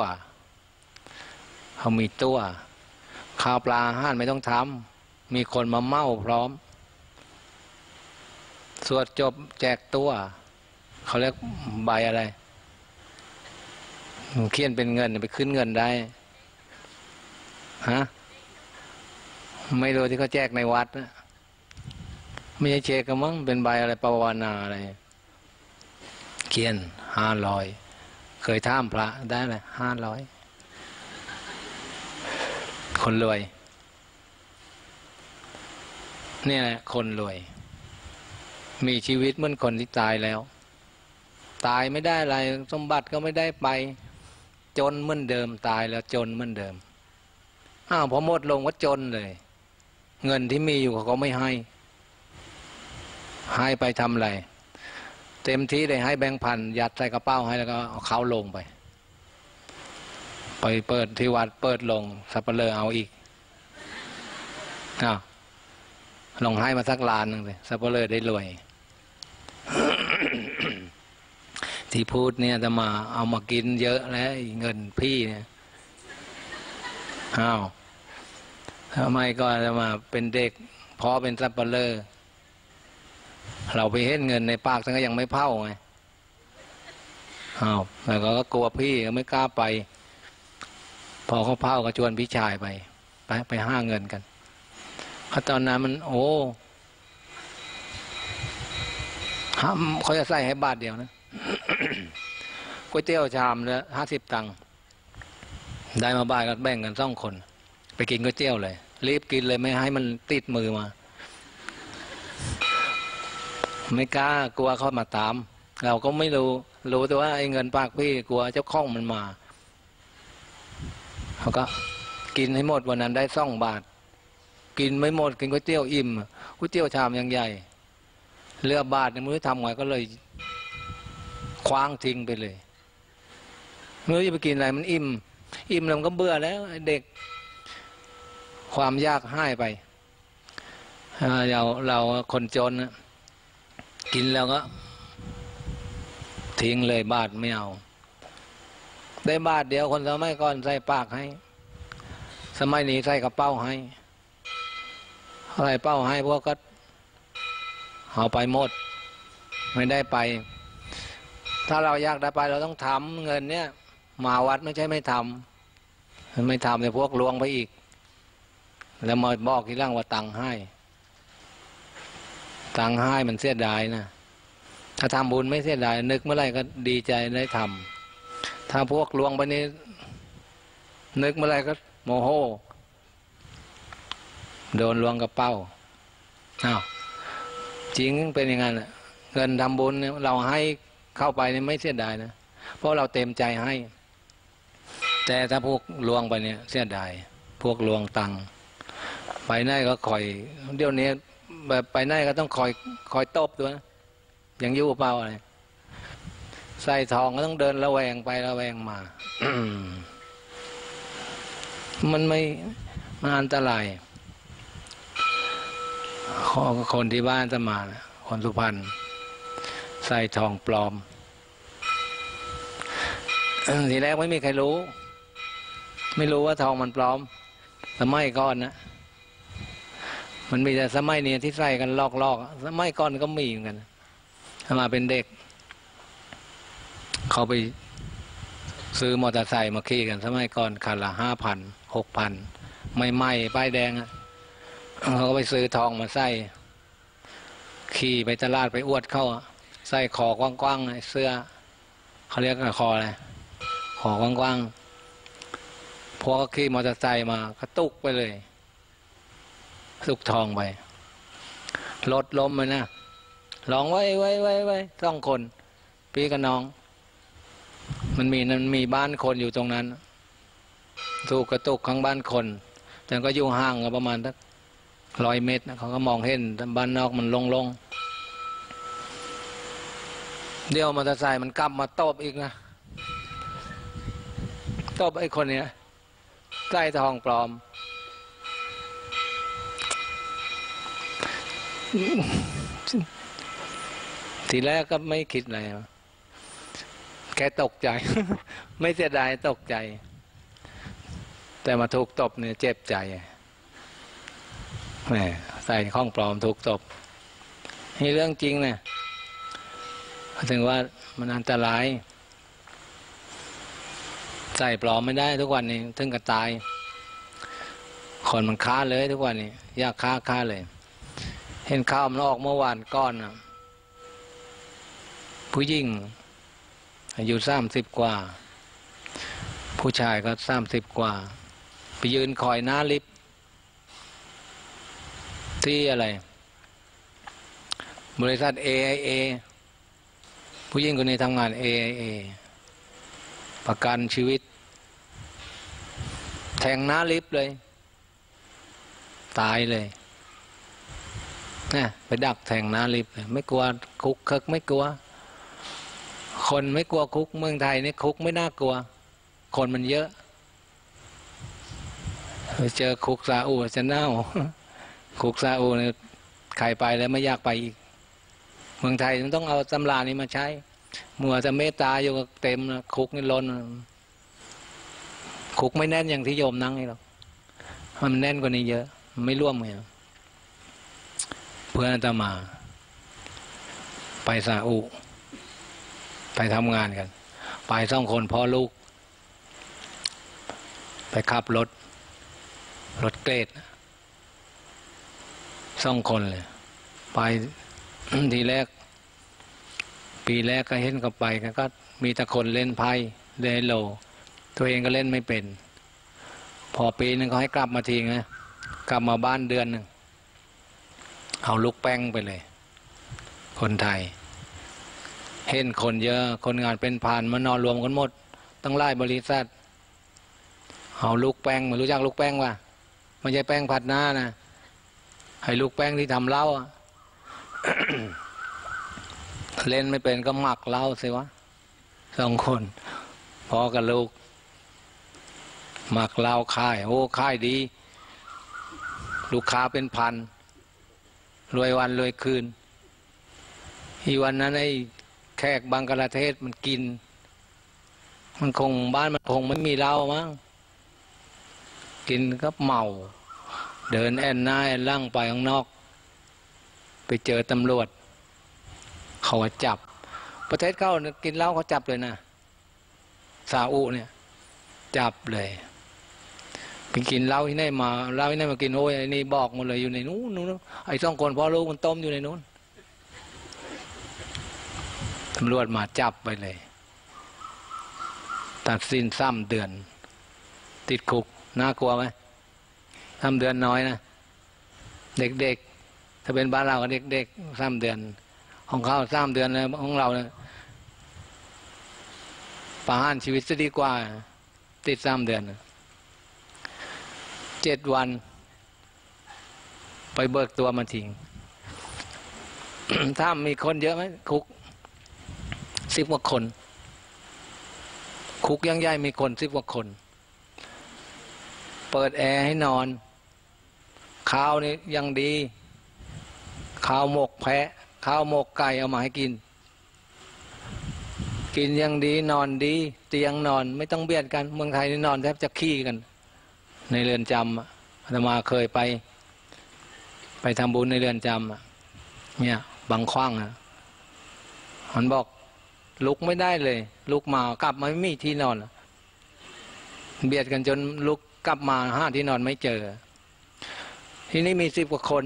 เขามีตัวข้าวปลาอาหารไม่ต้องทำมีคนมาเมาพร้อมสวดจบแจกตัวเขาเรียกใบอะไรเขียนเป็นเงินไปขึ้นเงินได้ฮะไม่รู้ที่เขาแจกในวัดนะไม่ใช่เช็คกันมั้งเป็นใบอะไรปวารณาอะไรเขียนห้าร้อยเคยท่ามพระได้ไหมห้าร้อยคนรวยนี่แหละคนรวยมีชีวิตเหมือนคนที่ตายแล้วตายไม่ได้อะไรสมบัติก็ไม่ได้ไปจนเหมือนเดิมตายแล้วจนเหมือนเดิมอ้าวพอหมดลงก็จนเลยเงินที่มีอยู่เขาก็ไม่ให้ให้ไปทำอะไรเต็มที่เลยให้แบงค์พันยัดใส่กระเป๋าให้แล้วก็เอาเขาลงไปไปเปิดที่วัดเปิดลงสับเปลือเอาอีกอ้าวลงให้มาสักล้านหนึ่งเลยสับเปลือได้รวย ที่พูดเนี่ยจะมาเอามากินเยอะแล้วเงินพี่เนี่ยอ้าวทำไมก็จะมาเป็นเด็กพอเป็นสับเปลือเราไปเห็นเงินในปากแต่ก็ยังไม่เผาไงอ้าวแต่ก็กลัวพี่ก็ไม่กล้าไปพอเขาเผาก็ชวนพี่ชายไปไปไปห้าเงินกันเพราะตอนนั้นมันโอ้ห้ามเขาจะใส่ให้บาทเดียวนะ ก๋วยเตี๋ยวชามละห้าสิบตังค์ได้มาบาทก็แบ่งกันสองคนไปกินก๋วยเตี๋ยวเลยรีบกินเลยไม่ให้มันติดมือมาไม่กล้ากลัวเขามาตามเราก็ไม่รู้รู้แต่ว่าไอ้เงินปากพี่กลัวเจ้าข้องมันมาเขาก็กินให้หมดวันนั้นได้สองบาทกินไม่หมดกินก๋วยเตี๋ยวอิ่มก๋วยเตี๋ยวชามยังใหญ่เรือบาทในมือทำไงก็เลยคว้างทิ้งไปเลยไม่รู้จะไปกินอะไรมันอิ่มอิ่มแล้วมันก็เบื่อแล้วเด็กความยากให้ไปเราเราคนจนกินแล้วก็ทิ้งเลยบาทไม่เอาได้บาทเดียวคนสมัยก่อนใส่ปากให้สมัยนี้ใส่กระเป๋าให้อะไรเป้าให้พวกก็เอาไปหมดไม่ได้ไปถ้าเราอยากได้ไปเราต้องทำเงินเนี่ยมาวัดไม่ใช่ไม่ทำไม่ทำแต่พวกลวงไปอีกแล้วมาบอกที่ร่างว่าตังค์ให้ตังค์ให้มันเสียดายนะถ้าทำบุญไม่เสียดายนึกเมื่อไรก็ดีใจได้ทำถ้าพวกลวงไปนี้นึกเมื่อไรก็โมโหโดนลวงกระเป๋าอ้าวจริงเป็นอย่างนั้นเงินทำบุญเราให้เข้าไปนี่ไม่เสียดายนะเพราะเราเต็มใจให้แต่ถ้าพวกลวงไปเนี่ยเสียดายพวกลวงตังไปไหนก็คอยเดี๋ยวนี้แบบไปไหนก็ต้องคอยคอยตบด้วยนะอย่างยุ่งเปล่าอะไรใส่ทองก็ต้องเดินระแวงไประแวงมา มันไม่มันอันตรายคนที่บ้านจะมาคนสุพรรณใส่ทองปลอมทีแรกไม่มีใครรู้ไม่รู้ว่าทองมันปลอมสมัยก่อนนะมันมีแต่สมัยนี้ที่ใส่กันลอกๆสมัยก่อนก็มีเหมือนกันมาเป็นเด็กเขาไป ซื้อมอเตอร์ไซค์มาขี่กันสมัยก่อนคันละห้าพันหกพันไม่ไหม้ป้ายแดงเขาก็ไปซื้อทองมาใส่ขี่ไปตลาดไปอวดเข้าใส่คอกว้างๆเสื้อเขาเรียกคออะไรคอกว้างๆพอขี่มอเตอร์ไซค์มากระตุกไปเลยสุกทองไปรถล้มเลยนะร้องไว้ไว้ไว้ไว้ต้องคนพี่กับน้องมันมีมันมีบ้านคนอยู่ตรงนั้นถูกกระตุกข้างบ้านคนแต่ก็อยู่ห่างกันประมาณสักร้อยเมตรเขาก็มองเห็นบ้านนอกมันลงลงเดี๋ยวมอเตอร์ไซค์มันกลับมาตบอีกนะตบไอ้คนเนี้ยใส่ทองปลอมทีแรกก็ไม่คิดอะไรแค่ตกใจ ไม่เสียดายตกใจแต่มาถูกตบเนี่ยเจ็บใจแหมใส่ข้องปลอมถูกตบนี่เรื่องจริงนะถึงว่ามันอันตรายใส่ปลอมไม่ได้ทุกวันนี้ถึงกับตายคนมันค้าเลยทุกวันนี้ยากค้าค้าเลยเห็นข้าวมันออกเมื่อวานก้อนนะผู้หญิงอายุสามสิบกว่าผู้ชายก็สามสิบกว่าไปยืนคอยหน้าลิฟต์ที่อะไรบริษัท เอ ไอ เอ ผู้หญิงคนนี้ทำงาน เอ ไอ เอ ประกันชีวิตแทงหน้าลิฟต์เลยตายเลยนะไปดักแทงหน้าลิฟต์เลยไม่กลัวคุกคึกไม่กลัวคนไม่กลัวคุกเมืองไทยนี่คุกไม่น่ากลัวคนมันเยอะไปเจอคุกซาอูจะเน่าคุกซาอูเนี่ยใครไปแล้วไม่อยากไปอีกเมืองไทยมันต้องเอาตำรานี้มาใช้มัวจะเมตตาอยู่กับเต็มคุกนี่ล้นคุกไม่แน่นอย่างที่โยมนั่งนี่หรอกมันแน่นกว่านี้เยอะไม่ร่วมไงเพื่อนอาตมาไปซาอูไปทำงานกันไปสองคนพ่อลูกไปขับรถรถเกรดสองคนเลยไปทีแรกปีแรกก็เห็นกับไปก็มีแต่คนเล่นไพ่เล่นโลตัวเองก็เล่นไม่เป็นพอปีนึงก็ให้กลับมาทีนะกลับมาบ้านเดือนหนึ่งเอาลูกแป้งไปเลยคนไทยเห็นคนเยอะคนงานเป็นพันมานอนรวมกันหมดตั้งหลายบริษัทเอาลูกแป้งมารู้จักลูกแป้งป่ะไม่ใช่แป้งผัดหน้านะให้ลูกแป้งที่ทำเหล้า เล่นไม่เป็นก็หมักเหล้าสิวะสองคนพ่อกับลูกหมักเหล้าค่ายโอ้ค่ายดีลูกค้าเป็นพันรวยวันรวยคืนอีวันนั้นไอ้แขกบังกลาเทศมันกินมันคงบ้านมันคงไม่มีเหล้ามั้งกินก็เมาเดินแอนหน้าแอนล่างไปข้างนอกไปเจอตำรวจเขาจับประเทศเขากินเหล้าเขาจับเลยนะซาอุเนี่ยจับเลยไปกินเหล้าที่ไหนมาเหล้าที่ไหนมากินโอ้ยไอ้นี่บอกหมดเลยอยู่ในนู้นนู้นไอ้สองคนพ่อลูกมันต้มอยู่ในนู้นตำรวจมาจับไปเลยตัดสินซ้ำเดือนติดคุกน่ากลัวไหมซ้ำเดือนน้อยนะเด็กๆถ้าเป็นบ้านเราเด็กๆซ้ำเดือนของเขาซ้ำเดือนนะของเราเนี่ยประหารชีวิตจะดีกว่าติดซ้ำเดือนเจ็ดวันไปเบิกตัวมาทิ้ง ถ้ามีคนเยอะไหมคุกสิบกว่าคนคุกยังใหญ่มีคนสิบกว่าคนเปิดแอร์ให้นอนข้าวนี่ยังดีข้าวหมกแพะข้าวหมกไก่เอามาให้กินกินยังดีนอนดีเตียงนอนไม่ต้องเบียดกันเมืองไทยนี่นอนแทบจะขี้กันในเรือนจำอาตมาเคยไปไปทำบุญในเรือนจำเนี่ยบางขว้างนะมันบอกลุกไม่ได้เลยลุกมากลับมาไม่มีที่นอน เบียดกันจนลุกกลับมาห้าที่นอนไม่เจอที่นี่มีสิบกว่าคน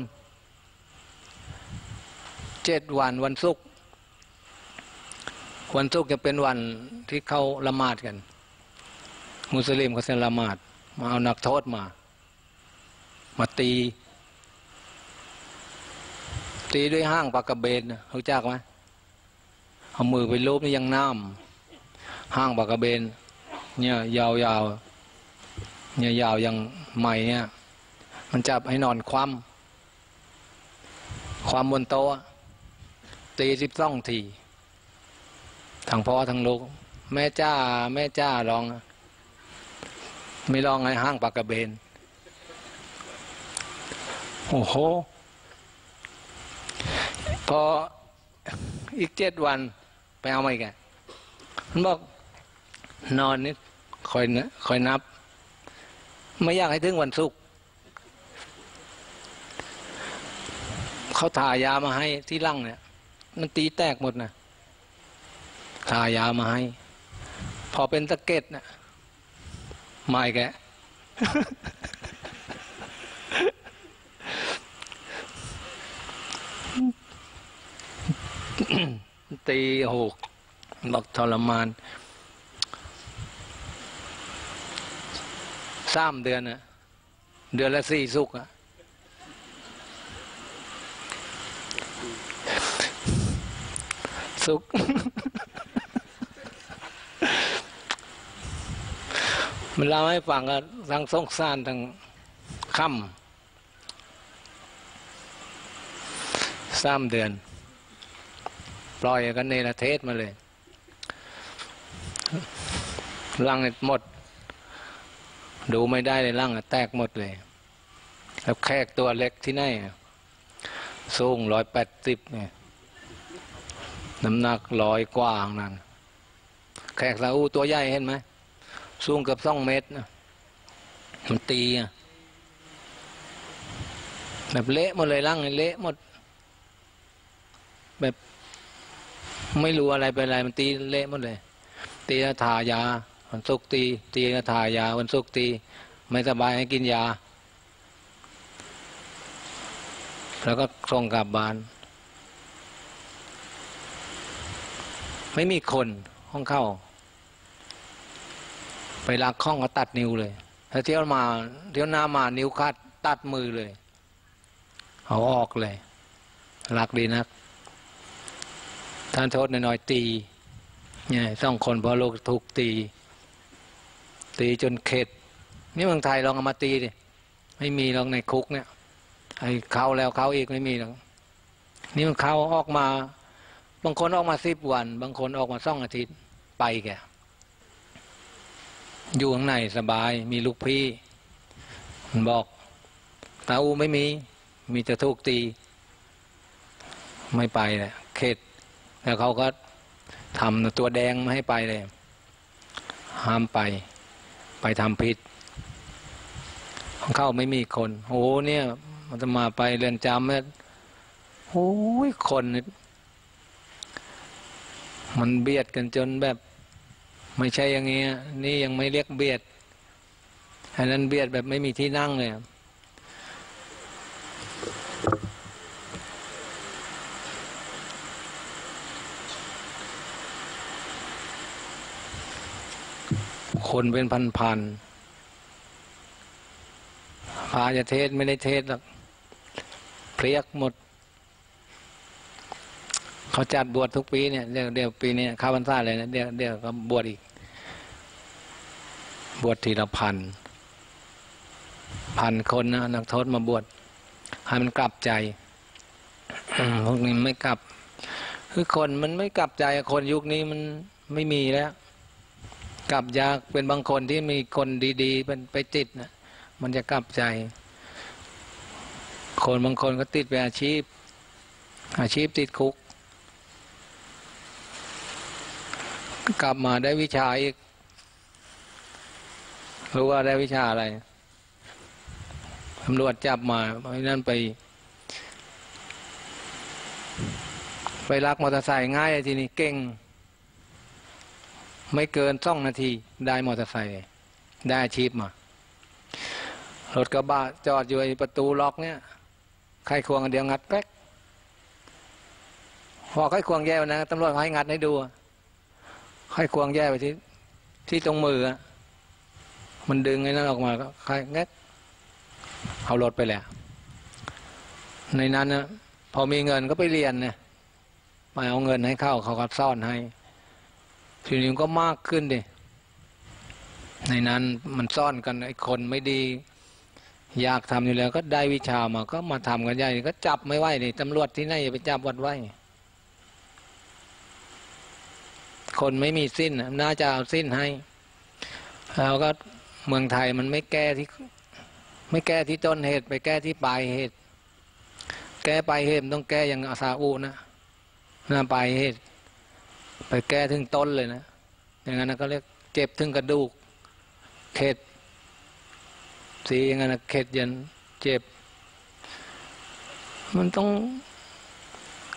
เจ็ดวันวันศุกร์วันศุกร์จะเป็นวันที่เขาละหมาดกันมุสลิมเขาจะละหมาดมาเอานักโทษมามาตีตีด้วยห้างปากกระเบนรู้จักไหมเอามือไปลูบนี่ยังน้ำห้างปากกระเบนเนี่ยยาวๆเนี่ยยาวยังใหม่เนี่ยมันจับให้นอนคว่ำความบนโต๊ะตีสิบสองทีทั้งพ่อทั้งลูกแม่จ้าแม่จ้าลองไม่ลองไอ้ห้างปากกระเบนโอ้โหพออีกเจ็ดวันไปเอามาอีกมันบอกนอนนิดคอยนะคอยนับไม่อยากให้ถึงวันศุกร์เขาทายามาให้ที่ร่างเนี่ยมันตีแตกหมดนะทายามาให้พอเป็นสะเก็ดนะมาอีกแก ตีโหกบอกทรมานสามเดือนอะเดือนละสี่สุกอะสุก มันเล่าให้ฟังก็ทั้งสงสารทั้งค่ำสามเดือนปล่อยกันในประเทศมาเลยร่างหมดดูไม่ได้เลยร่างแตกหมดเลยแล้วแขกตัวเล็กที่ไหนสูงร้อยแปดสิบเนี่ยน้ำหนักร้อยกว่านั่นแขกซาอูตัวใหญ่เห็นไหมสูงเกือบสองเมตรมันตีแบบเละหมดเลยร่างเละหมดแบบไม่รู้อะไรเป็นอะไรมันตีเละหมดเลยตีแล้วทายาวันศุกร์ตีตีแล้วทายาวันศุกร์ตีไม่สบายให้กินยาแล้วก็ส่งกลับบ้านไม่มีคนห้องเข้าไปลักข้องก็ตัดนิ้วเลยถ้าเที่ยวมาเที่ยวหน้ามานิ้วขาดตัดมือเลยเอาออกเลยลักดีนักท่านโทษน้อยๆตีเนี่ยสองคนพอโลกถูกตีตีจนเข็ดนี่เมืองไทยลองเอามาตีดิไม่มีลองในคุกเนี่ยไอ้เขาแล้วเขาอีกไม่มีหรอกนี่มันเขาออกมาบางคนออกมาสิบวันบางคนออกมาสองอาทิตย์ไปแกอยู่ข้างในสบายมีลูกพี่มันบอกตาอูไม่มีมีแต่ถูกตีไม่ไปแหละเข็ดแล้วเขาก็ทำตัวแดงไม่ให้ไปเลยห้ามไปไปทำผิดของเขาไม่มีคนโอ้เนี่ยมันจะมาไปเรือนจำเนี่ยโอ้ยคนมันเบียดกันจนแบบไม่ใช่อย่างเงี้ยนี่ยังไม่เรียกเบียดอันนั้นเบียดแบบไม่มีที่นั่งเลยคนเป็นพันๆพาจะเทศไม่ได้เทศหรอกเพลียกหมดเขาจัดบวชทุกปีเนี่ยเดี๋ยวเดี๋ยวปีนี้ข้าวพรรษาเลยนะเดี๋ยวเดี๋ยวก็บวชอีกบวชทีละพันพันคนนะนักโทษมาบวชให้มันกลับใจพวกนี้ไม่กลับคือคนมันไม่กลับใจคนยุคนี้มันไม่มีแล้วกลับยากเป็นบางคนที่มีคนดีๆเป็นไปติดนะมันจะกลับใจคนบางคนก็ติดไปอาชีพอาชีพติดคุกกลับมาได้วิชาอีกรู้ว่าได้วิชาอะไรตำรวจจับมาเพราะนั้นไปไปลักมอเตอร์ไซค์ง่ายเลยทีนี้เก่งไม่เกินสองนาทีได้มอเตอร์ไซค์ ได้อาชีพมารถกระบะจอดอยู่ประตูล็อกเนี่ยไขควงเดียวงัดแป๊กพอไขควงแย่นะตำรวจให้งัดให้ดูไขควงแย่ไปที่ที่ตรงมือมันดึงไอ้นั่นออกมาก็ไขงัดเอารถไปแหละในนั้นนะพอมีเงินก็ไปเรียนเนี่ยไปเอาเงินให้เข้าเขาก็ซ่อนให้ทีนี้ก็มากขึ้นดิในนั้นมันซ่อนกันไอ้คนไม่ดีอยากทำอยู่แล้วก็ได้วิชามาก็มาทำกันใหญ่ก็จับไม่ไหวนี่ตำรวจที่ไหนอย่าไปจับวัดไว้คนไม่มีสิ้นน่าจะเอาสิ้นให้แล้วก็เมืองไทยมันไม่แก้ที่ไม่แก้ที่ต้นเหตุไปแก้ที่ปลายเหตุแก้ปลายเหตุต้องแก้อย่างอาซาอุนะน่าปลายเหตุไปแก้ถึงต้นเลยนะอย่างนั้นก็เรียกเจ็บถึงกระดูกเข็ดสีอย่างนั้นเข็ดยันเจ็บมันต้อง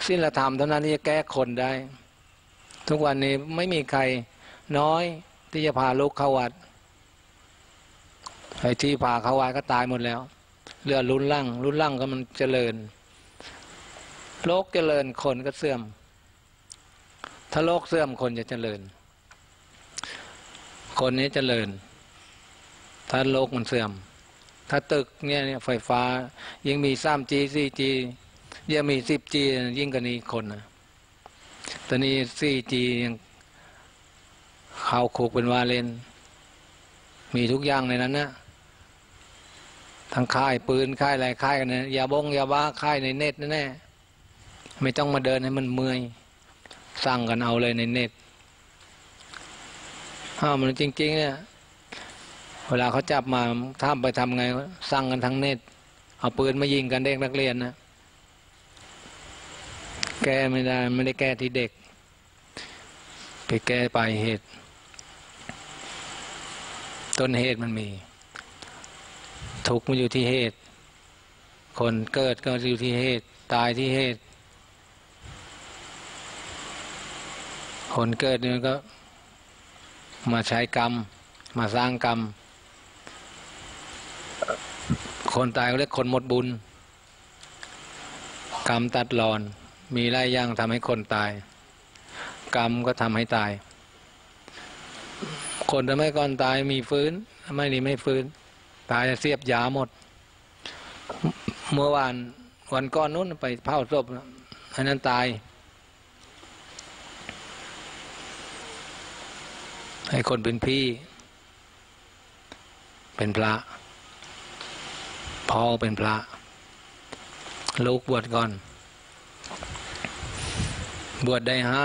ศีลธรรมเท่านั้นที่จะแก้คนได้ทุกวันนี้ไม่มีใครน้อยที่จะพาลูกเข้าวัดไอ้ที่พาเข้าวัดก็ตายหมดแล้วเรือรุ่นล่างรุ่นล่างก็มันเจริญโลกเจริญคนก็เสื่อมถ้าโลกเสื่อมคนจะเจริญคนนี้เจริญถ้าโลกมันเสื่อมถ้าตึกเนี่ยไฟฟ้ายิ่งมี สามจี สี่จี ยังมี สิบจี ยิ่งกว่านี้คนนะตอนนี้ สี่จี ยังเข้าคุกเป็นว่าเล่นมีทุกอย่างในนั้นนะทั้งค่ายปืนค่ายอะไรค่ายกันนะยาบงยาบ้าค่ายในเน็ตแน่ๆไม่ต้องมาเดินให้มันเมื่อยสร้างกันเอาเลยในเน็ตอ้าวมันจริงๆเนี่ยเวลาเขาจับมาท่ามไปทำไงสร้างกันทั้งเน็ตเอาปืนมายิงกันเด็กนักเรียนนะแก้ไม่ได้ไม่ได้แก้ที่เด็กไปแก้ปลายเหตุต้นเหตุมันมีทุกข์มันอยู่ที่เหตุคนเกิดก็อยู่ที่เหตุตายที่เหตุคนเกิดนี่มันก็มาใช้กรรมมาสร้างกรรมคนตายก็เรียกคนหมดบุญกรรมตัดรอนมีหลายอย่างทำให้คนตายกรรมก็ทำให้ตายคนทำให้ก่อนตายมีฟื้นไม่นี่ไม่ฟื้นตายเสียบยาหมดเมื่อวานวันก่อนนู้นไปเผาศพอันนั้นตายไอ้คนเป็นพี่เป็นพระพ่อเป็นพระลูกบวชก่อนบวชได้ห้า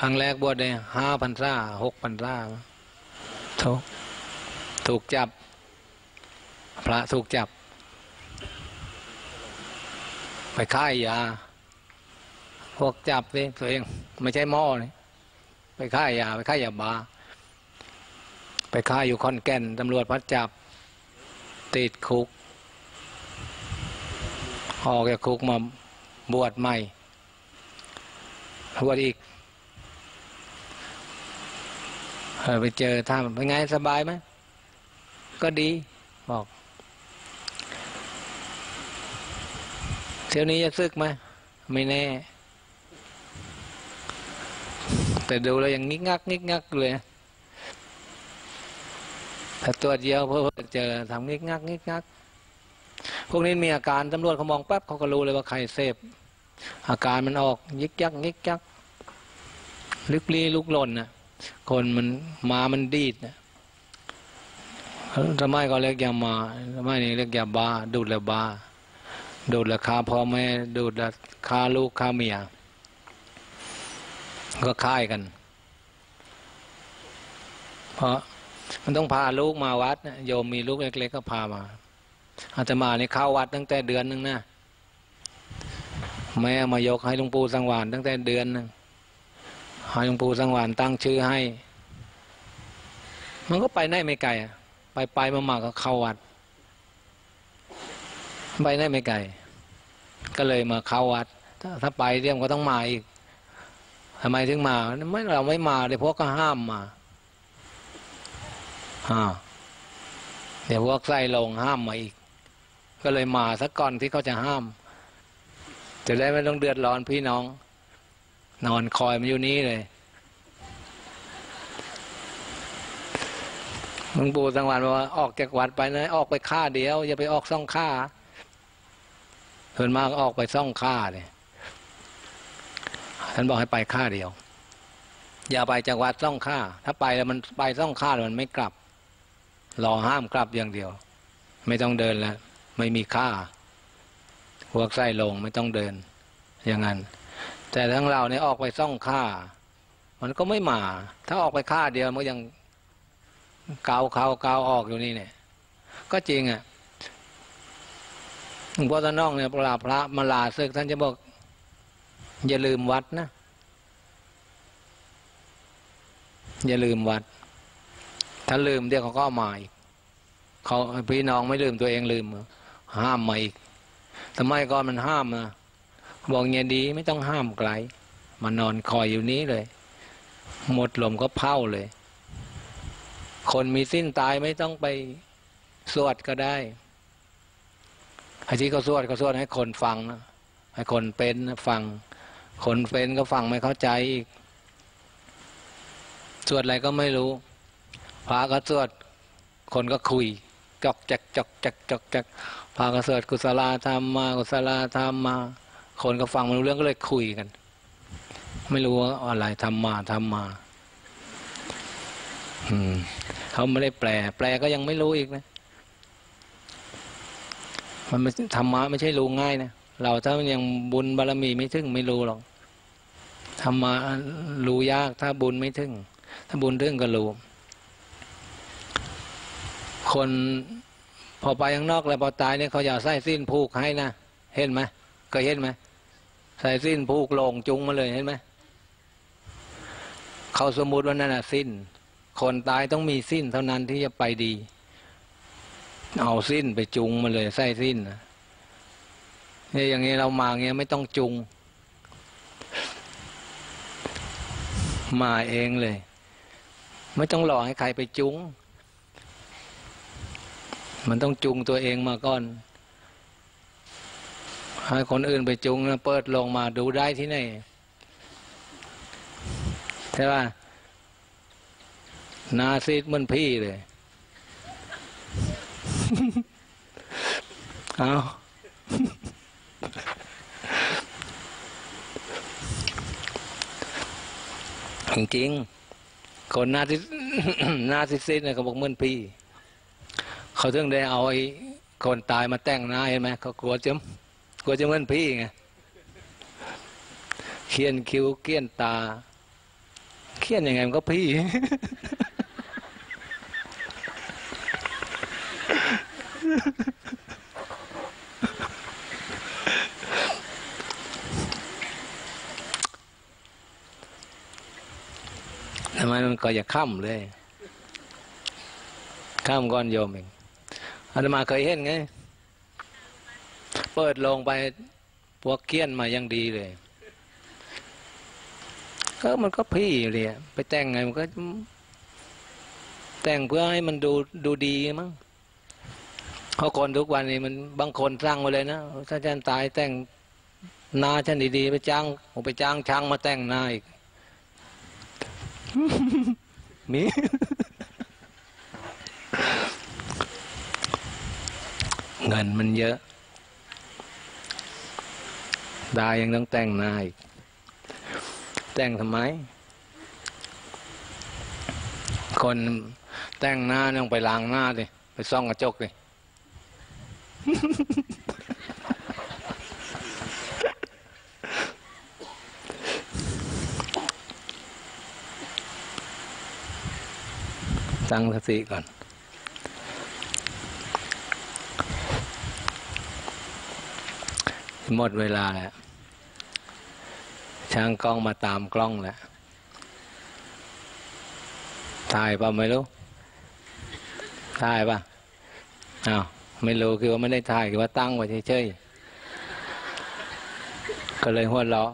ครั้งแรกบวชได้ห้าพันร่าหกพันร่าถูกถูกจับพระถูกจับไปค่ายยาพวกจับสิตัวเองไม่ใช่หม้อนี่ไปค่ายยาไปค่ายยาบาไปค่ายอยู่คอนแก่นตำรวจพัดจับติดคุกออกจากคุกมาบวชใหม่บวชอีกไปเจอท่านเป็นไงสบายไหมก็ดีบอกเที่ยวนี้จะซึกไหมไม่แน่แต่ดูแล้วยังงิกงักงิกงักเลยถ้าตัวเดียวเพื่อเจอทำงิกงักงิกงักพวกนี้มีอาการตำรวจเขามองปั๊บเขาก็รู้เลยว่าใครเสพอาการมันออกยิกยักยิกยักลึกลี้ลุกลนนะคนมันมามันดีดนะทำไมก็เรียกยามาทำไมนี่เรียกยาบ้าดูดละบ้าดูดละคาพ่อแม่ดูดละคาลูกคาเมียก็ค่ายกันเพราะมันต้องพาลูกมาวัดนะโยมมีลูกเล็กๆก็พามาอาตมานี่เข้าวัดตั้งแต่เดือนหนึ่งนะแม่มายกให้หลวงปู่สังวานตั้งแต่เดือนหนึ่งให้หลวงปู่สังวานตั้งชื่อให้มันก็ไปไหนไม่ไกลไปไปมามาก็เข้าวัดไปไหนไม่ไกลก็เลยมาเข้าวัดถ้าไปเรื่องก็ต้องมาอีกทำไมถึงมาไม่เราไม่มาเลยพวกก็ห้ามมา เดี๋ยวว่าใกล้ลงห้ามมาอีกก็เลยมาสักก่อนที่เขาจะห้ามจะได้ไม่ต้องเดือดร้อนพี่น้องนอนคอยมันอยู่นี้เลยหลวงปู่สังวรบอกว่าออกจากวัดไปนะออกไปฆ่าเดียวอย่าไปออกซ่องฆ่าส่วนมากออกไปซ่องฆ่าเลยท่านบอกให้ไปฆ่าเดียวอย่าไปจากวัดซ่องฆ่าถ้าไปแล้วมันไปซ่องฆ่ามันไม่กลับรอห้ามกลับอย่างเดียวไม่ต้องเดินแล้วไม่มีฆ่าหัวไส้ลงไม่ต้องเดินอย่างนั้นแต่ทั้งเราเนี่ยออกไปซ่องฆ่ามันก็ไม่มาถ้าออกไปฆ่าเดียวมันยังเกาเกาเกาออกอยู่นี่เนี่ยก็จริงอ่ะหลวงพ่อตาน้องเนี่ยเวลาพระมาลาศึกท่านจะบอกอย่าลืมวัดนะอย่าลืมวัดถ้าลืมเดี๋ยวเขาก็มาอีกเขาพี่น้องไม่ลืมตัวเองลืมห้ามมาอีกสมัยก่อนมันห้ามนะบอกเงี้ยดีไม่ต้องห้ามไกลมานอนคอยอยู่นี้เลยหมดลมก็เผาเลยคนมีสิ้นตายไม่ต้องไปสวดก็ได้ไอ้ที่เขาสวดเขาสวดให้คนฟังนะให้คนเป็นฟังคนเป็นก็ฟังไม่เข้าใจอีกสวดอะไรก็ไม่รู้พระก็สวดคนก็คุยจอกแจกจอกแจกจอกแจกพระก็สวดกุศลธรรมมากุศลธรรมมาคนก็ฟังไม่รู้เรื่องก็เลยคุยกันไม่รู้ว่าอะไรธรรมมาธรรมมาเขาไม่ได้แปลแปลก็ยังไม่รู้อีกนะมันธรรมะไม่ใช่รู้ง่ายนะเราถ้ายังบุญบารมีไม่ถึงไม่รู้หรอกธรรมะรู้ยากถ้าบุญไม่ถึงถ้าบุญถึงก็รู้คนพอไปข้างนอกแล้วพอตายเนี่ยเขาอยากใส่สิ้นผูกให้นะเห็นไหมก็เห็นไหมใส่สิ้นผูกลงจุงมาเลยเห็นไหมเขาสมมุติว่านั่นน่ะสิ้นคนตายต้องมีสิ้นเท่านั้นที่จะไปดีเอาสิ้นไปจุงมาเลยใส่สิ้นเนี่ยอย่างนี้เรามาเงี้ยไม่ต้องจุงมาเองเลยไม่ต้องรอให้ใครไปจุงมันต้องจุงตัวเองมาก่อนให้คนอื่นไปจุงแล้วเปิดลงมาดูได้ที่ไหนใช่ป่ะนาซีดมันพี่เลย เอา จริงๆคนนาซีด นาซีดเนี่ยเขาบอกมันพี่เขาถึงได้เอาไอ้คนตายมาแต่งหน้าเห็นไหมเขากลัวจะกลัวจะเหมือนพี่ไงเขียนคิ้วเขียนตาเขียนยังไงมันก็พี่ ทำไมมันก็อย่าข้ามเลยข้ามก้อนโยมเองอาตมาเคยเห็นไงเปิดลงไปพวกเกี้ยนมายังดีเลยก็มันก็พี่เลยไปแต่งไงมันก็แต่งเพื่อให้มันดูดูดีมั้งเพราะคนทุกวันนี้มันบางคนสร้างมาเลยนะถ้าฉันตายแต่งหน้าฉันดีๆไปจ้างผมไปจ้างช่างมาแต่งหน้าอีก มี เงินมันเยอะตายยังต้องแต่งหน้าอีกแต่งทำไมคนแต่งหน้าต้องไปล้างหน้าดิไปซ่องกระจกดิ ตั้งสติก่อนหมดเวลาแล้วช่างกล้องมาตามกล้องแล้วถ่ายป่ะไม่รู้ถ่ายป่ะอ้าวไม่รู้คือว่าไม่ได้ถ่ายคือว่าตั้งไว้เฉยๆก็เลยหัวเราะ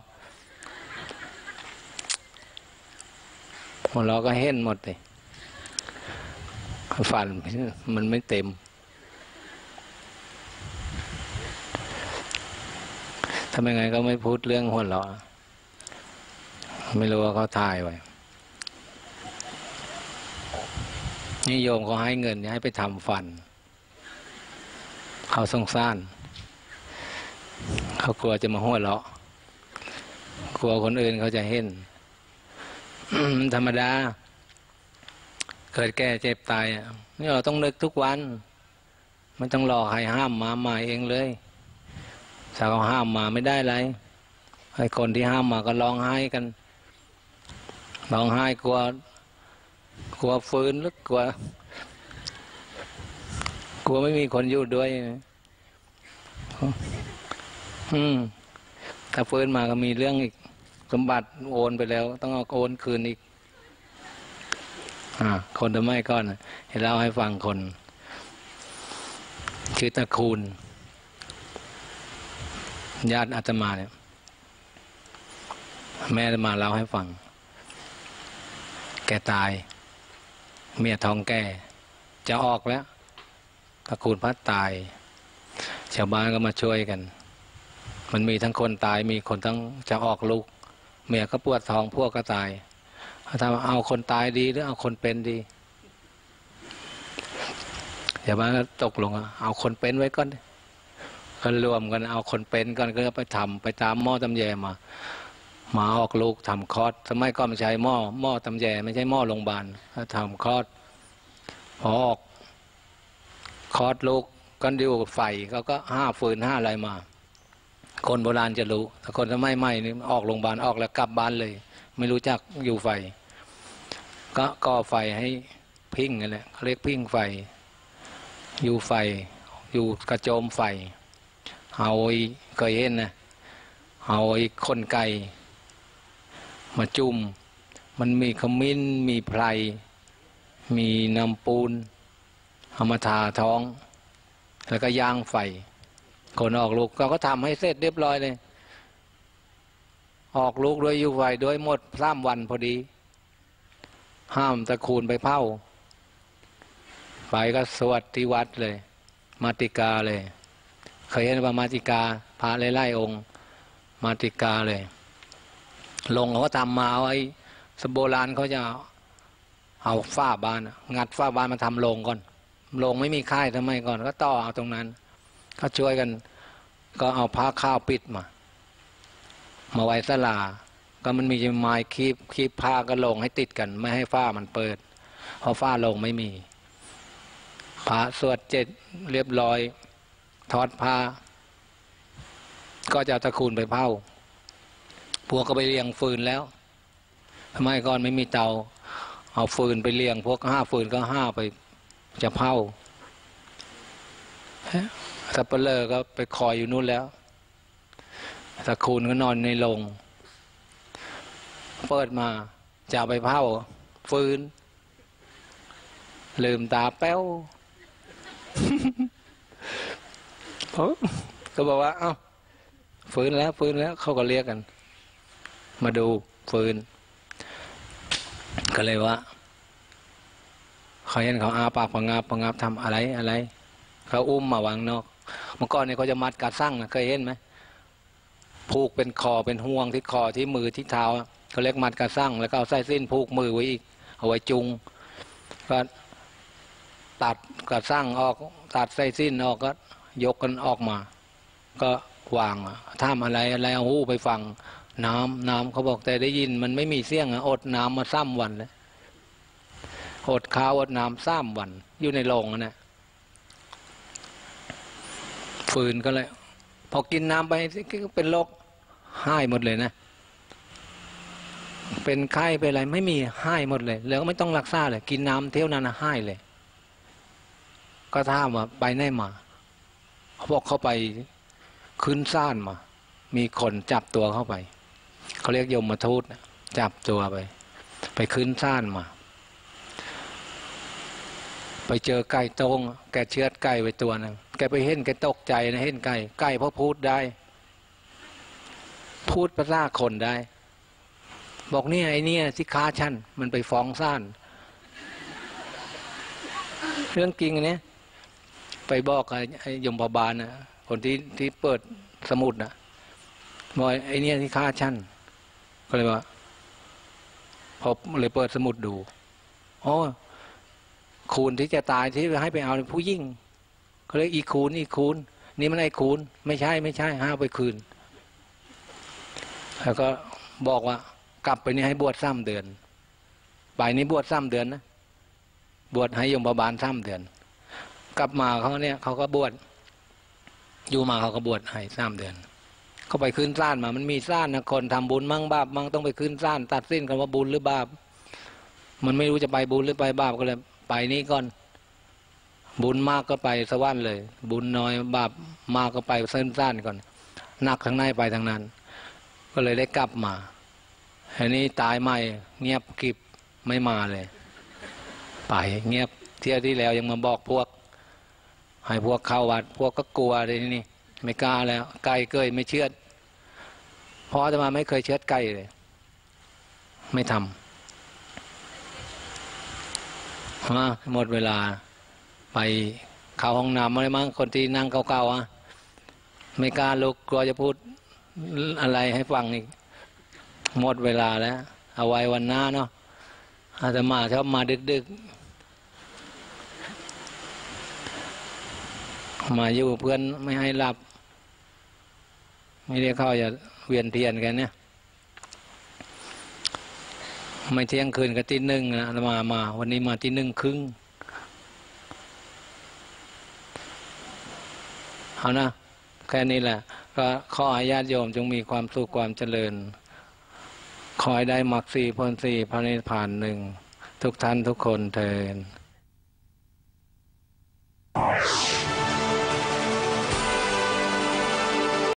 หัวเราะก็เห็นหมดเลย ฟันมันไม่เต็มทำยังไงก็ไม่พูดเรื่องหัวเราะไม่รู้ว่าเขาถ่ายไว้นิยมเขาให้เงินให้ไปทำฟันเขาสงสารเขากลัวจะมาหัวเราะกลัวคนอื่นเขาจะเห็น ธรรมดาเกิดแก่เจ็บตายนี่เราต้องนึกทุกวันไม่ต้องรอใครห้ามมามาเองเลยถ้าเขาห้ามมาไม่ได้ไรไอ้คนที่ห้ามมาก็ร้องไห้กันร้องไห้กลัวกลัวฟื้นหรือกลัวกลัวไม่มีคนอยู่ด้วยอืมถ้าฟื้นมาก็มีเรื่องอีกสมบัติโอนไปแล้วต้องเอาโอนคืนอีกอ่าคนทำไมก้อนให้เล่าให้ฟังคนคือตระคูลญาติอาตมาเนี่ยแม่อาตมาเล่าให้ฟังแกตายเมียทองแกจะออกแล้วตระกูลพัดตายชาวบ้านก็มาช่วยกันมันมีทั้งคนตายมีคนทั้งจะออกลูกเมียก็ปวดท้องพวกก็ตายถ้าเอาคนตายดีหรือเอาคนเป็นดีชาวบ้านก็ตกลงเอาคนเป็นไว้ก่อนก็รวมกันเอาคนเป็นก่อนก็ไปทำไปตามหม้อตำแยมามาออกลูกทำคลอดสมัยก่อนไม่ใช่หม้อหม้อตำแยไม่ใช่หม้อโรงพยาบาลทำคลอดพอออกคลอดลูกกันดิวกับไฟเขาก็ห้าฟืนห้าอะไรมาคนโบราณจะรู้แต่คนสมัยใหม่นี่ออกโรงพยาบาลออกแล้วกลับบ้านเลยไม่รู้จักอยู่ไฟก็ก่อไฟให้พิ้งนั่นแหละเขาเรียกพิ้งไฟอยู่ไฟอยู่กระโจมไฟเอาไอ้เคยเห็นนะเอาไอ้คนไก่มาจุ่มมันมีขมิ้นมีไพรมีน้ำปูนเอามาทาท้องแล้วก็ย่างไฟคนออกลูกเราก็ทำให้เสร็จเรียบร้อยเลยออกลูกด้วยอยู่ไฟด้วยหมดสามวันพอดีห้ามตระคูลไปเผาไฟก็สวดที่วัดเลยมาติกาเลยเคยเห็นว่ามาติกาพระไล่ๆองค์มาติกาเลยลงเขาก็ทำมาไอ้สมโบราณเขาจะเอาฝ้าบานงัดฝ้าบานมาทำโรงก่อนโรงไม่มีค่ายทำไมก่อนก็ต่อเอาตรงนั้นก็ช่วยกันก็เอาผ้าข้าวปิดมามาไว้สลาก็มันมีไม้คีบคีบผ้าก็ลงให้ติดกันไม่ให้ฝ้ามันเปิดเพราะฝ้าลงไม่มีพระสวดเจ็ดเรียบร้อยทอดผ้าก็จะเอาตะคูนไปเผาพวกก็ไปเลี้ยงฟืนแล้วทำไมก่อนไม่มีเตาเอาฟืนไปเลี้ยงพวกห้าฟืนก็ห้าไปจะเผาสัปเหร่อก็ไปคอยอยู่นู้นแล้วตะคูนก็นอนในโรงเปิดมาจะไปเผาฟืนลืมตาแป้ว ก็บอกว่าเอ้าฟืนแล้วฟืนแล้วเขาก็เรียกกันมาดูฟืนก็เลยว่าเขาเห็นเขาอาปากพงาบพงาบทำอะไรอะไรเขาอุ้มมาวางนอกเมื่อก่อนเนี่ยเขาจะมัดกระสั่งนะเคยเห็นไหมผูกเป็นคอเป็นห่วงที่คอที่มือที่เท้าเขาเรียกมัดกระสั่งแล้วก็เอาสายสิ้นผูกมือไว้อีกเอาไว้จุงก็ตัดกระสั่งออกตัดสายสิ้นออกก็ยกกันออกมาก็วางท่ามอะไรอะไรเอาหูไปฟังน้ำน้ำเขาบอกแต่ได้ยินมันไม่มีเสียงอดน้ำมาซ้ำวันเลยอดข้าวอดน้ำซ้ำวันอยู่ในโรงนะฟืนก็เลยพอกินน้ำไปก็เป็นโรคหายหมดเลยนะเป็นไข้เป็นอะไรไม่มีหายหมดเลยแล้วก็ไม่ต้องรักษาเลยกินน้ำเที่ยวนั้นหายเลยก็ท่ามาไปไหนมาเขาบอกเขาไปขึ้นซ่านมามีคนจับตัวเข้าไปเขาเรียกยมทูตจับตัวไปไปขึ้นซ่านมาไปเจอไก่ตรงแกเชือดไก่ไว้ตัวนึงแกไปเห็นแกตกใจนะเห็นไก่ไก่เพราะพูดได้พูดภาษาคนได้บอกเนี่ยไอ้เนี่ยที่ฆ่าฉันมันไปฟ้องซ่าน เรื่องจริงเนี้ยไปบอกไอ้ยมพบาลนะคนที่ที่เปิดสมุดนะบอกไอ้นี่ที่ฆ่าฉันก็เลยว่าพอเลยเปิดสมุดดูอ๋อคูณที่จะตายที่ให้ไปเอาผู้ยิ่งก็เลยอีคูณอีคูณนี่มันไอ้คูณไม่ใช่ไม่ใช่ห้าไปคืนแล้วก็บอกว่ากลับไปนี่ให้บวชสามเดือนไปนี่บวชสามเดือนนะบวชให้ยมพบาลสามเดือนกลับมาเขาเนี่ยเขาก็บวชอยู่มาเขาก็บวชให้สามเดือนเขาไปขึ้นศาลมามันมีศาลนะคนทำบุญมั่งบาปมั่งต้องไปขึ้นศาลตัดสินกันว่าบุญหรือบาปมันไม่รู้จะไปบุญหรือไปบาปก็เลยไปนี่ก่อนบุญมากก็ไปสวรรค์เลยบุญน้อยบาปมากก็ไปเส้นซ่านก่อนหนักทางในไปทางนั้นก็เลยได้กลับมาอันนี้ตายไม่เงียบกริบไม่มาเลยไปเงียบเที่ยวที่แล้วยังมาบอกพวกให้พวกเข้าวัดพวกก็กลัวเลยนี่ไม่กล้าแล้วไก่เกยไม่เชือดเพราะอาตมาไม่เคยเชือดไก่เลยไม่ทำมาหมดเวลาไปเข้าห้องน้ำอะไรมั้งคนที่นั่งเก่าๆอ่ะไม่กล้าลุกกลัวจะพูดอะไรให้ฟังอีกหมดเวลาแล้วเอาไว้วันหน้าเนาะอาตมาชอบมาดึกๆมาอยู่เพื่อนไม่ให้หลับไม่ได้เข้าจะเวียนเทียนกันเนี่ยไม่เที่ยงคืนก็ตีหนึ่งนะอาตมามาวันนี้มาตีหนึ่งครึ่งเอานะแค่นี้แหละก็ขอให้ญาติโยมจงมีความสุขความเจริญขอให้ได้มรรคสี่ผลสี่พระนิพพานหนึ่งทุกท่านทุกคนเทอญ